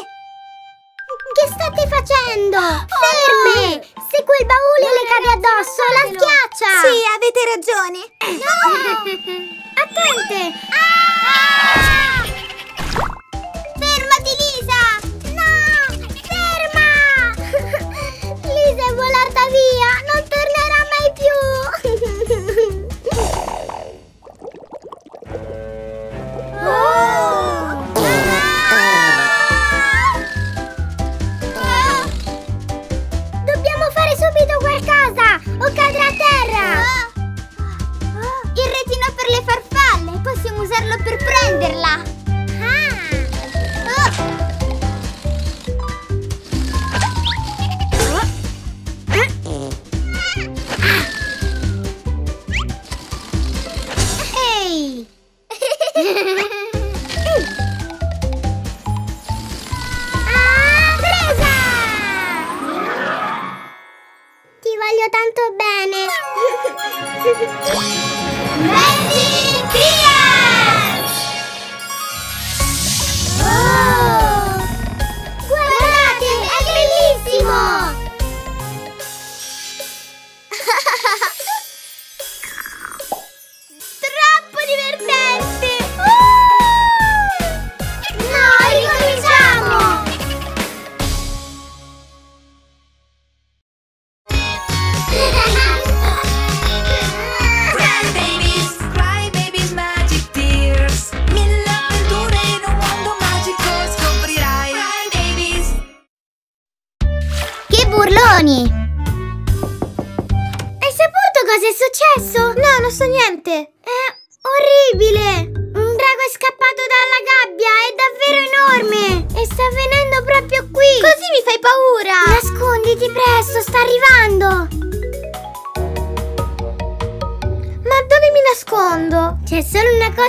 Che state facendo? Ferme! No. Se quel baule le cade addosso, la schiaccia! Sì, avete ragione! No! Attente! Ah! Volata via, non tornerà mai più. Dobbiamo fare subito qualcosa o cadrà a terra. Il retino per le farfalle, possiamo usarlo per prenderla.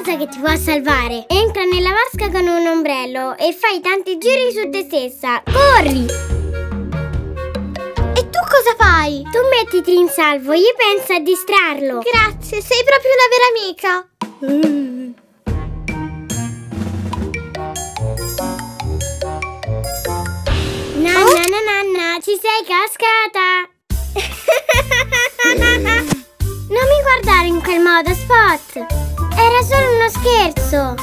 Che ti può salvare. Entra nella vasca con un ombrello e fai tanti giri su te stessa. Corri! E tu cosa fai? Tu mettiti in salvo, io penso a distrarlo. Grazie, sei proprio una vera amica. Nanna, ci sei cascata. Non mi guardare in quel modo, Spot. Era solo uno scherzo!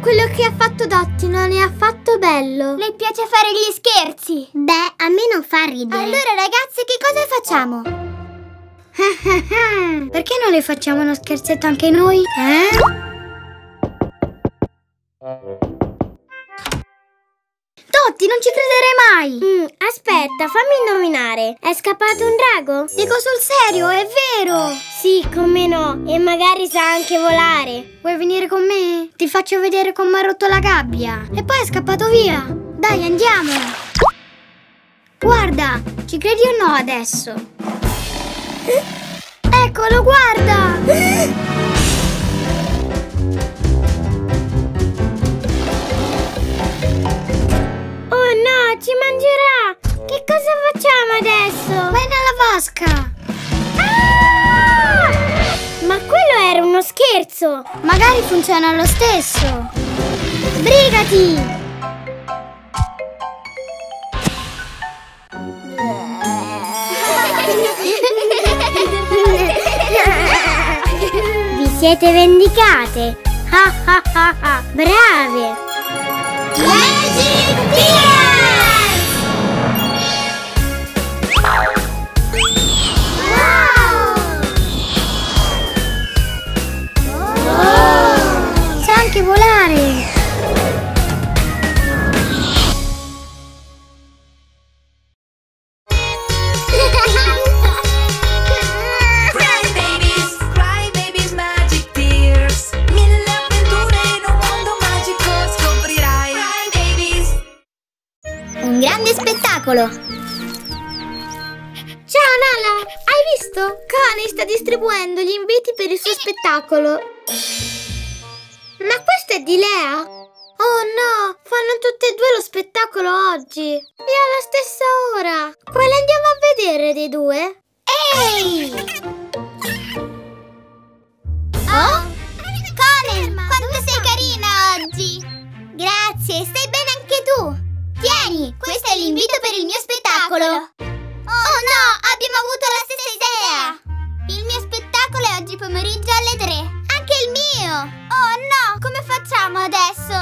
Quello che bello. Le piace fare gli scherzi. Beh, a me non fa ridere. Allora ragazze, che cosa facciamo? Perché non le facciamo uno scherzetto anche noi? Dotty, non ci crederai mai! Aspetta, fammi indovinare. È scappato un drago? Dico sul serio, è vero! Sì, come no! E magari sa anche volare. Vuoi venire con me? Ti faccio vedere come ha rotto la gabbia. E poi è scappato via. Dai, andiamo! Guarda! Ci credi o no adesso? Eccolo, guarda! No, ci mangerà! Che cosa facciamo adesso? Vai nella vasca! Ah! Ma quello era uno scherzo! Magari funziona lo stesso! Sbrigati! Vi siete vendicate! Ha ha ha ha! Brave! Magic Tears! Volare! Cry Babies! Cry Babies Magic Tears! Mille avventure in un mondo magico scoprirai! Cry Babies! Un grande spettacolo! Ciao Nala! Hai visto? Connie sta distribuendo gli inviti per il suo spettacolo! Ma questo è di Lea? Oh no, fanno tutte e due lo spettacolo oggi e alla stessa ora. Quale andiamo a vedere dei due? Ehi! Oh? Coney, quanto sei carina oggi! Grazie, stai bene anche tu! Tieni, questo è l'invito per il mio spettacolo! Oh no, abbiamo avuto la stessa idea! Il mio spettacolo è oggi pomeriggio alle 3. Anche il mio! Oh no! Come facciamo adesso?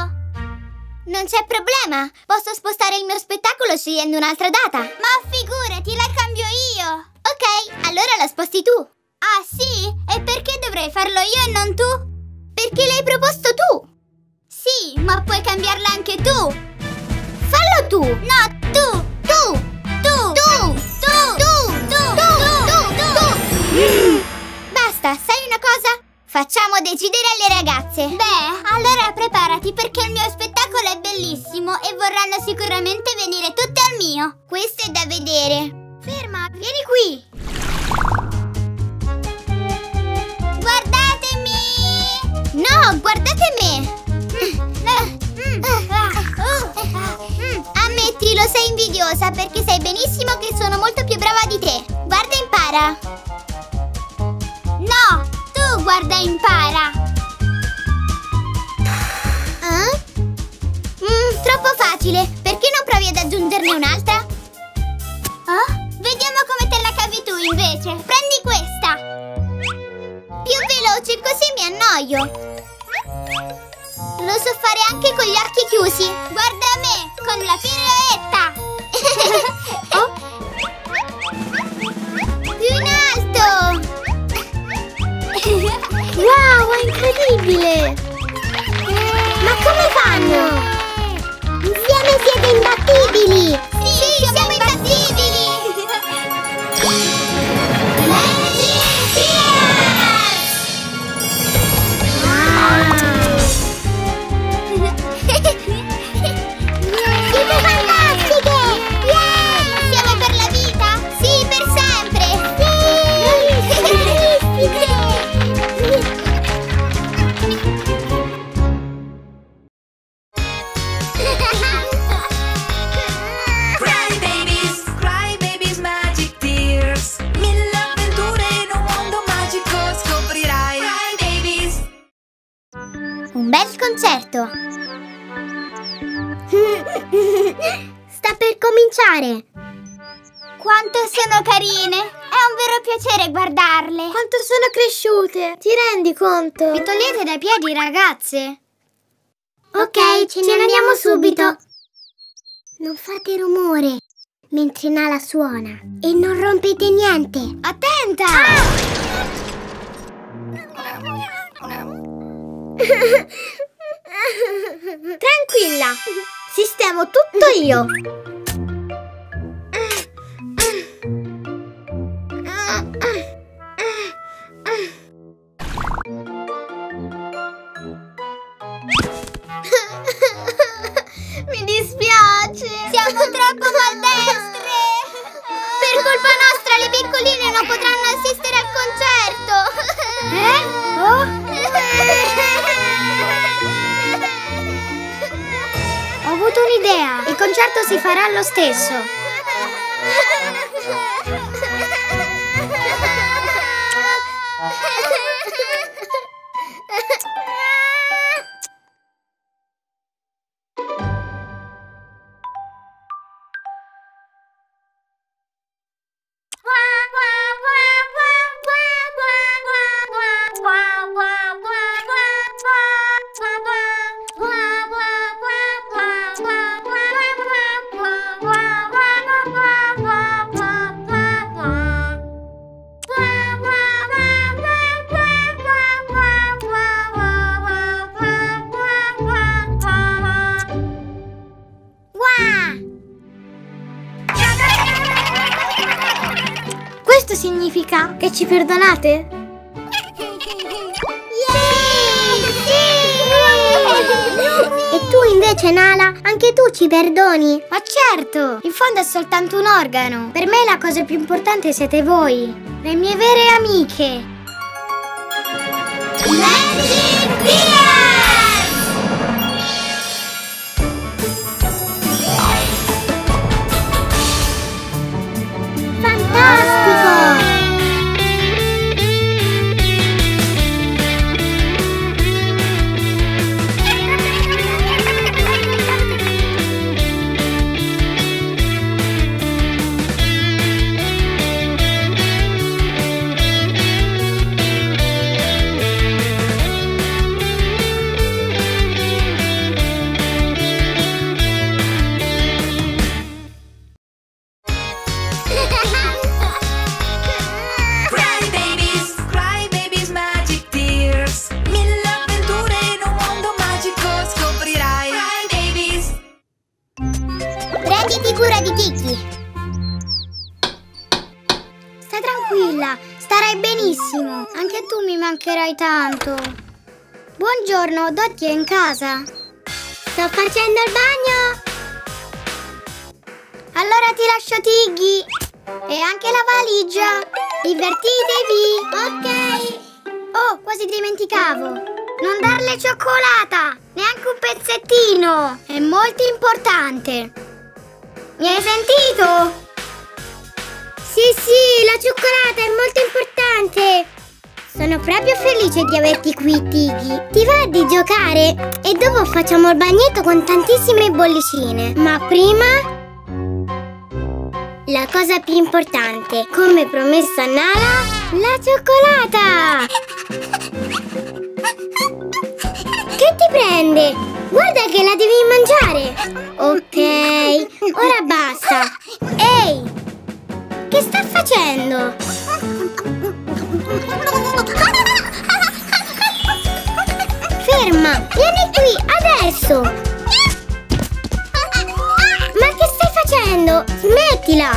Non c'è problema! Posso spostare il mio spettacolo scegliendo un'altra data! Ma figurati, la cambio io! Ok, allora la sposti tu! Ah sì? E perché dovrei farlo io e non tu? Perché l'hai proposto tu! Sì, ma puoi cambiarla anche tu! Fallo tu! No, tu! Tu! Tu! Tu! Tu! Tu! Tu! Tu! Tu! Basta, sai una cosa? Facciamo decidere alle ragazze. Beh, allora preparati perché il mio spettacolo è bellissimo e vorranno sicuramente venire tutte al mio. Questo è da vedere. Ferma, vieni qui. Guardatemi! No, guardate me! Ammettilo, sei invidiosa perché sai benissimo che sono molto più brava di te. Guarda e impara. No! Guarda e impara. Troppo facile. Perché non provi ad aggiungerne un'altra? Vediamo come te la cavi tu invece. Prendi questa. Più veloce, così mi annoio. Lo so fare anche con gli occhi chiusi. Guarda me, con la piroetta. Più in alto. Wow, è incredibile! Ma come fanno? Insieme siete imbattibili! Sì, siamo imbattibili! Magic Tears! Siete fantastiche! Yeah! Siamo per la vita? Sì, per sempre! Sì! Bel concerto! Sta per cominciare! Quanto sono carine! È un vero piacere guardarle! Quanto sono cresciute! Ti rendi conto? Mi togliete dai piedi, ragazze! Ok, ce ne andiamo subito! Non fate rumore mentre Nala suona e non rompete niente. Attenta! Tranquilla, sistemo tutto io. Mi dispiace. Siamo troppo maldestre. Per colpa nostra le piccoline non potranno assistere al concerto. Oh? Ho avuto un'idea. Il concerto si farà lo stesso. Significa che ci perdonate? Sì! Sì! E tu invece, Nala, anche tu ci perdoni? Ma certo! In fondo è soltanto un organo. Per me la cosa più importante siete voi, le mie vere amiche. Magic Tears! Tanto. Buongiorno, Dotty è in casa? Sto facendo il bagno. Allora ti lascio Tiggy e anche la valigia. Divertitevi. Ok. Oh, quasi dimenticavo. Non darle cioccolata, neanche un pezzettino. È molto importante. Mi hai sentito? Sì, la cioccolata è molto importante. Sono proprio felice di averti qui, Tiggy. Ti va di giocare? E dopo facciamo il bagnetto con tantissime bollicine. Ma prima... la cosa più importante, come promesso a Nala, la cioccolata! Che ti prende? Guarda che la devi mangiare! Ok, ora basta! Ehi! Che sta facendo? Ferma, vieni qui adesso. Ma che stai facendo? Smettila.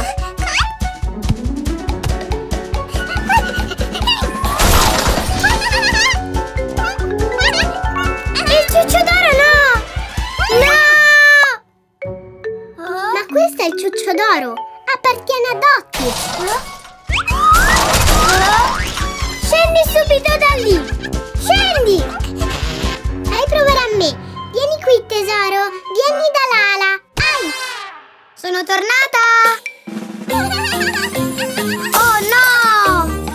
Il ciucciodoro no! No! Ma questo è il ciucciodoro, appartiene a Dotty. Scendi subito da lì! Scendi! Fai provare a me! Vieni qui, tesoro! Vieni da Lala! Ai! Sono tornata! Oh no!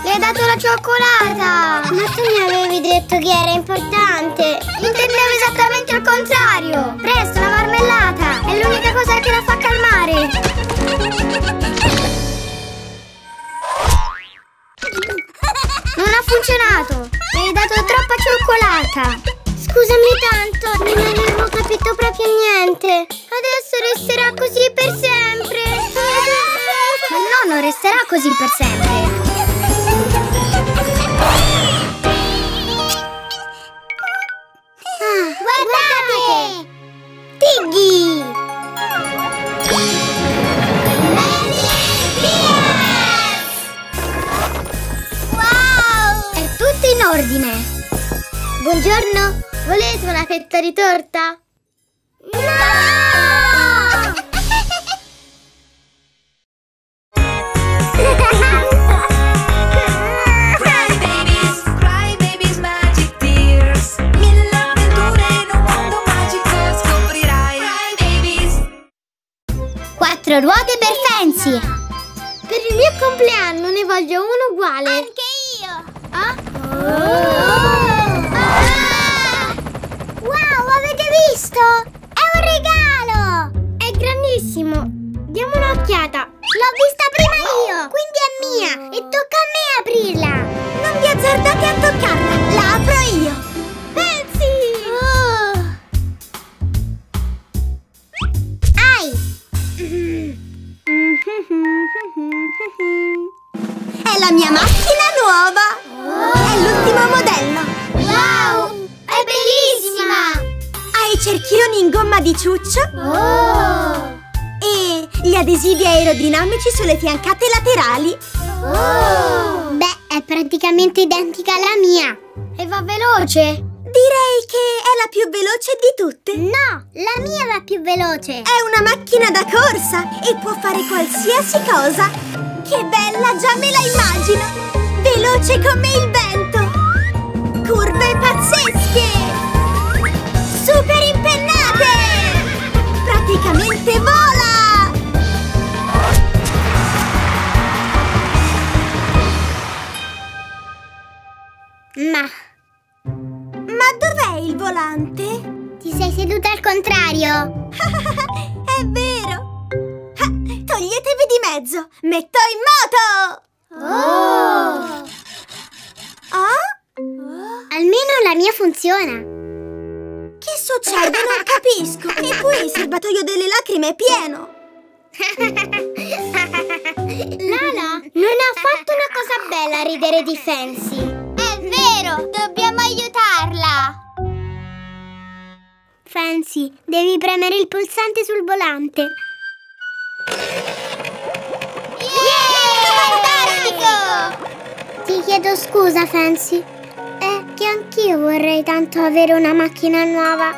Le hai dato la cioccolata! Ma tu mi avevi detto che era importante! Intendevo esattamente il contrario! Presto, la marmellata! È l'unica cosa che la fa calmare! Non ha funzionato! Mi hai dato troppa cioccolata! Scusami tanto, non avevo capito proprio niente! adesso resterà così per sempre. Ma no, non resterà così per sempre. Guardate! Tiggy! Wow! È tutto in ordine! Buongiorno! Volete una fetta di torta? No! Ruote per Fancy. Per il mio compleanno ne voglio uno uguale. Anche io. Wow, avete visto? È un regalo. È grandissimo. Diamo un'occhiata. L'ho vista prima io, quindi è mia. E tocca a me aprirla. Non vi azzardate a toccarla. La apro io. Fancy. Ai. È la mia macchina nuova! È l'ultimo modello! Wow! È bellissima! Ha i cerchioni in gomma di ciuccio e gli adesivi aerodinamici sulle fiancate laterali. Beh, è praticamente identica alla mia! E va veloce! Direi che è la più veloce di tutte! No! La mia va più veloce! È una macchina da corsa e può fare qualsiasi cosa! Che bella, già me la immagino! Veloce come il vento! Curve pazzesche! Super impennate! Praticamente vola! Ma dov'è il volante? Ti sei seduta al contrario! È vero! Toglietevi di mezzo! Metto in moto! Almeno la mia funziona! Che succede? Non capisco! E poi il serbatoio delle lacrime è pieno! Lala, non è affatto una cosa bella ridere di Fancy! È vero! Dobbiamo aiutarla! Fancy, devi premere il pulsante sul volante! Fantastico! Ti chiedo scusa, Fancy. È che anch'io vorrei tanto avere una macchina nuova.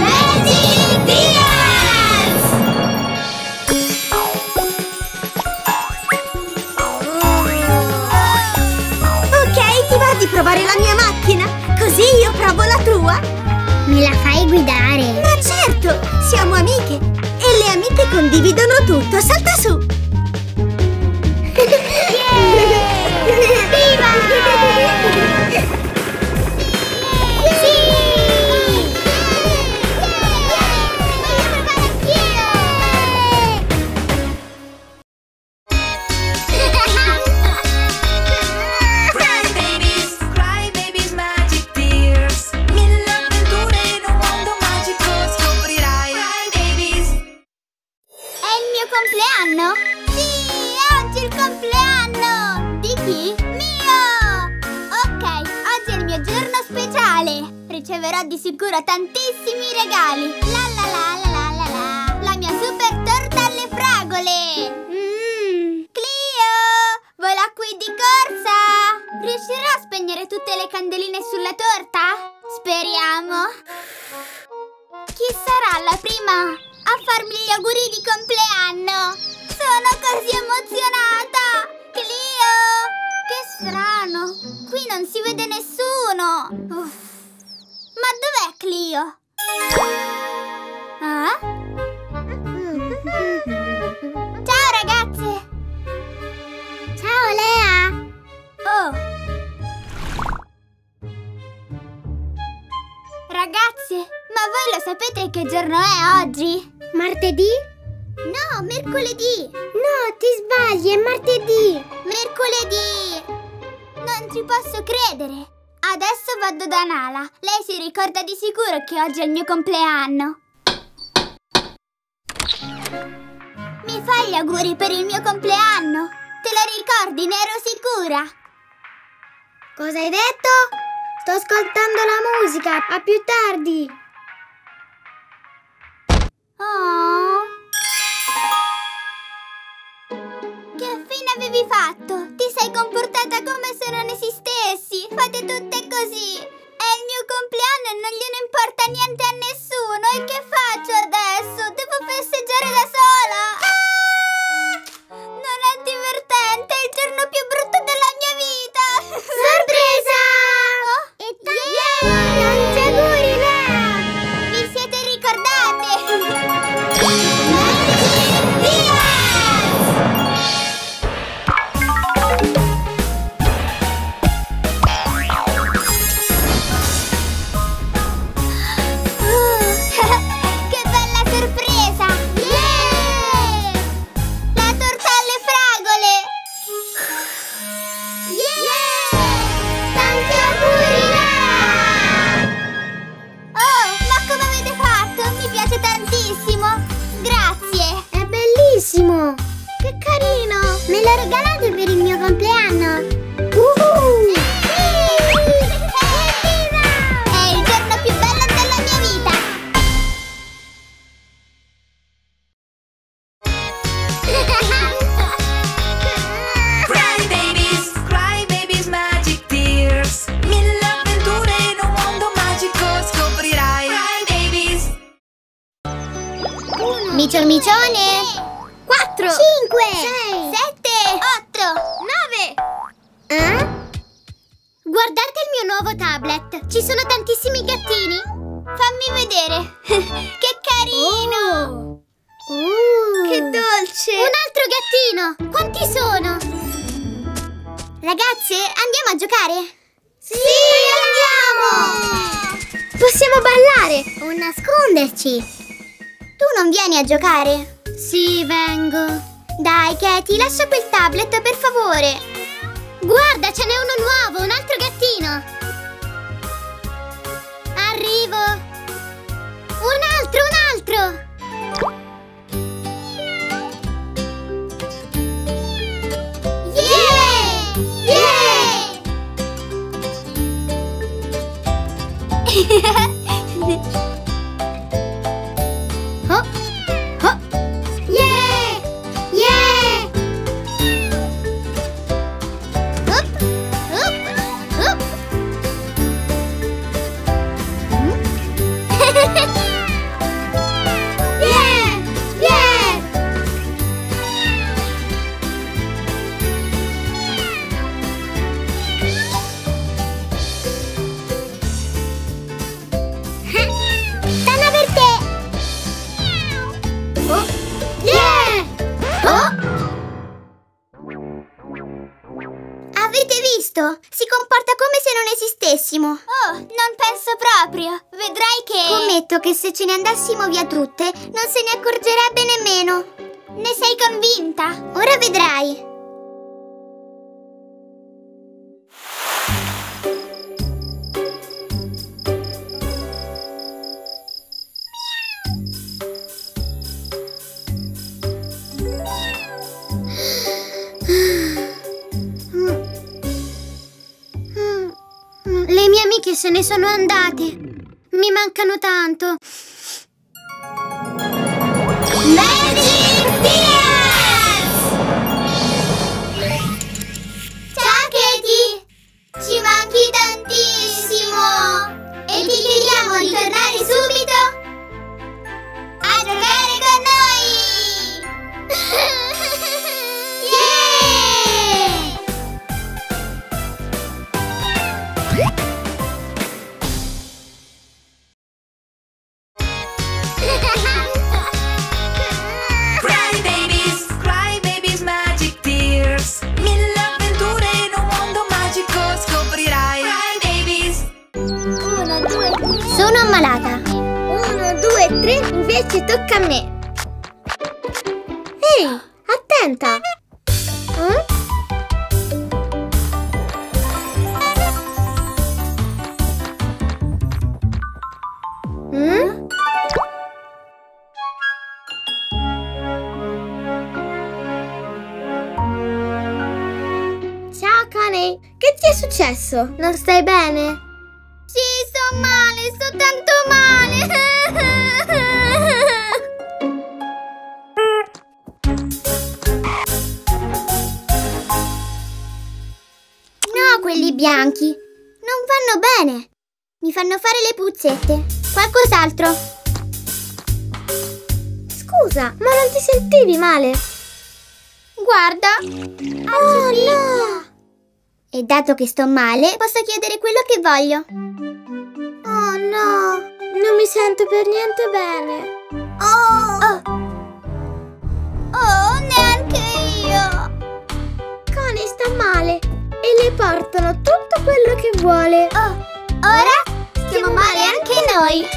Magic Tears! Ok, ti va di provare la mia macchina? Così io provo la tua. Me la fai guidare? Ma certo, siamo amiche. E le amiche condividono tutto, salta su! Viva! Sì! Voglio provare anch'io! Cry Babies Magic Tears. Mille avventure in un mondo magico scoprirai. Cry Babies. È il mio compleanno? Sì, oggi è il compleanno! Di chi? Mio! Ok, oggi è il mio giorno speciale! Riceverò di sicuro tantissimi regali! La la la la la la la! La mia super torta alle fragole! Clio! Vola qui di corsa! Riuscirò a spegnere tutte le candeline sulla torta? Speriamo! Chi sarà la prima a farmi gli auguri di compleanno? Sono così emozionata! Clio! Che strano! Qui non si vede nessuno! Uff. Ma dov'è Clio? Ciao ragazze! Ciao Lea! Ragazze, ma voi lo sapete che giorno è oggi? Martedì? No, mercoledì! No, ti sbagli, è martedì! Mercoledì! Non ci posso credere! Adesso vado da Nala, lei si ricorda di sicuro che oggi è il mio compleanno! Mi fai gli auguri per il mio compleanno? Te la ricordi, ne ero sicura! Cosa hai detto? Sto ascoltando la musica, a più tardi! Oh! Che fine avevi fatto? Ti sei comportata come se non esistessi! Fate tutte così! È il mio compleanno e non gliene importa niente a nessuno. E che faccio adesso? Devo festeggiare da sola? Non è divertente, è il giorno più brutto della mia vita. Sorpresa! Oh? E tanti auguri, Lea! Vi siete ricordate? Che carino! Me lo regalate per il mio compleanno? È il giorno più bello della mia vita! Cry Babies! Cry Babies Magic Tears! 1000 avventure in un mondo magico scoprirai! Cry Babies! Micione! 4, 5, 6, 7, 8, 9. Guardate il mio nuovo tablet. Ci sono tantissimi gattini. Fammi vedere. Che carino. Che dolce. Un altro gattino. Quanti sono? Ragazze, andiamo a giocare? Sì, andiamo. Possiamo ballare o nasconderci. Tu non vieni a giocare? Sì, vengo. Dai, Katie, lascia quel tablet, per favore. Guarda, ce n'è uno nuovo, un altro gattino. Arrivo. Un altro. Si comporta come se non esistessimo. Oh, non penso proprio. Vedrai che... Scommetto che se ce ne andassimo via tutte, non se ne accorgerebbe nemmeno. Ne sei convinta? Ora vedrai. Le mie amiche se ne sono andate. Mi mancano tanto. Magic Tears! Ciao Katie! Ci manchi tantissimo! E ti chiediamo di tornare subito a giocare con noi! Sono ammalata. 1, 2, 3, invece tocca a me. Ehi, attenta. ti è successo? Non stai bene? Sì, sto male, sto tanto male. No, quelli bianchi non vanno bene. Mi fanno fare le puzzette. Qualcos'altro. Scusa, ma non ti sentivi male? Guarda. Oh no! E dato che sto male, posso chiedere quello che voglio. Oh no! Non mi sento per niente bene. Oh! Oh, neanche io! Coney sta male e le portano tutto quello che vuole. Oh! Ora stiamo male anche noi.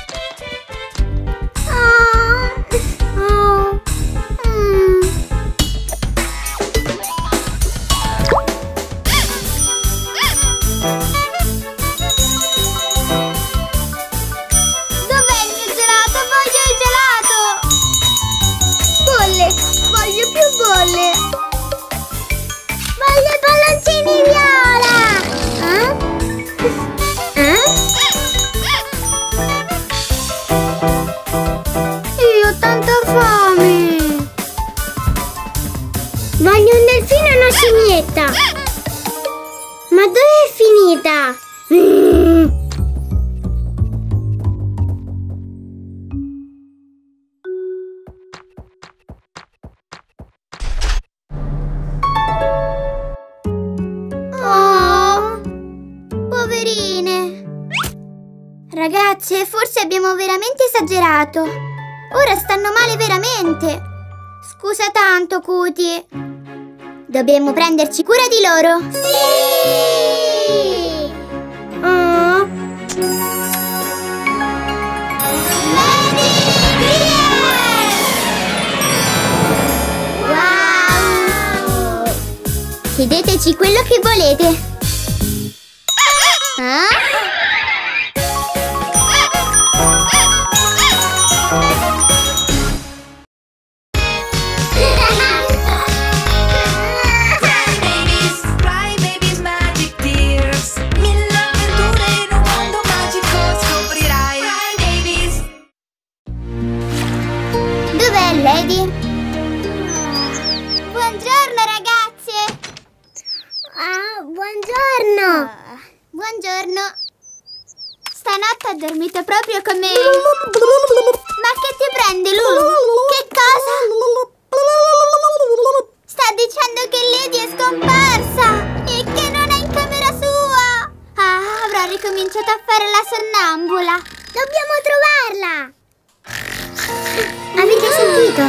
Oh. Dov'è il mio gelato? Voglio il gelato! Bolle! Voglio più bolle! Voglio i palloncini viola! Io ho tanta fame! Voglio un delfino e una scimmietta! Ma dove è finita? Oh, poverine! Ragazze, forse abbiamo veramente esagerato. Ora stanno male veramente. Scusa tanto, Cutie. Dobbiamo prenderci cura di loro! Sì! Oh! Wow! Chiedeteci quello che volete! Stanotte ha dormito proprio con me. Ma che ti prende, Lulù? Che cosa? Sta dicendo che Lady è scomparsa e che non è in camera sua. Ah, avrà ricominciato a fare la sonnambula. Dobbiamo trovarla. Avete sentito?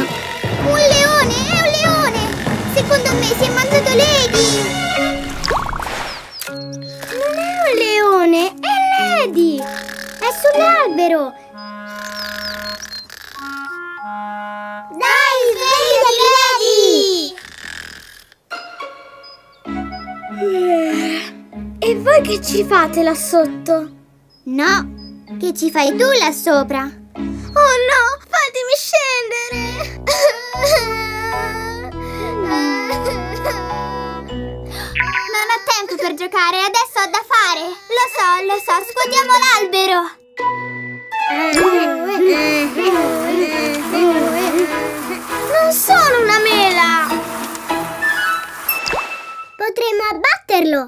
Un leone, è un leone. Secondo me si è mangiato Lady. Leone è Lady! È sull'albero! Dai, svegliati, Lady! E voi che ci fate là sotto? No, che ci fai tu là sopra? Oh no, fatemi scendere! Non ho tempo per giocare, adesso ho da fare. Lo so, scuotiamo l'albero. Non sono una mela. Potremmo abbatterlo.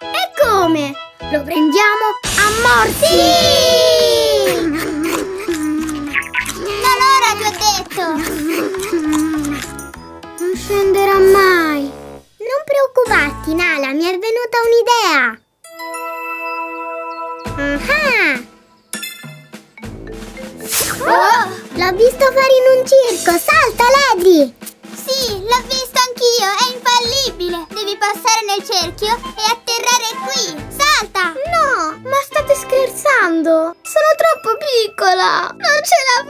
E come? Lo prendiamo a morsi. Sì! Allora ti ho detto. Non scenderà mai. Non preoccuparti, Nala, mi è venuta un'idea! Oh! L'ho visto fare in un circo! Salta, Lady! Sì, l'ho visto anch'io! È infallibile! Devi passare nel cerchio e atterrare qui! Salta! No, ma state scherzando! Sono troppo piccola! Non ce la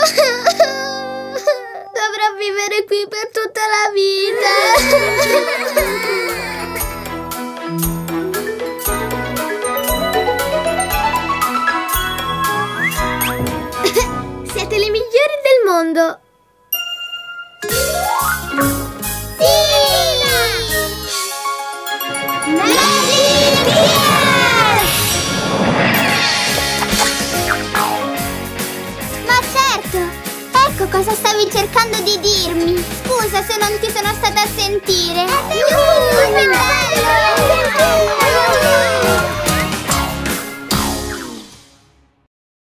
faccio! Dovrò vivere qui per tutta la vita. Siete le migliori del mondo. Tina! cosa stavi cercando di dirmi. Scusa se non ti sono stata a sentire.